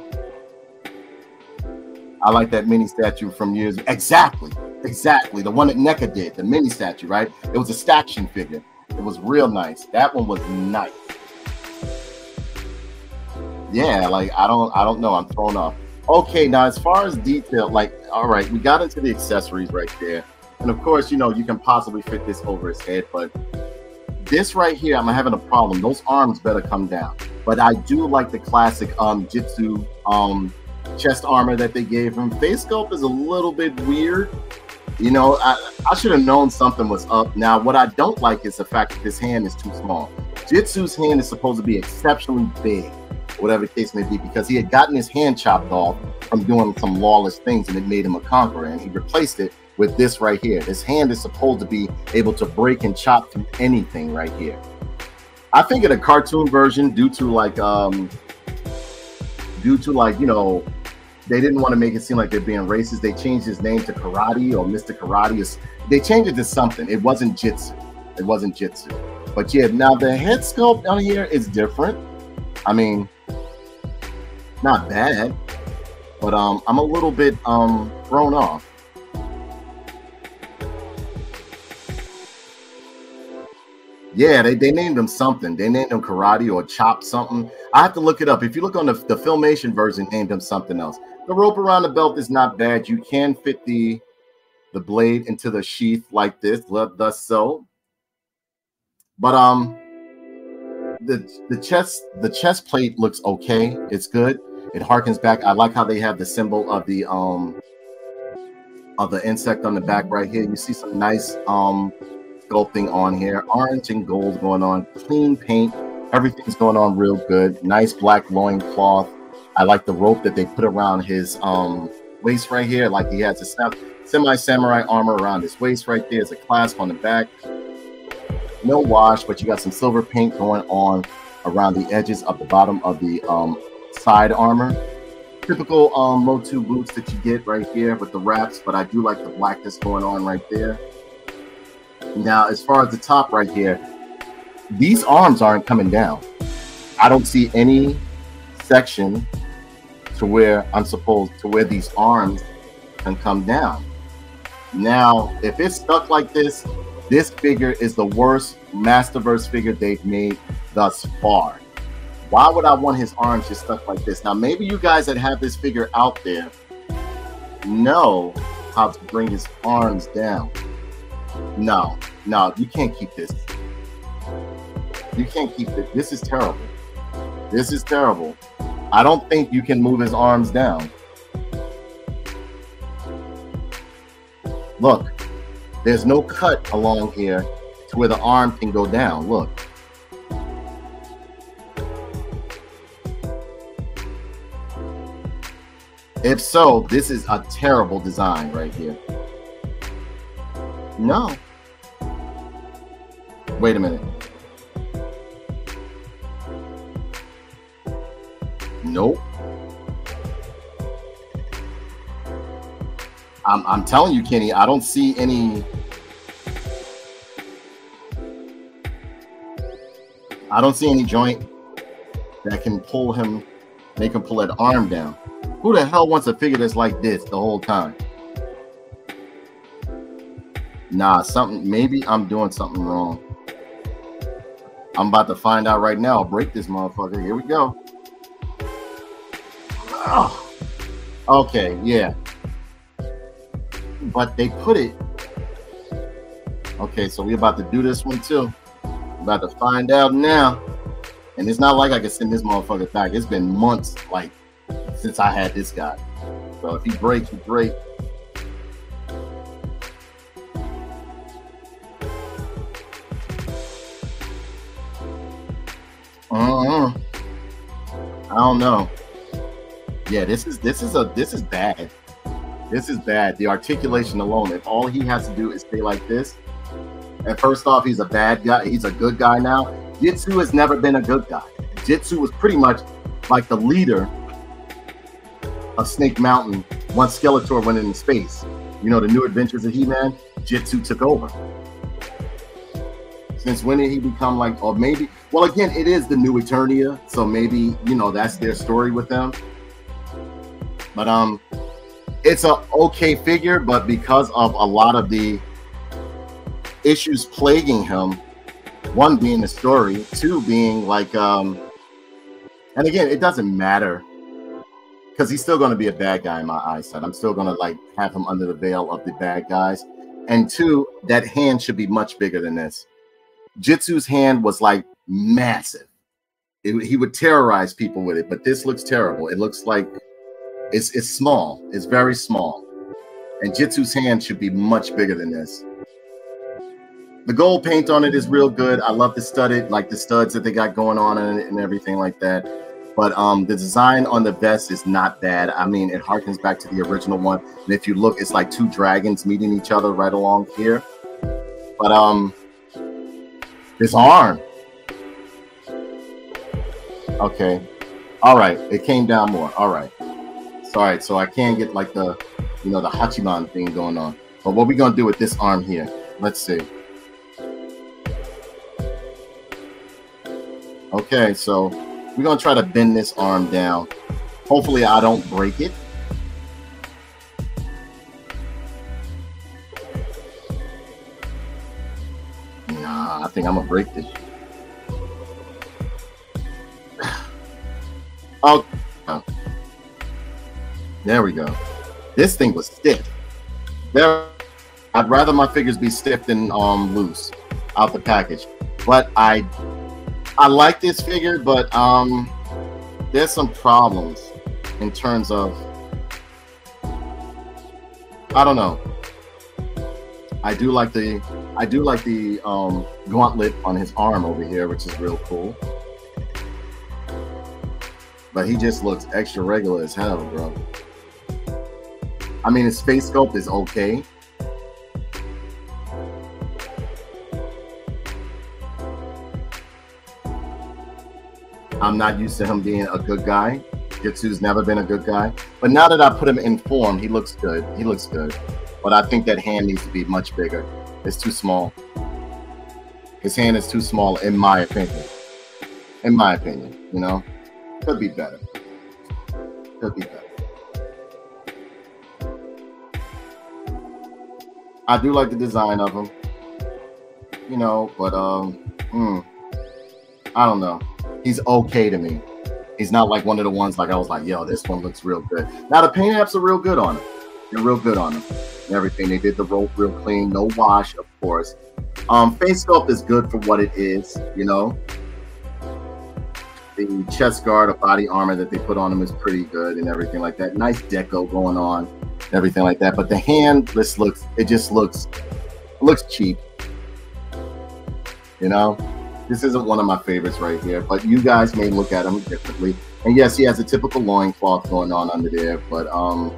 I like that mini statue from years. Exactly, exactly. The one that NECA did, the mini statue, right? It was a action figure. It was real nice. That one was nice. Yeah, like I don't, I don't know. I'm thrown off. Okay, now as far as detail, like, all right, we got into the accessories right there, and of course, you know, you can possibly fit this over his head, but this right here, I'm having a problem. Those arms better come down. But I do like the classic um, Jitsu um, chest armor that they gave him. Face sculpt is a little bit weird. You know, I, I should have known something was up. Now, what I don't like is the fact that this hand is too small. Jitsu's hand is supposed to be exceptionally big, whatever the case may be, because he had gotten his hand chopped off from doing some lawless things, and it made him a conqueror, and he replaced it with this right here. His hand is supposed to be able to break and chop through anything right here. I think in a cartoon version, due to like, um, due to like, you know, they didn't want to make it seem like they're being racist. They changed his name to Karate or Mister Karate. They changed it to something. It wasn't Jitsu. It wasn't Jitsu. But yeah, now the head sculpt on here is different. I mean, not bad, but um, I'm a little bit um thrown off. Yeah, they, they named him something. They named him Karate or Chop something. I have to look it up. If you look on the, the Filmation version, named him something else. The rope around the belt is not bad. You can fit the the blade into the sheath like this, thus so. But um, the the chest the chest plate looks okay. It's good. It harkens back. I like how they have the symbol of the um of the insect on the back right here. You see some nice um. sculpting on here, orange and gold going on, clean paint, everything's going on real good. Nice black loincloth. I like the rope that they put around his um waist right here, like he has a semi-samurai armor around his waist right there. There's a clasp on the back, no wash, but you got some silver paint going on around the edges of the bottom of the um side armor. Typical um MOTU boots that you get right here with the wraps, but I do like the blackness going on right there. Now, as far as the top right here, these arms aren't coming down. I don't see any section to where I'm supposed to where these arms can come down. Now, if it's stuck like this, this figure is the worst Masterverse figure they've made thus far. Why would I want his arms just stuck like this? Now, maybe you guys that have this figure out there know how to bring his arms down. No, no, you can't keep this. You can't keep it. This is terrible. This is terrible. I don't think you can move his arms down. Look, there's no cut along here to where the arm can go down. Look. If so, this is a terrible design right here. No. Wait a minute. Nope. I'm, I'm telling you, Kenny, I don't see any. I don't see any joint that can pull him, make him pull that arm down. Who the hell wants a figure that's like this the whole time? Nah, something, maybe I'm doing something wrong. I'm about to find out right now. I'll break this motherfucker. Here we go. Oh, okay, yeah. But they put it. Okay, so we're about to do this one too. We're about to find out now. And it's not like I can send this motherfucker back. It's been months, like, since I had this guy. So if he breaks, he breaks. Mm-mm. I don't know. Yeah, this is this is a this is bad. This is bad. The articulation alone. If all he has to do is stay like this, and first off, he's a bad guy. He's a good guy now. Jitsu has never been a good guy. Jitsu was pretty much like the leader of Snake Mountain once Skeletor went into space. You know, the New Adventures of He-Man. Jitsu took over. Since when did he become like, or maybe, well, again, it is the New Eternia, so maybe, you know, that's their story with them. But um, it's a okay figure, but because of a lot of the issues plaguing him, One being the story, two being like, um, and again, it doesn't matter because he's still going to be a bad guy in my eyesight. I'm still going to like have him under the veil of the bad guys. And two, that hand should be much bigger than this. Jitsu's hand was like massive. It, he would terrorize people with it, but this looks terrible. It looks like it's, it's small. It's very small. And Jitsu's hand should be much bigger than this. The gold paint on it is real good. I love the studded, like the studs that they got going on in it and everything like that. But um, the design on the vest is not bad. I mean, it harkens back to the original one. And if you look, it's like two dragons meeting each other right along here. But um, this arm. Okay. All right. It came down more. All right. Sorry. So I can get like the, you know, the Hachiman thing going on. But what we're going to do with this arm here, let's see. Okay, so we're going to try to bend this arm down. Hopefully I don't break it. Nah, I think I'm going to break this. Oh, there we go. This thing was stiff. There, I'd rather my figures be stiff than um, loose out the package. But I... I like this figure, but um, there's some problems in terms of, I don't know. I do like the, I do like the um, gauntlet on his arm over here, which is real cool. But he just looks extra regular as hell, bro. I mean, his face sculpt is okay. I'm not used to him being a good guy. Jitsu's never been a good guy. But now that I put him in form, he looks good. He looks good. But I think that hand needs to be much bigger. It's too small. His hand is too small, in my opinion. In my opinion, you know? Could be better. Could be better. I do like the design of him. You know, but, um, mm, I don't know. He's okay to me. He's not like one of the ones like I was like, yo, this one looks real good. Now the paint apps are real good on him. They're real good on him. And everything. They did the rope real clean, no wash, of course. Um, face sculpt is good for what it is, you know. The chest guard or body armor that they put on him is pretty good and everything like that. Nice deco going on, everything like that. But the hand just looks, it just looks, it looks cheap. You know? This isn't one of my favorites right here, but you guys may look at him differently. And yes, he has a typical loincloth going on under there, but um,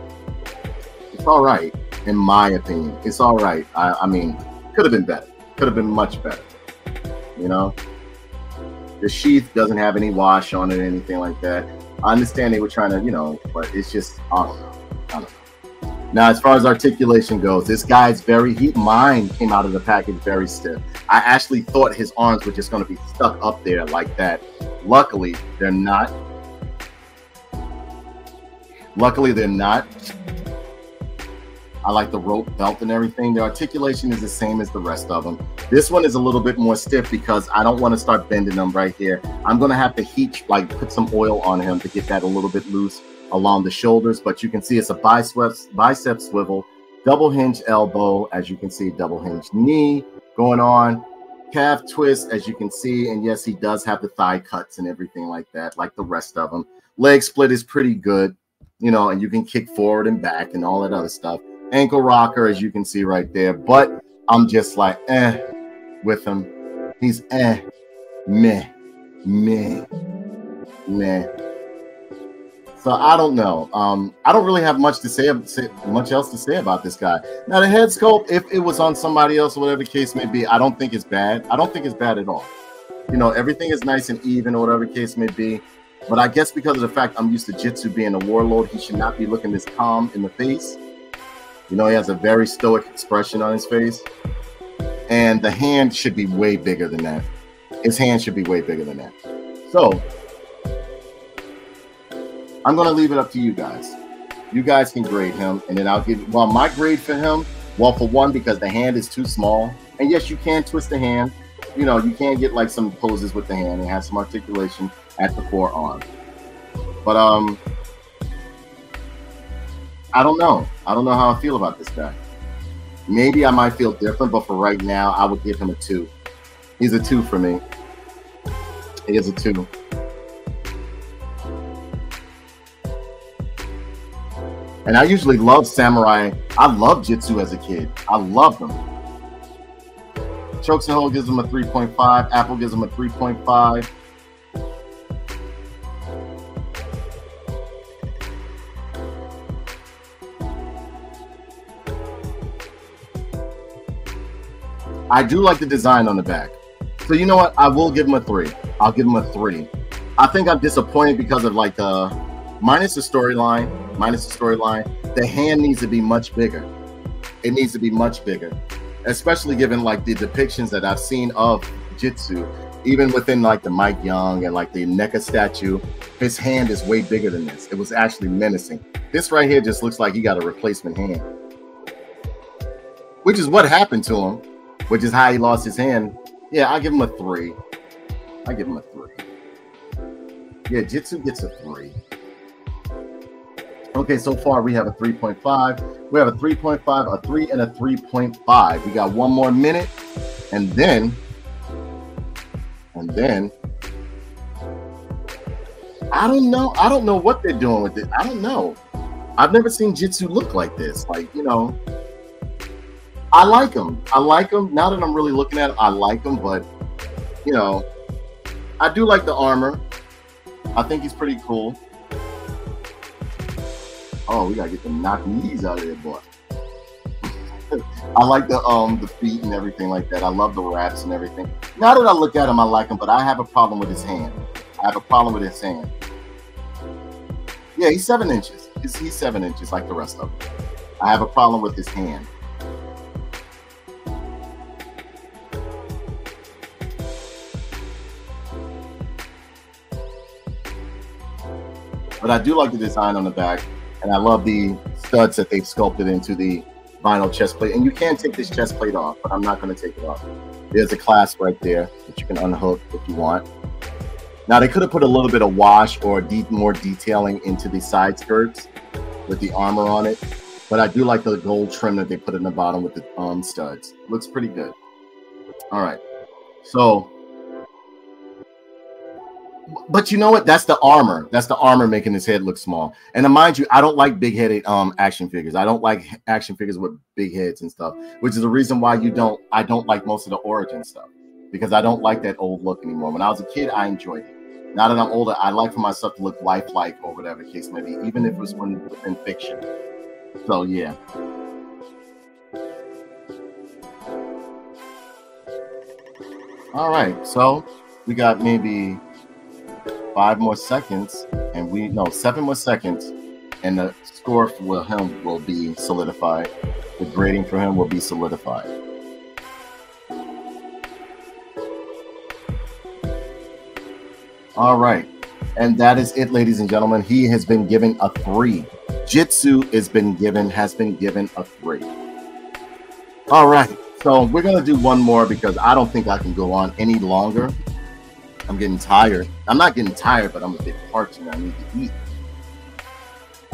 it's all right, in my opinion. It's all right. I, I mean, could have been better. Could have been much better, you know? The sheath doesn't have any wash on it or anything like that. I understand they were trying to, you know, but it's just, I don't know. I don't know. Now, as far as articulation goes, this guy's very, he, mine came out of the package very stiff. I actually thought his arms were just going to be stuck up there like that. Luckily, they're not. Luckily, they're not. I like the rope belt and everything. The articulation is the same as the rest of them. This one is a little bit more stiff because I don't want to start bending them right here. I'm going to have to heat, like put some oil on him to get that a little bit loose along the shoulders. But you can see it's a biceps, bicep swivel, double hinge elbow, as you can see, double hinge knee. Going on, calf twist, as you can see, and yes, he does have the thigh cuts and everything like that, like the rest of them. Leg split is pretty good, you know, and you can kick forward and back and all that other stuff. Ankle rocker, as you can see right there, but I'm just like, eh, with him. He's eh, meh, meh, meh. So I don't know. Um, I don't really have much to say, say, much else to say about this guy. Now the head sculpt, if it was on somebody else, whatever the case may be, I don't think it's bad. I don't think it's bad at all. You know, everything is nice and even, or whatever the case may be. But I guess because of the fact I'm used to Jitsu being a warlord, he should not be looking this calm in the face. You know, he has a very stoic expression on his face, and the hand should be way bigger than that. His hand should be way bigger than that. So. I'm going to leave it up to you guys. You guys can grade him, and then I'll give, well, my grade for him, well, for one, because the hand is too small. And yes, you can twist the hand. you know, you can get like some poses with the hand. It has some articulation at the forearm. But um, I don't know. I don't know how I feel about this guy. Maybe I might feel different, but for right now, I would give him a two. He's a two for me. He is a two. And I usually love samurai. I love Jitsu as a kid. I love them. Chokes and Hole gives him a three point five. Apple gives him a three point five. I do like the design on the back. So you know what? I will give him a three. I'll give him a three. I think I'm disappointed because of like the minus the storyline, minus the storyline. The hand needs to be much bigger. It needs to be much bigger, especially given like the depictions that I've seen of Jitsu, even within like the Mike Young and like the NECA statue. His hand is way bigger than this. It was actually menacing. This right here just looks like he got a replacement hand, which is what happened to him, which is how he lost his hand. Yeah, I give him a three. I give him a three. Yeah, Jitsu gets a three. Okay, so far we have a three point five. We have a three point five, a three, and a three point five. We got one more minute, and then, and then, I don't know. I don't know what they're doing with it. I don't know. I've never seen Jitsu look like this. Like, you know. I like him. I like him. Now that I'm really looking at it, I like him. But, you know, I do like the armor. I think he's pretty cool. Oh, we got to get them knock knees out of there, boy. I like the um the feet and everything like that. I love the wraps and everything. Now that I look at him, I like him. But I have a problem with his hand. I have a problem with his hand. Yeah, he's seven inches. He's, he's seven inches like the rest of them. I have a problem with his hand. But I do like the design on the back, and I love the studs that they've sculpted into the vinyl chest plate. And you can take this chest plate off, but I'm not going to take it off. There's a clasp right there that you can unhook if you want. Now, they could have put a little bit of wash or deep, more detailing into the side skirts with the armor on it. But I do like the gold trim that they put in the bottom with the um, studs. It looks pretty good. All right. So... But you know what? That's the armor. That's the armor making his head look small. And mind you, I don't like big-headed um action figures. I don't like action figures with big heads and stuff, which is the reason why you don't. I don't like most of the Origin stuff because I don't like that old look anymore. When I was a kid, I enjoyed it. Now that I'm older, I like for my stuff to look lifelike or whatever the case may be, even if it was within fiction. So yeah. All right. So we got maybe five more seconds, and we no seven more seconds, and the score for him will be solidified. The grading for him will be solidified. All right, and that is it, ladies and gentlemen. He has been given a three. Jitsu has been given has been given a three. All right, so we're gonna do one more because I don't think I can go on any longer. I'm getting tired. I'm not getting tired, but I'm a bit parched and I need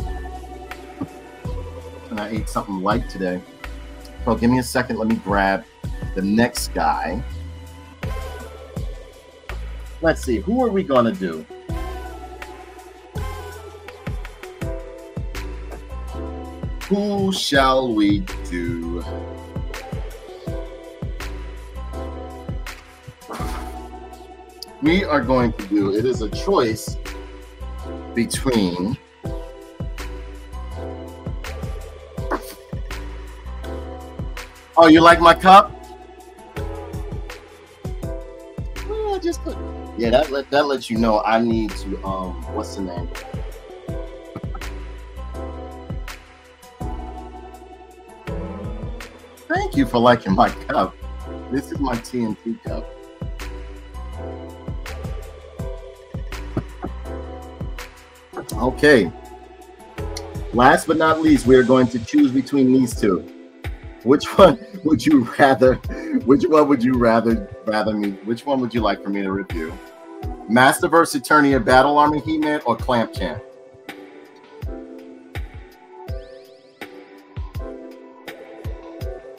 to eat. And I ate something light today. So give me a second. Let me grab the next guy. Let's see. Who are we going to do? Who shall we do? We are going to do, it is a choice between oh, you like my cup? Oh, I just put yeah, that let that lets you know I need to um what's the name? Thank you for liking my cup. This is my T N T cup. Okay, last but not least, we are going to choose between these two. Which one would you rather? Which one would you rather rather me? Which one would you like for me to review? Masterverse, Eternia, Battle Armor He-Man, or Clamp Champ?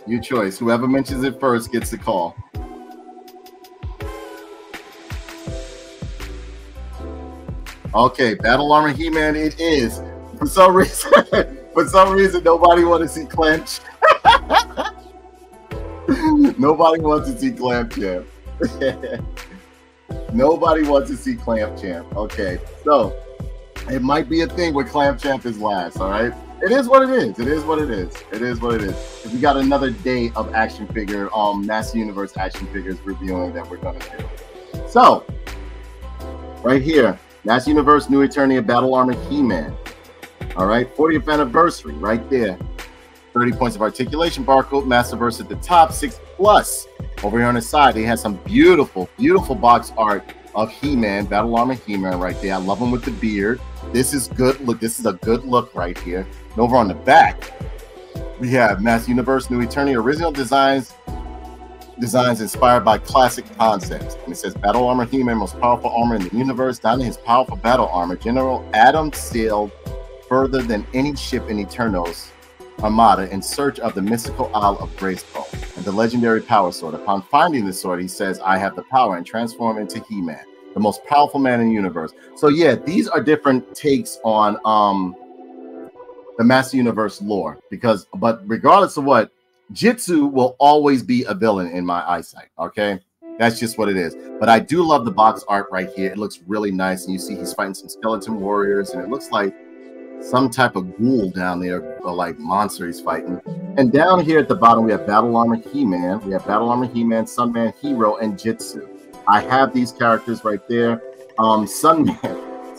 Your choice. Whoever mentions it first gets the call. Okay, Battle Armor He-Man it is. For some reason, for some reason, nobody wanted to see Clamp Champ. Nobody wants to see Clamp Champ. Nobody wants to see Clamp Champ. Okay, so it might be a thing where Clamp Champ is last, all right? It is what it is. It is what it is. It is what it is. We got another day of action figure, um, Master Universe action figures reviewing that we're going to do. So, right here, Master Universe, New Eternia, Battle Armor, He-Man. All right, fortieth anniversary, right there. thirty points of articulation, barcode, Masterverse at the top, six plus. Over here on the side, they had some beautiful, beautiful box art of He-Man, Battle Armor He-Man right there. I love him with the beard. This is good look. This is a good look right here. And over on the back, we have Master Universe, New Eternia, original designs, designs inspired by classic concepts. And it says, Battle Armor He-Man, most powerful armor in the universe, down to his powerful battle armor, General Adam sailed further than any ship in Eternos Armada in search of the mystical Isle of Grayskull and the legendary Power Sword. Upon finding the sword, he says, I have the power, and transform into He-Man, the most powerful man in the universe. So yeah, these are different takes on um, the Master Universe lore, because, but regardless of what, Jitsu will always be a villain in my eyesight, okay? That's just what it is. But I do love the box art right here. It looks really nice, and you see he's fighting some skeleton warriors, and it looks like some type of ghoul down there, or like monster he's fighting. And down here at the bottom, we have Battle Armor He-Man, we have Battle Armor He-Man, Sunman Hero, and Jitsu. I have these characters right there. Um, Sunman,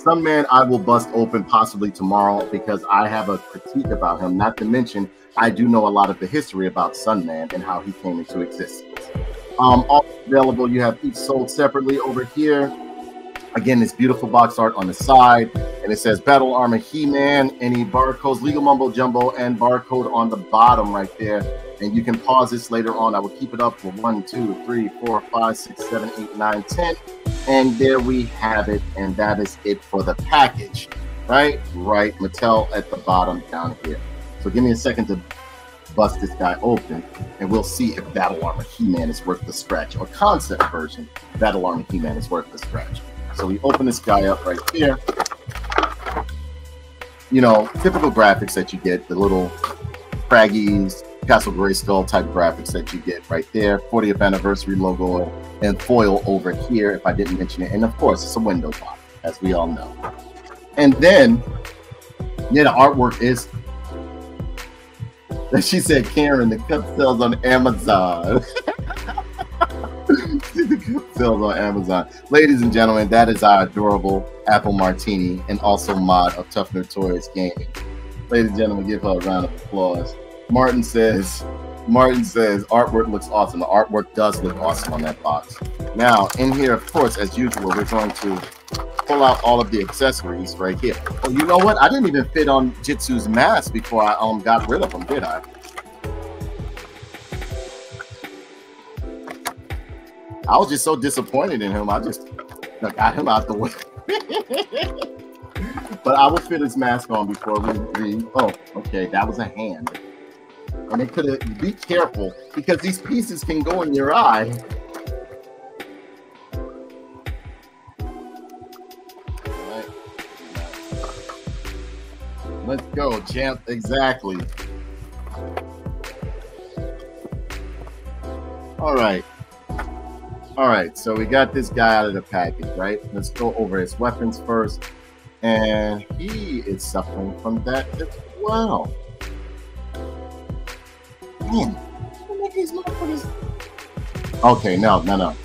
Sunman I will bust open possibly tomorrow, because I have a critique about him, not to mention I do know a lot of the history about Sunman and how he came into existence. Um, all available, you have each sold separately over here. Again, this beautiful box art on the side, and it says Battle Armor He-Man, any barcodes, legal mumbo jumbo, and barcode on the bottom right there. And you can pause this later on. I will keep it up for one, two, three, four, five, six, seven, eight, nine, ten. And there we have it, and that is it for the package. Right, right, Mattel at the bottom down here. So give me a second to bust this guy open, and we'll see if Battle Armor He-Man is worth the scratch, or concept version Battle Armor He-Man is worth the scratch. So we open this guy up right here. You know, typical graphics that you get, the little Craggies, Castle Grayskull type graphics that you get right there. fortieth anniversary logo and foil over here, if I didn't mention it. And of course, it's a window box, as we all know. And then, yeah, the artwork is, she said, Karen, the cup sells on Amazon. Sales on Amazon. Ladies and gentlemen, that is our adorable Apple Martini, and also mod of Tough Notorious Gaming. Ladies and gentlemen, give her a round of applause. Martin says, Martin says, artwork looks awesome. The artwork does look awesome on that box. Now, in here, of course, as usual, we're going to pull out all of the accessories right here. Oh, you know what? I didn't even fit on Jitsu's mask before I um got rid of them, did I? I was just so disappointed in him. I just got him out the way. But I will fit his mask on before we, we. Oh, okay. That was a hand. And it could have. Be careful, because these pieces can go in your eye. All right. Let's go, champ. Exactly. All right. All right, so we got this guy out of the package, right? Let's go over his weapons first. And he is suffering from that as well. Man, I make these motherfuckers. Okay, no, no, no.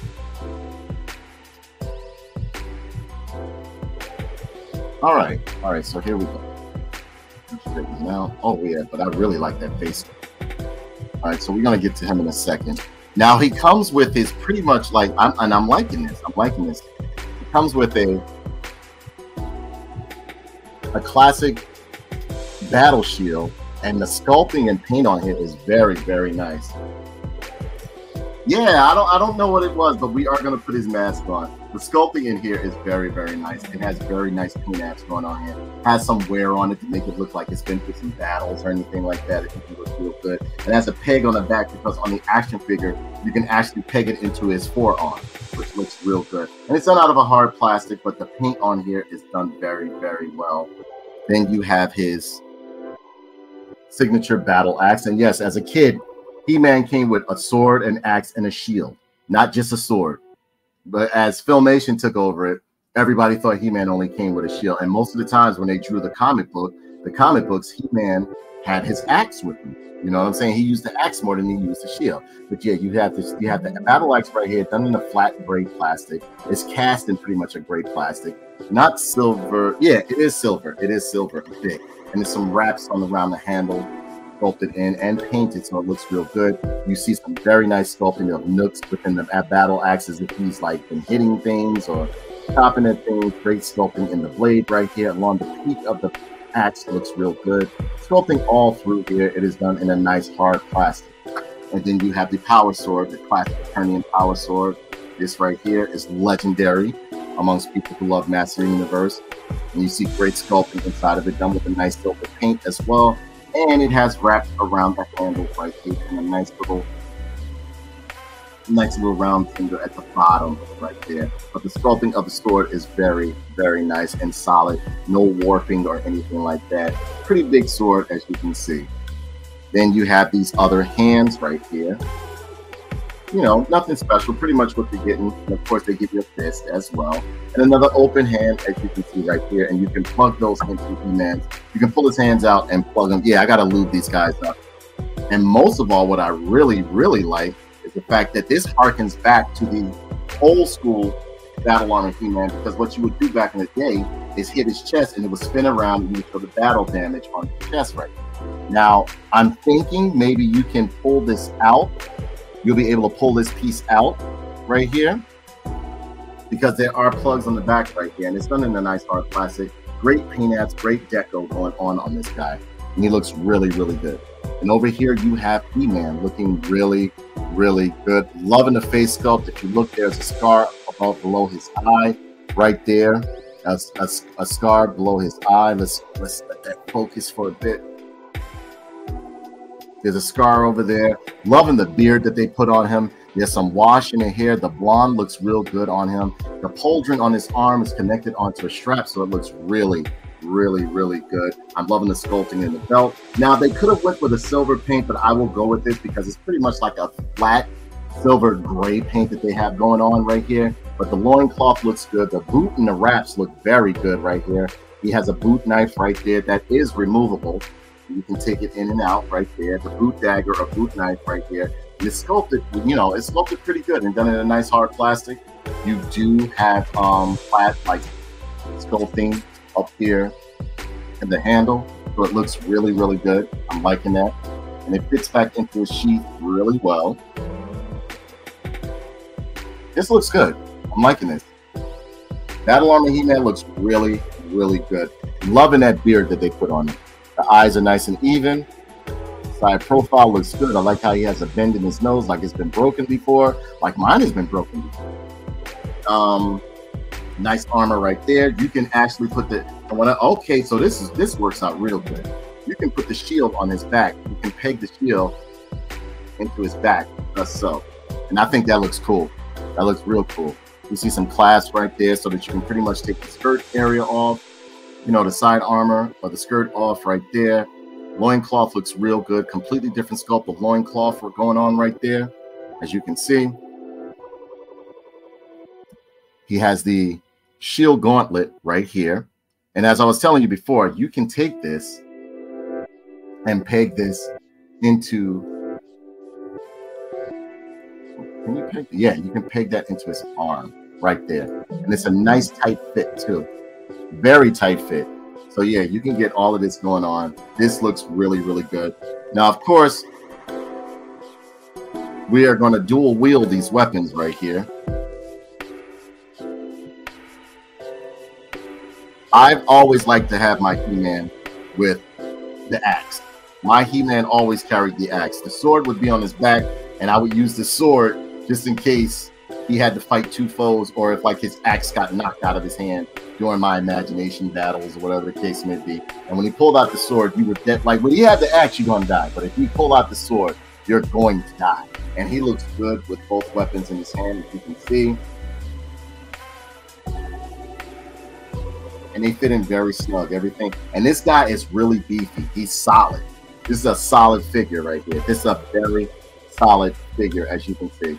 All right, all right, so here we go. Now, oh yeah, but I really like that face. All right, so we're gonna get to him in a second. Now he comes with his pretty much like, I'm, and I'm liking this, I'm liking this. He comes with a a classic battle shield and the sculpting and paint on here is very, very nice. Yeah, I don't, I don't know what it was, but we are going to put his mask on. The sculpting in here is very, very nice. It has very nice paint apps going on here. Has some wear on it to make it look like it's been through some battles or anything like that. It can look real good. And has a peg on the back because on the action figure, you can actually peg it into his forearm, which looks real good. And it's done out of a hard plastic, but the paint on here is done very, very well. Then you have his signature battle axe. And yes, as a kid, He-Man came with a sword, an axe, and a shield. Not just a sword. But as Filmation took over it, everybody thought He-Man only came with a shield. And most of the times when they drew the comic book, the comic books, He-Man had his axe with him. You know what I'm saying? He used the axe more than he used the shield. But yeah, you have this, you have the battle axe right here, done in a flat gray plastic. It's cast in pretty much a gray plastic. Not silver. Yeah, it is silver. It is silver, thick. And there's some wraps on around the handle, sculpted in and painted, so it looks real good. You see some very nice sculpting of nooks within the battle axes if he's like been hitting things or chopping at things. Great sculpting in the blade right here along the peak of the axe looks real good. Sculpting all through here, it is done in a nice hard plastic. And then you have the power sword, the classic Eternian power sword. This right here is legendary amongst people who love Masters of the Universe. And you see great sculpting inside of it, done with a nice silver paint as well. And it has wraps around the handle right here and a nice little nice little round finger at the bottom right there. But the sculpting of the sword is very, very nice and solid. No warping or anything like that. Pretty big sword, as you can see. Then you have these other hands right here. You know, nothing special, pretty much what you're getting. And of course, they give you a fist as well. And another open hand, as you can see right here. And you can plug those into He-Man's. You can pull his hands out and plug them. Yeah, I got to lube these guys up. And most of all, what I really, really like is the fact that this harkens back to the old school Battle Armor He-Man. Because what you would do back in the day is hit his chest and it would spin around and you would feel the battle damage on his chest right here. Now, I'm thinking maybe you can pull this out. You'll be able to pull this piece out right here because there are plugs on the back right here, and it's done in a nice hard plastic. Great paint apps, great deco going on on this guy, and he looks really, really good. And over here you have He-Man looking really, really good. Loving the face sculpt. If you look, there's a scar above below his eye right there, a, a, a scar below his eye. Let's let's let that focus for a bit. There's a scar over there. Loving the beard that they put on him. There's some wash in the hair. The blonde looks real good on him. The pauldron on his arm is connected onto a strap, so it looks really, really, really good. I'm loving the sculpting in the belt. Now, they could have went with a silver paint, but I will go with this because it's pretty much like a flat silver gray paint that they have going on right here. But the loincloth looks good. The boot and the wraps look very good right here. He has a boot knife right there that is removable. You can take it in and out right there. The boot dagger or boot knife right there. And it's sculpted, you know, it's sculpted pretty good and done in a nice hard plastic. You do have um, flat, like, sculpting up here in the handle. So it looks really, really good. I'm liking that. And it fits back into a sheath really well. This looks good. I'm liking this. Battle Armor He-Man looks really, really good. Loving that beard that they put on it. The eyes are nice and even. Side profile looks good. I like how he has a bend in his nose, like it's been broken before, like mine has been broken before. Um, nice armor right there. You can actually put the. I wanna, okay, so this is this works out real good. You can put the shield on his back. You can peg the shield into his back, just so. And I think that looks cool. That looks real cool. You see some clasps right there, so that you can pretty much take the skirt area off. You know, the side armor or the skirt off right there. Loincloth looks real good. Completely different sculpt of loincloth going on right there. As you can see, he has the shield gauntlet right here. And as I was telling you before, you can take this and peg this into. Can you peg? Yeah, you can peg that into his arm right there. And it's a nice tight fit too. Very tight fit. So yeah, you can get all of this going on. This looks really, really good. Now, of course, we are going to dual wield these weapons right here. I've always liked to have my He-Man with the axe. my He-Man always carried the axe. The sword would be on his back, and I would use the sword just in case he had to fight two foes, or if like his axe got knocked out of his hand during my imagination battles or whatever the case may be. And when he pulled out the sword, you were dead. Like when he had the axe, you're gonna die. But if you pull out the sword, you're going to die. And he looks good with both weapons in his hand, as you can see. And they fit in very snug, everything. And this guy is really beefy. He's solid. This is a solid figure right here. This is a very solid figure, as you can see.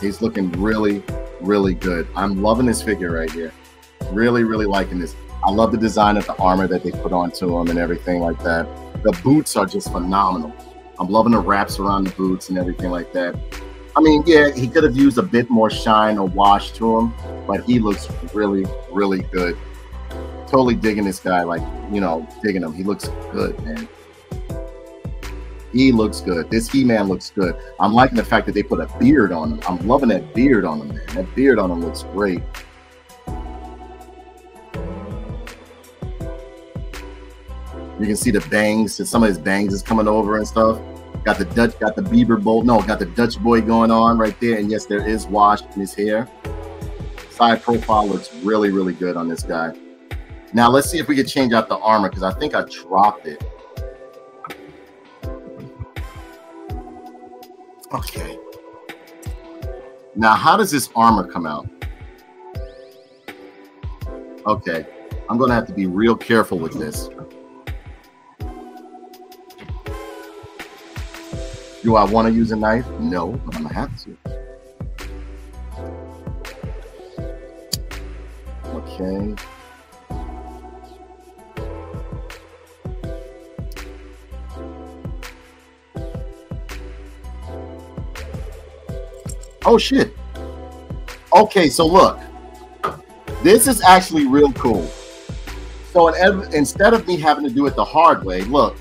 He's looking really, really good. I'm loving this figure right here. Really, really liking this. I love the design of the armor that they put onto him and everything like that. The boots are just phenomenal. I'm loving the wraps around the boots and everything like that. I mean, yeah, he could have used a bit more shine or wash to him, but he looks really, really good. Totally digging this guy, like, you know, digging him. He looks good, man. He looks good. This He-Man looks good. I'm liking the fact that they put a beard on him. I'm loving that beard on him, man. That beard on him looks great. You can see the bangs, and some of his bangs is coming over and stuff. Got the Dutch, got the Bieber bowl. No, got the Dutch boy going on right there. And yes, there is wash in his hair. Side profile looks really, really good on this guy. Now let's see if we can change out the armor, because I think I dropped it. Okay. Now, how does this armor come out? Okay. I'm going to have to be real careful with this. Do I want to use a knife? No, but I'm going to have to. Okay. Oh shit. Okay, so look, this is actually real cool. So in, instead of me having to do it the hard way, look,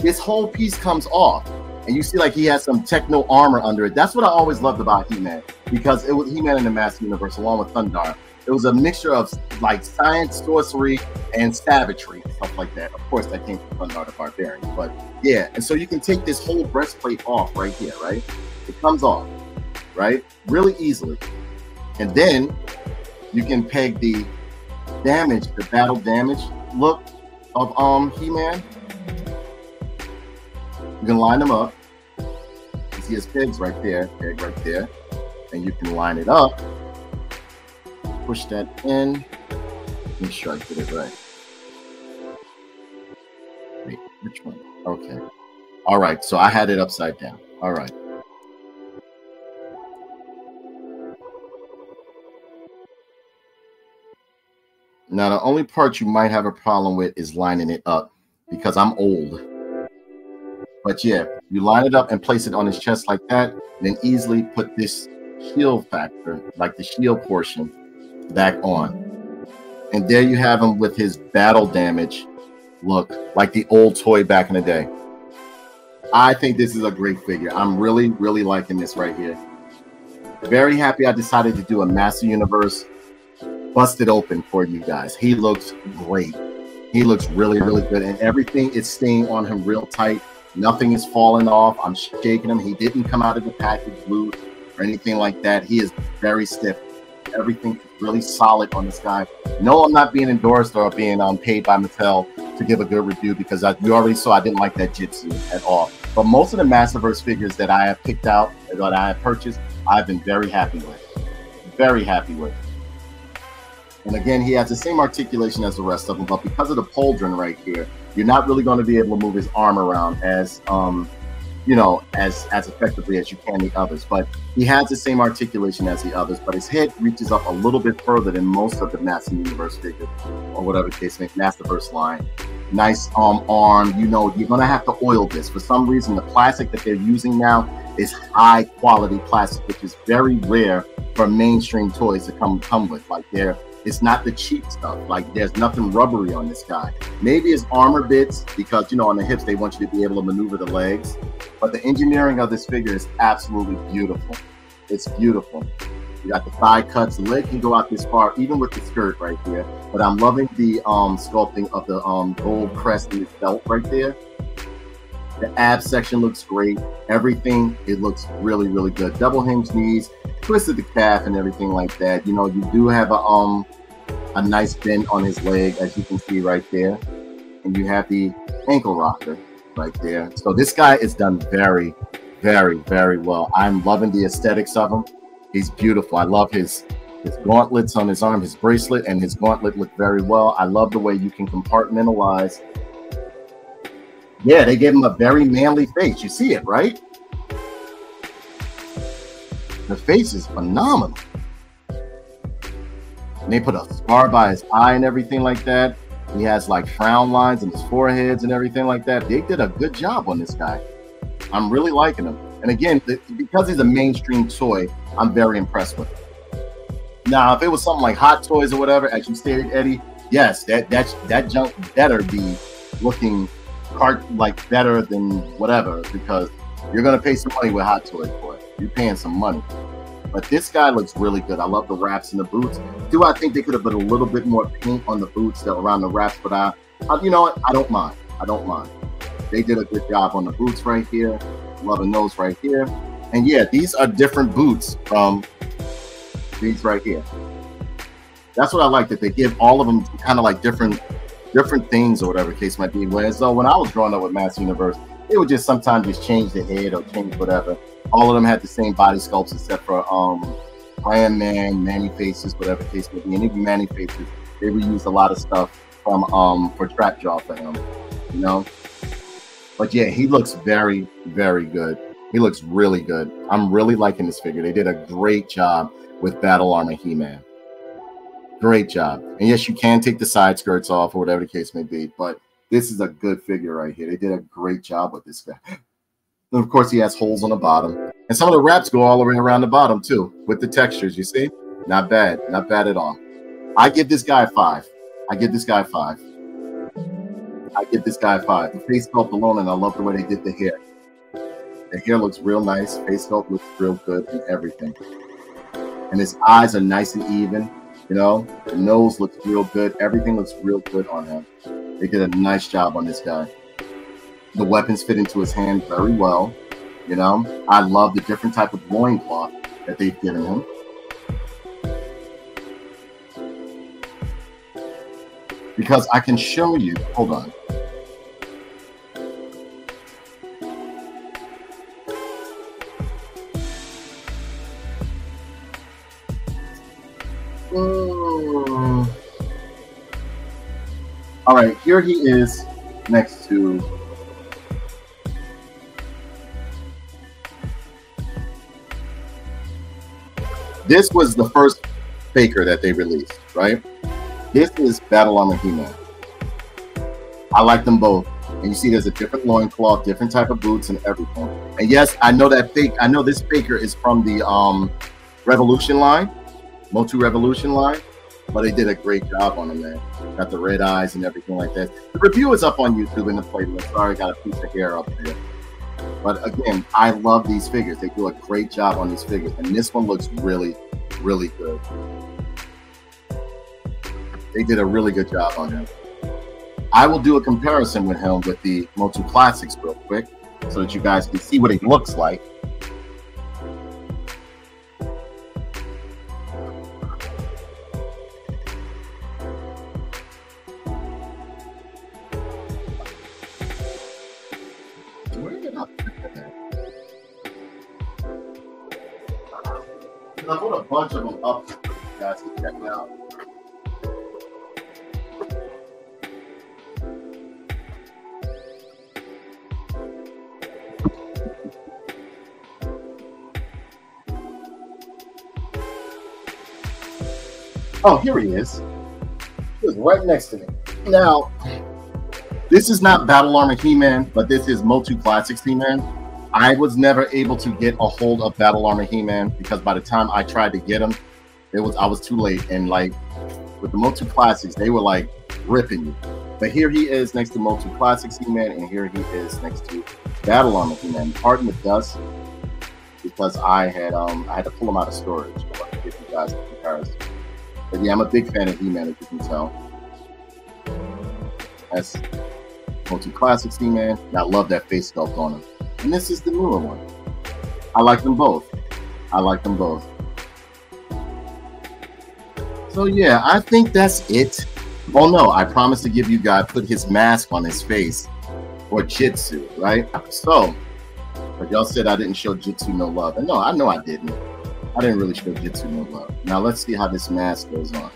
this whole piece comes off, and you see like he has some techno armor under it. That's what I always loved about He-Man, because it was He-Man in the Masters of the Universe along with Thundarr. It was a mixture of like science, sorcery, and savagery and stuff like that. Of course, that came from Thundarr the Barbarian, but yeah. And so you can take this whole breastplate off right here, right? It comes off, right? Really easily. And then you can peg the damage, the battle damage look of um He-Man. You can line them up. You see his pegs right there, peg right there. And you can line it up. Push that in. Make sure I get it right. Wait, which one? Okay. All right, so I had it upside down. All right. Now, the only part you might have a problem with is lining it up, because I'm old. But yeah, you line it up and place it on his chest like that, and then easily put this shield factor, like the shield portion, back on. And there you have him with his battle damage look, like the old toy back in the day. I think this is a great figure. I'm really, really liking this right here. Very happy I decided to do a Master Universe busted open for you guys. He looks great. He looks really, really good. And everything is staying on him real tight. Nothing is falling off. I'm shaking him. He didn't come out of the package loose or anything like that. He is very stiff. Everything is really solid on this guy. No, I'm not being endorsed or being um, paid by Mattel to give a good review, because I, you already saw I didn't like that Jitsu at all. But most of the Masterverse figures that I have picked out, that I have purchased, I've been very happy with. Very happy with. And again, he has the same articulation as the rest of them, but because of the pauldron right here, you're not really going to be able to move his arm around as, um, you know, as as effectively as you can the others. But he has the same articulation as the others, but his head reaches up a little bit further than most of the Master Universe figures, or whatever the case may be, Masterverse line. Nice um, arm. You know, you're going to have to oil this. For some reason, the plastic that they're using now is high quality plastic, which is very rare for mainstream toys to come come with. Like they're It's not the cheap stuff. Like there's nothing rubbery on this guy. Maybe his armor bits, because you know on the hips they want you to be able to maneuver the legs. But the engineering of this figure is absolutely beautiful. It's beautiful. You got the side cuts. The leg can go out this far, even with the skirt right here. But I'm loving the um, sculpting of the um, gold crest in the belt right there. The ab section looks great. Everything, it looks really, really good. Double hinge knees, twisted the calf and everything like that. You know, you do have a um a nice bend on his leg, as you can see right there. And you have the ankle rocker right there. So this guy is done very, very, very well. I'm loving the aesthetics of him. He's beautiful. I love his, his gauntlets on his arm, his bracelet and his gauntlet look very well. I love the way you can compartmentalize. Yeah, they gave him a very manly face. You see it, right? The face is phenomenal. And they put a scar by his eye and everything like that. He has like frown lines in his foreheads and everything like that. They did a good job on this guy. I'm really liking him. And again, because he's a mainstream toy, I'm very impressed with him. Now, if it was something like Hot Toys or whatever, as you stated, Eddie, yes, that that's, that junk better be looking cart like better than whatever, because you're gonna pay some money with Hot Toys for it. You're paying some money. But this guy looks really good. I love the wraps and the boots. Do I think they could have put a little bit more paint on the boots that around the wraps? But I, I, you know what? I don't mind. I don't mind. They did a good job on the boots right here. Loving those right here. And yeah, these are different boots from these right here. That's what I like, that they give all of them kind of like different different things or whatever the case might be. Whereas though, when I was growing up with Masters of the Universe, they would just sometimes just change the head or change whatever. All of them had the same body sculpts except for um, Iron Man, Manny Faces, whatever the case may be. And even Manny Faces, they reused a lot of stuff from um, for Trap Jaw for him, you know? But yeah, he looks very, very good. He looks really good. I'm really liking this figure. They did a great job with Battle Armor He-Man. Great job. And yes, you can take the side skirts off or whatever the case may be, but this is a good figure right here. They did a great job with this guy. And of course, he has holes on the bottom. And some of the wraps go all the way around the bottom too, with the textures, you see? Not bad. Not bad at all. I give this guy a five. I give this guy a five. I give this guy a five. The face sculpt alone, and I love the way they did the hair. The hair looks real nice. Face sculpt looks real good and everything. And his eyes are nice and even. You know, the nose looks real good. Everything looks real good on him. They did a nice job on this guy. The weapons fit into his hand very well. You know, I love the different type of loincloth that they've given him. Because I can show you, hold on. All right, here he is next to this was the first Faker that they released, right? This is Battle Armor He-Man. I like them both. And you see there's a different loincloth, different type of boots and everything. And yes, I know that fake, I know this Faker is from the um Revolution line, MOTU Revolution line. But they did a great job on him, man. Got the red eyes and everything like that. The review is up on YouTube in the playlist. Sorry, got a piece of hair up there. But again, I love these figures. They do a great job on these figures. And this one looks really, really good. They did a really good job on him. I will do a comparison with him with the MOTU Classics real quick so that you guys can see what it looks like. I put a bunch of them up so you guys can check it out. Oh, here he is. He was right next to me. Now, this is not Battle Armor He-Man, but this is MOTU Classics He-Man. I was never able to get a hold of Battle Armor He-Man because by the time I tried to get him, it was I was too late. And like with the MOTU Classics, they were like ripping you. But here he is next to MOTU Classics He-Man, and here he is next to Battle Armor He-Man. Pardon the dust because I had um I had to pull him out of storage. So I could get him classic comparison. But yeah, I'm a big fan of He-Man, if you can tell. That's MOTU Classics He-Man, and I love that face sculpt on him. And this is the newer one. I like them both. I like them both. So yeah, I think that's it. Oh no, I promised to give you guy put his mask on his face, or Jitsu, right? So, but y'all said I didn't show Jitsu no love. And no, I know I didn't. I didn't really show Jitsu no love. Now let's see how this mask goes on.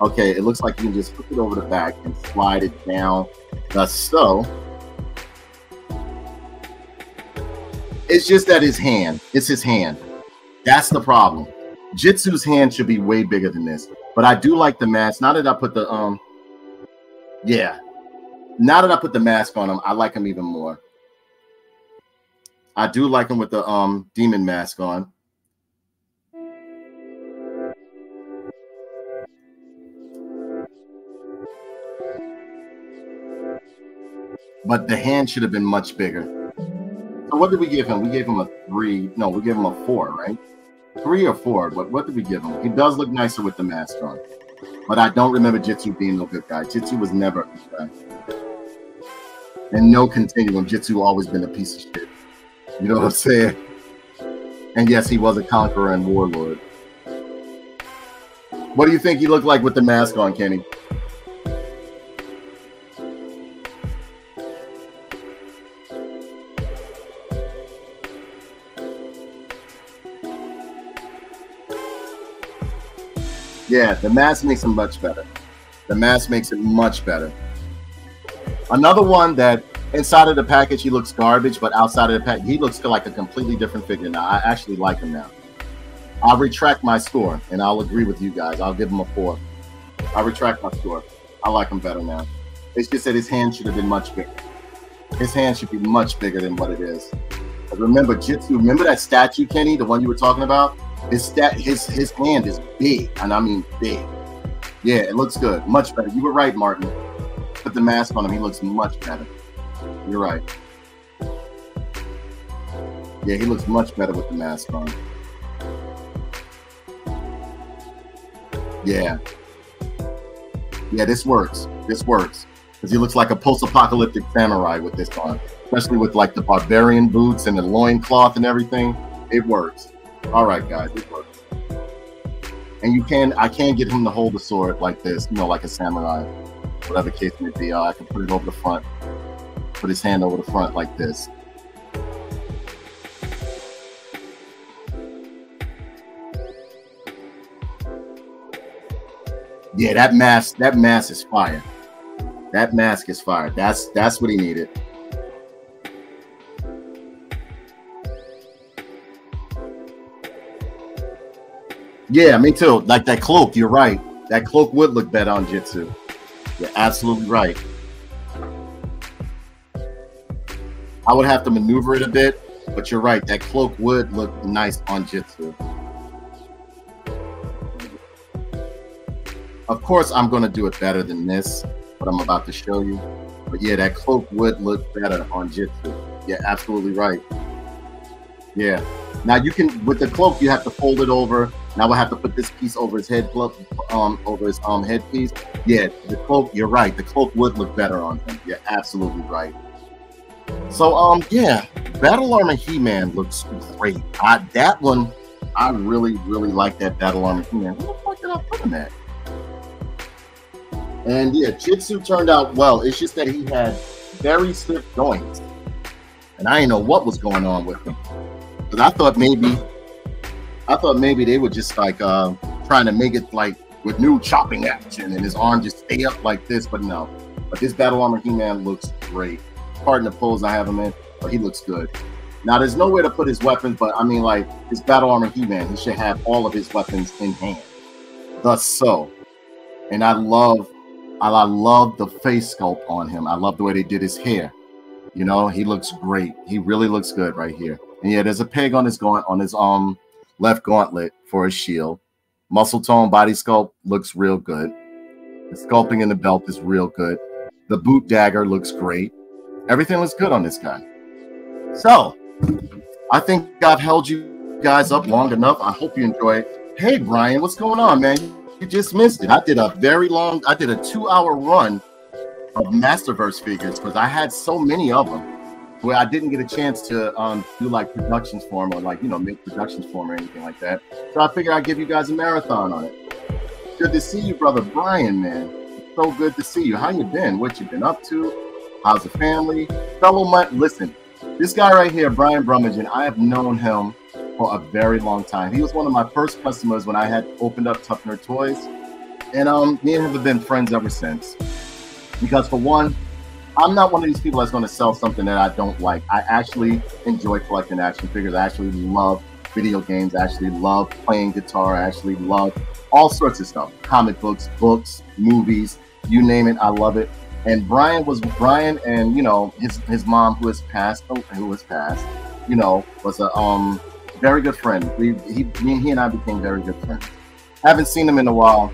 Okay, it looks like you can just put it over the back and slide it down, thus so. It's just that his hand, it's his hand. That's the problem. Jitsu's hand should be way bigger than this. But I do like the mask. Now that I put the, um, yeah. Now that I put the mask on him, I like him even more. I do like him with the um demon mask on. But the hand should have been much bigger. So what did we give him? We gave him a three. No, we gave him a four, right? Three or four, but what did we give him? He does look nicer with the mask on. But I don't remember Jitsu being no good guy. Jitsu was never a good guy. And no continuum. Jitsu always been a piece of shit. You know what I'm saying? And yes, he was a conqueror and warlord. What do you think he looked like with the mask on, Kenny? Yeah, the mask makes him much better. The mask makes it much better. Another one that inside of the package he looks garbage, but outside of the package he looks like a completely different figure. Now I actually like him now. I'll retract my score, and I'll agree with you guys. I'll give him a four. I retract my score. I like him better now. It's just that his hand should have been much bigger. His hand should be much bigger than what it is. But remember, Jitsu. Remember that statue, Kenny, the one you were talking about. His stat, his his hand is big, and I mean big. Yeah, it looks good, much better. You were right, Martin. Put the mask on him; he looks much better. You're right. Yeah, he looks much better with the mask on. Yeah, yeah, this works. This works because he looks like a post-apocalyptic samurai with this on, especially with like the barbarian boots and the loincloth and everything. It works. All right, guys, it works. And you can, I can get him to hold the sword like this, you know, like a samurai, whatever case may be. Uh, I can put it over the front, put his hand over the front like this. Yeah, that mask, that mask is fire. That mask is fire. That's, that's what he needed. Yeah, me too. Like that cloak, you're right. That cloak would look better on Jitsu. You're absolutely right. I would have to maneuver it a bit, but you're right. That cloak would look nice on Jitsu. Of course, I'm going to do it better than this, what I'm about to show you. But yeah, that cloak would look better on Jitsu. You're absolutely right. Yeah. Now you can, with the cloak, you have to fold it over. Now we'll have to put this piece over his head, um, over his um headpiece. Yeah, the cloak. You're right. The cloak would look better on him. You're absolutely right. So um, yeah, Battle Armor He-Man looks great. I, that one, I really, really like that Battle Armor He-Man. Where the fuck did I put him at? And yeah, Jitsu turned out well. It's just that he had very stiff joints, and I didn't know what was going on with him. But I thought maybe. I thought maybe they were just like uh, trying to make it like with new chopping action and his arm just stay up like this, but no. But this Battle Armor He-Man looks great. Pardon the pose I have him in, but he looks good. Now there's nowhere to put his weapons, but I mean like this Battle Armor He-Man, he should have all of his weapons in hand. Thus so. And I love, I, I love the face sculpt on him. I love the way they did his hair. You know, he looks great. He really looks good right here. And yeah, there's a peg on his going on his um. left gauntlet for his shield. Muscle tone body sculpt looks real good. The sculpting in the belt is real good. The boot dagger looks great. Everything looks good on this guy. So I think I've held you guys up long enough. I hope you enjoy Hey, Brian, what's going on, man? You just missed it. I did a very long, I did a two-hour run of Masterverse figures because I had so many of them where I didn't get a chance to um, do like productions for them or like, you know, make productions for them or anything like that. So I figured I'd give you guys a marathon on it. Good to see you, brother Brian, man. It's so good to see you. How you been? What you been up to? How's the family? Fellow Mutt, listen, this guy right here, Brian Brummagem, I have known him for a very long time. He was one of my first customers when I had opened up Tuffner Toys. And um, me and him have been friends ever since. Because for one, I'm not one of these people that's gonna sell something that I don't like. I actually enjoy collecting action figures. I actually love video games. I actually love playing guitar. I actually love all sorts of stuff. Comic books, books, movies, you name it, I love it. And Brian was Brian and, you know, his, his mom who has passed, who has passed, you know, was a, um, very good friend. We, he, he and I became very good friends. Haven't seen him in a while.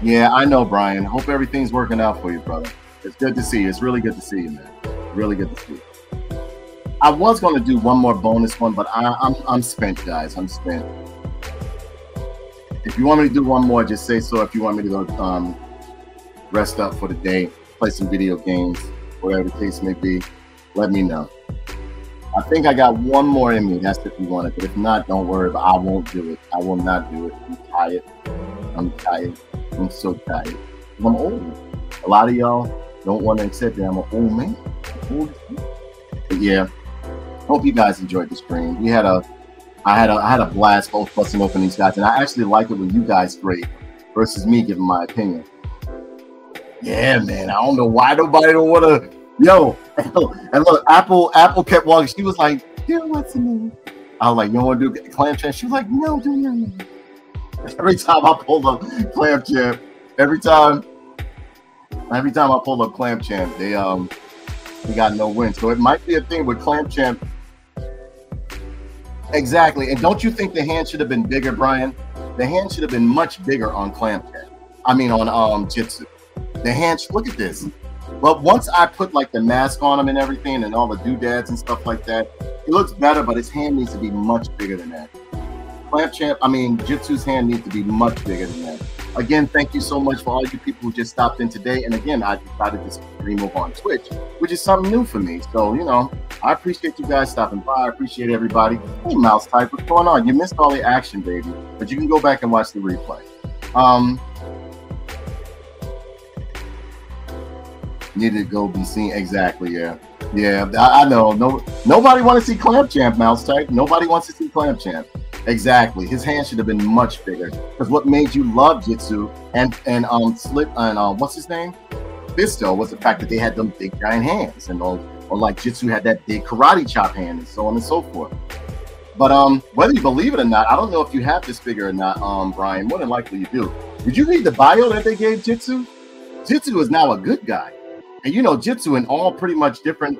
Yeah, I know, Brian. Hope everything's working out for you, brother. It's good to see you. It's really good to see you, man. Really good to see you. I was going to do one more bonus one, but I, I'm, I'm spent, guys. I'm spent. If you want me to do one more, just say so. If you want me to go um, rest up for the day, play some video games, whatever the case may be, let me know. I think I got one more in me. That's if you want it. But if not, don't worry. But I won't do it. I will not do it. I'm tired. I'm tired. I'm so tired. I'm old. A lot of y'all don't want to accept that I'm an old man. Old. But yeah. Hope you guys enjoyed the stream. We had a, I had a, I had a blast both busting open these guys, and I actually like it when you guys grade versus me giving my opinion. Yeah, man. I don't know why nobody don't want to. Yo, and look, Apple Apple kept walking. She was like, dude, what's the name? I was like, you don't want to do Clamp Champ? She was like, no, do not. Every time I pulled up Clamp Champ, every time, every time I pulled up Clamp Champ, they um they got no win. So it might be a thing with Clamp Champ. Exactly. And don't you think the hand should have been bigger, Brian? The hand should have been much bigger on Clamp Champ. I mean on um Jitsu. The hand, look at this. But once I put like the mask on him and everything and all the doodads and stuff like that, it looks better, but his hand needs to be much bigger than that. Clamp Champ, I mean, Jitsu's hand needs to be much bigger than that. Again, thank you so much for all you people who just stopped in today. And again, I decided to stream over on Twitch, which is something new for me. So, you know, I appreciate you guys stopping by. I appreciate everybody. Hey, Mouse Type, what's going on? You missed all the action, baby. But you can go back and watch the replay. Um... Need to go be seen. Exactly. Yeah. Yeah. I, I know. No, nobody wants to see Clamp Champ, Mouse Type. Nobody wants to see Clamp Champ. Exactly. His hand should have been much bigger. Because what made you love Jitsu and and um slip and um what's his name? Webstor was the fact that they had them big giant hands and all, or like Jitsu had that big karate chop hand and so on and so forth. But um whether you believe it or not, I don't know if you have this figure or not, um, Brian. More than likely you do. Did you read the bio that they gave Jitsu? Jitsu is now a good guy. And you know, Jitsu in all pretty much different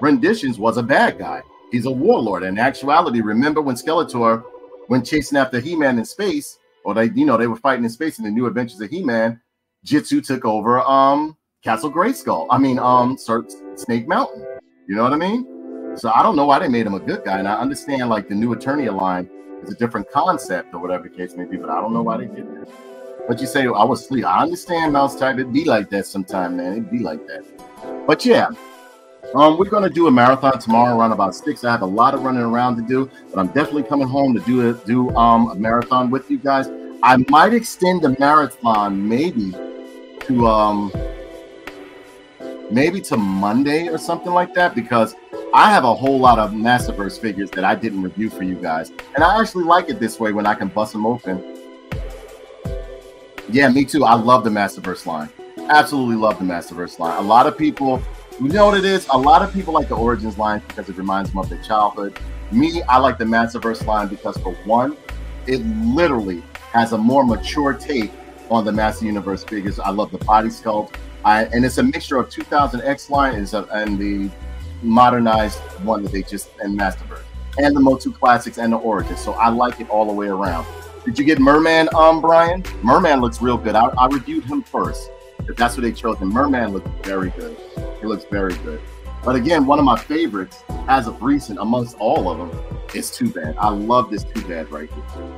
renditions was a bad guy. He's a warlord. In actuality, remember when Skeletor, when chasing after He-Man in space, or they, you know, they were fighting in space in the New Adventures of He-Man, Jitsu took over um, Castle Grayskull. I mean, um, Snake Mountain. You know what I mean? So I don't know why they made him a good guy. And I understand like the New Eternia line is a different concept or whatever the case may be, but I don't know why they did that. But you say, I was asleep. I understand, Mouse Type. It'd be like that sometime, man. It'd be like that. But yeah, um, we're going to do a marathon tomorrow around about six. I have a lot of running around to do, but I'm definitely coming home to do, a, do um, a marathon with you guys. I might extend the marathon maybe to, um, maybe to Monday or something like that, because I have a whole lot of Masterverse figures that I didn't review for you guys. And I actually like it this way when I can bust them open. Yeah, me too. I love the Masterverse line. Absolutely love the Masterverse line. A lot of people, you know what it is? A lot of people like the Origins line because it reminds them of their childhood. Me, I like the Masterverse line because for one, it literally has a more mature take on the Master Universe figures. I love the body sculpt. I, and it's a mixture of two thousand X line and, a, and the modernized one that they just, and Masterverse. And the MOTU Classics and the Origins. So I like it all the way around. Did you get Merman, um, Brian? Merman looks real good. I, I reviewed him first. If that's what they chose, and Merman looks very good. He looks very good. But again, one of my favorites as of recent amongst all of them is Too Bad. I love this Too Bad right here.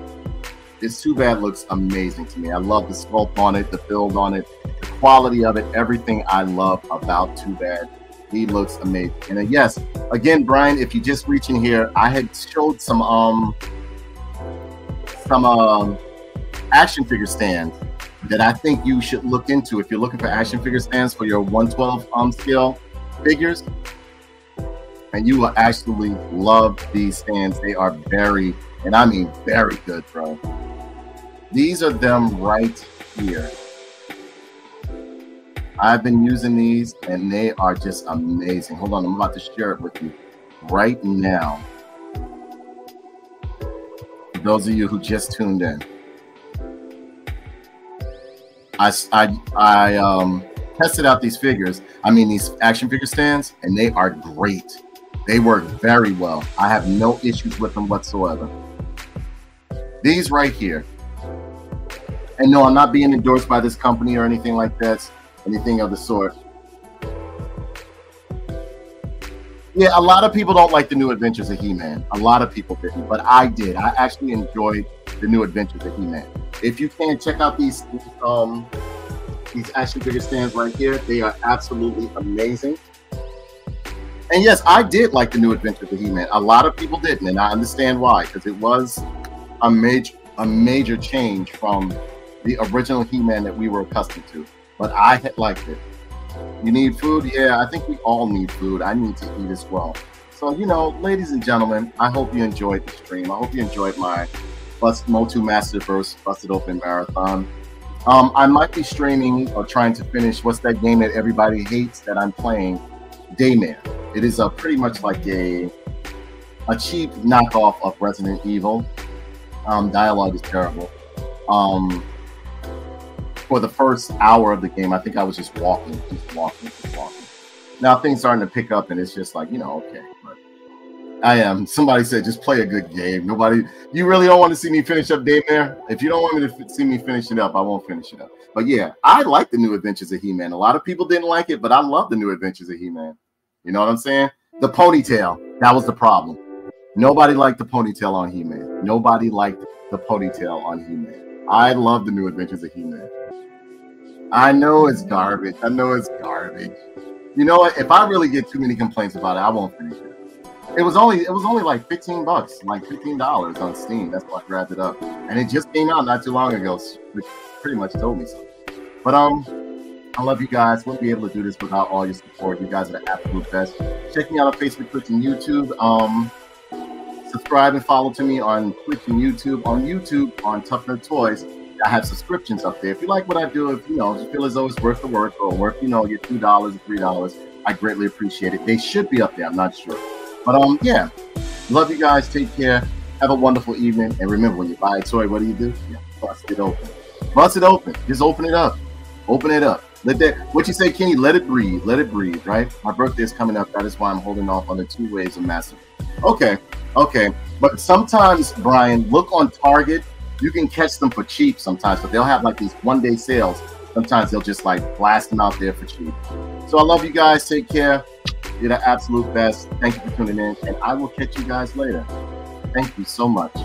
This Too Bad looks amazing to me. I love the sculpt on it, the build on it, the quality of it, everything I love about Too Bad. He looks amazing. And uh, yes, again, Brian, if you just reach in here, I had showed some um some um action figure stands that I think you should look into if you're looking for action figure stands for your one twelve um scale figures. And you will actually love these stands. They are very, and I mean very good, bro. These are them right here. I've been using these and they are just amazing. Hold on, I'm about to share it with you right now. For those of you who just tuned in, I, I, I um, tested out these figures. I mean, these action figure stands, and they are great. They work very well. I have no issues with them whatsoever. These right here. And no, I'm not being endorsed by this company or anything like that, anything of the sort. Yeah, a lot of people don't like the New Adventures of He-Man. A lot of people didn't, but I did. I actually enjoyed the New Adventures of He-Man. If you can, check out these um, these action figure stands right here. They are absolutely amazing. And yes, I did like the New Adventures of He-Man. A lot of people didn't, and I understand why, because it was a major a major change from the original He-Man that we were accustomed to. But I had liked it. You need food? Yeah, I think we all need food. I need to eat as well. So, you know, ladies and gentlemen, I hope you enjoyed the stream. I hope you enjoyed my MOTU Masterverse Busted Open Marathon. Um, I might be streaming or trying to finish what's that game that everybody hates that I'm playing, Daymare. It is a pretty much like a a cheap knockoff of Resident Evil. Um, dialogue is terrible. Um, for the first hour of the game, I think I was just walking, just walking, just walking. Now things starting to pick up, and it's just like, you know, okay. But I am. Somebody said just play a good game. Nobody. You really don't want to see me finish up Daymare? If you don't want me to see me finish it up, I won't finish it up. But yeah, I like the New Adventures of He-Man. A lot of people didn't like it, but I love the New Adventures of He-Man. You know what I'm saying? The ponytail, that was the problem. Nobody liked the ponytail on He-Man. Nobody liked the ponytail on He-Man. I love the New Adventures of He-Man. I know it's garbage. I know it's garbage. You know what? If I really get too many complaints about it, I won't finish it. It was only, it was only like fifteen bucks, like fifteen dollars on Steam. That's why I grabbed it up. And it just came out not too long ago, which pretty much told me something. But, um, I love you guys. Wouldn't be able to do this without all your support. You guys are the absolute best. Check me out on Facebook, Twitch, and YouTube. Um, subscribe and follow to me on Twitch and YouTube. On YouTube, on Tough Nerd Toys, I have subscriptions up there. If you like what I do, if you know, if you feel as though it's worth the work or worth, you know, your two dollars or three dollars, I greatly appreciate it. They should be up there. I'm not sure, but um, yeah. Love you guys. Take care. Have a wonderful evening. And remember, when you buy a toy, what do you do? Yeah, bust it open. Bust it open. Just open it up. Open it up. Let that, what you say, Kenny, let it breathe, let it breathe, right? My birthday is coming up. That is why I'm holding off on the two waves of Massive. Okay, okay. But sometimes, Brian, look on Target. You can catch them for cheap sometimes, but they'll have like these one-day sales. Sometimes they'll just like blast them out there for cheap. So I love you guys. Take care. You're the absolute best. Thank you for tuning in, and I will catch you guys later. Thank you so much.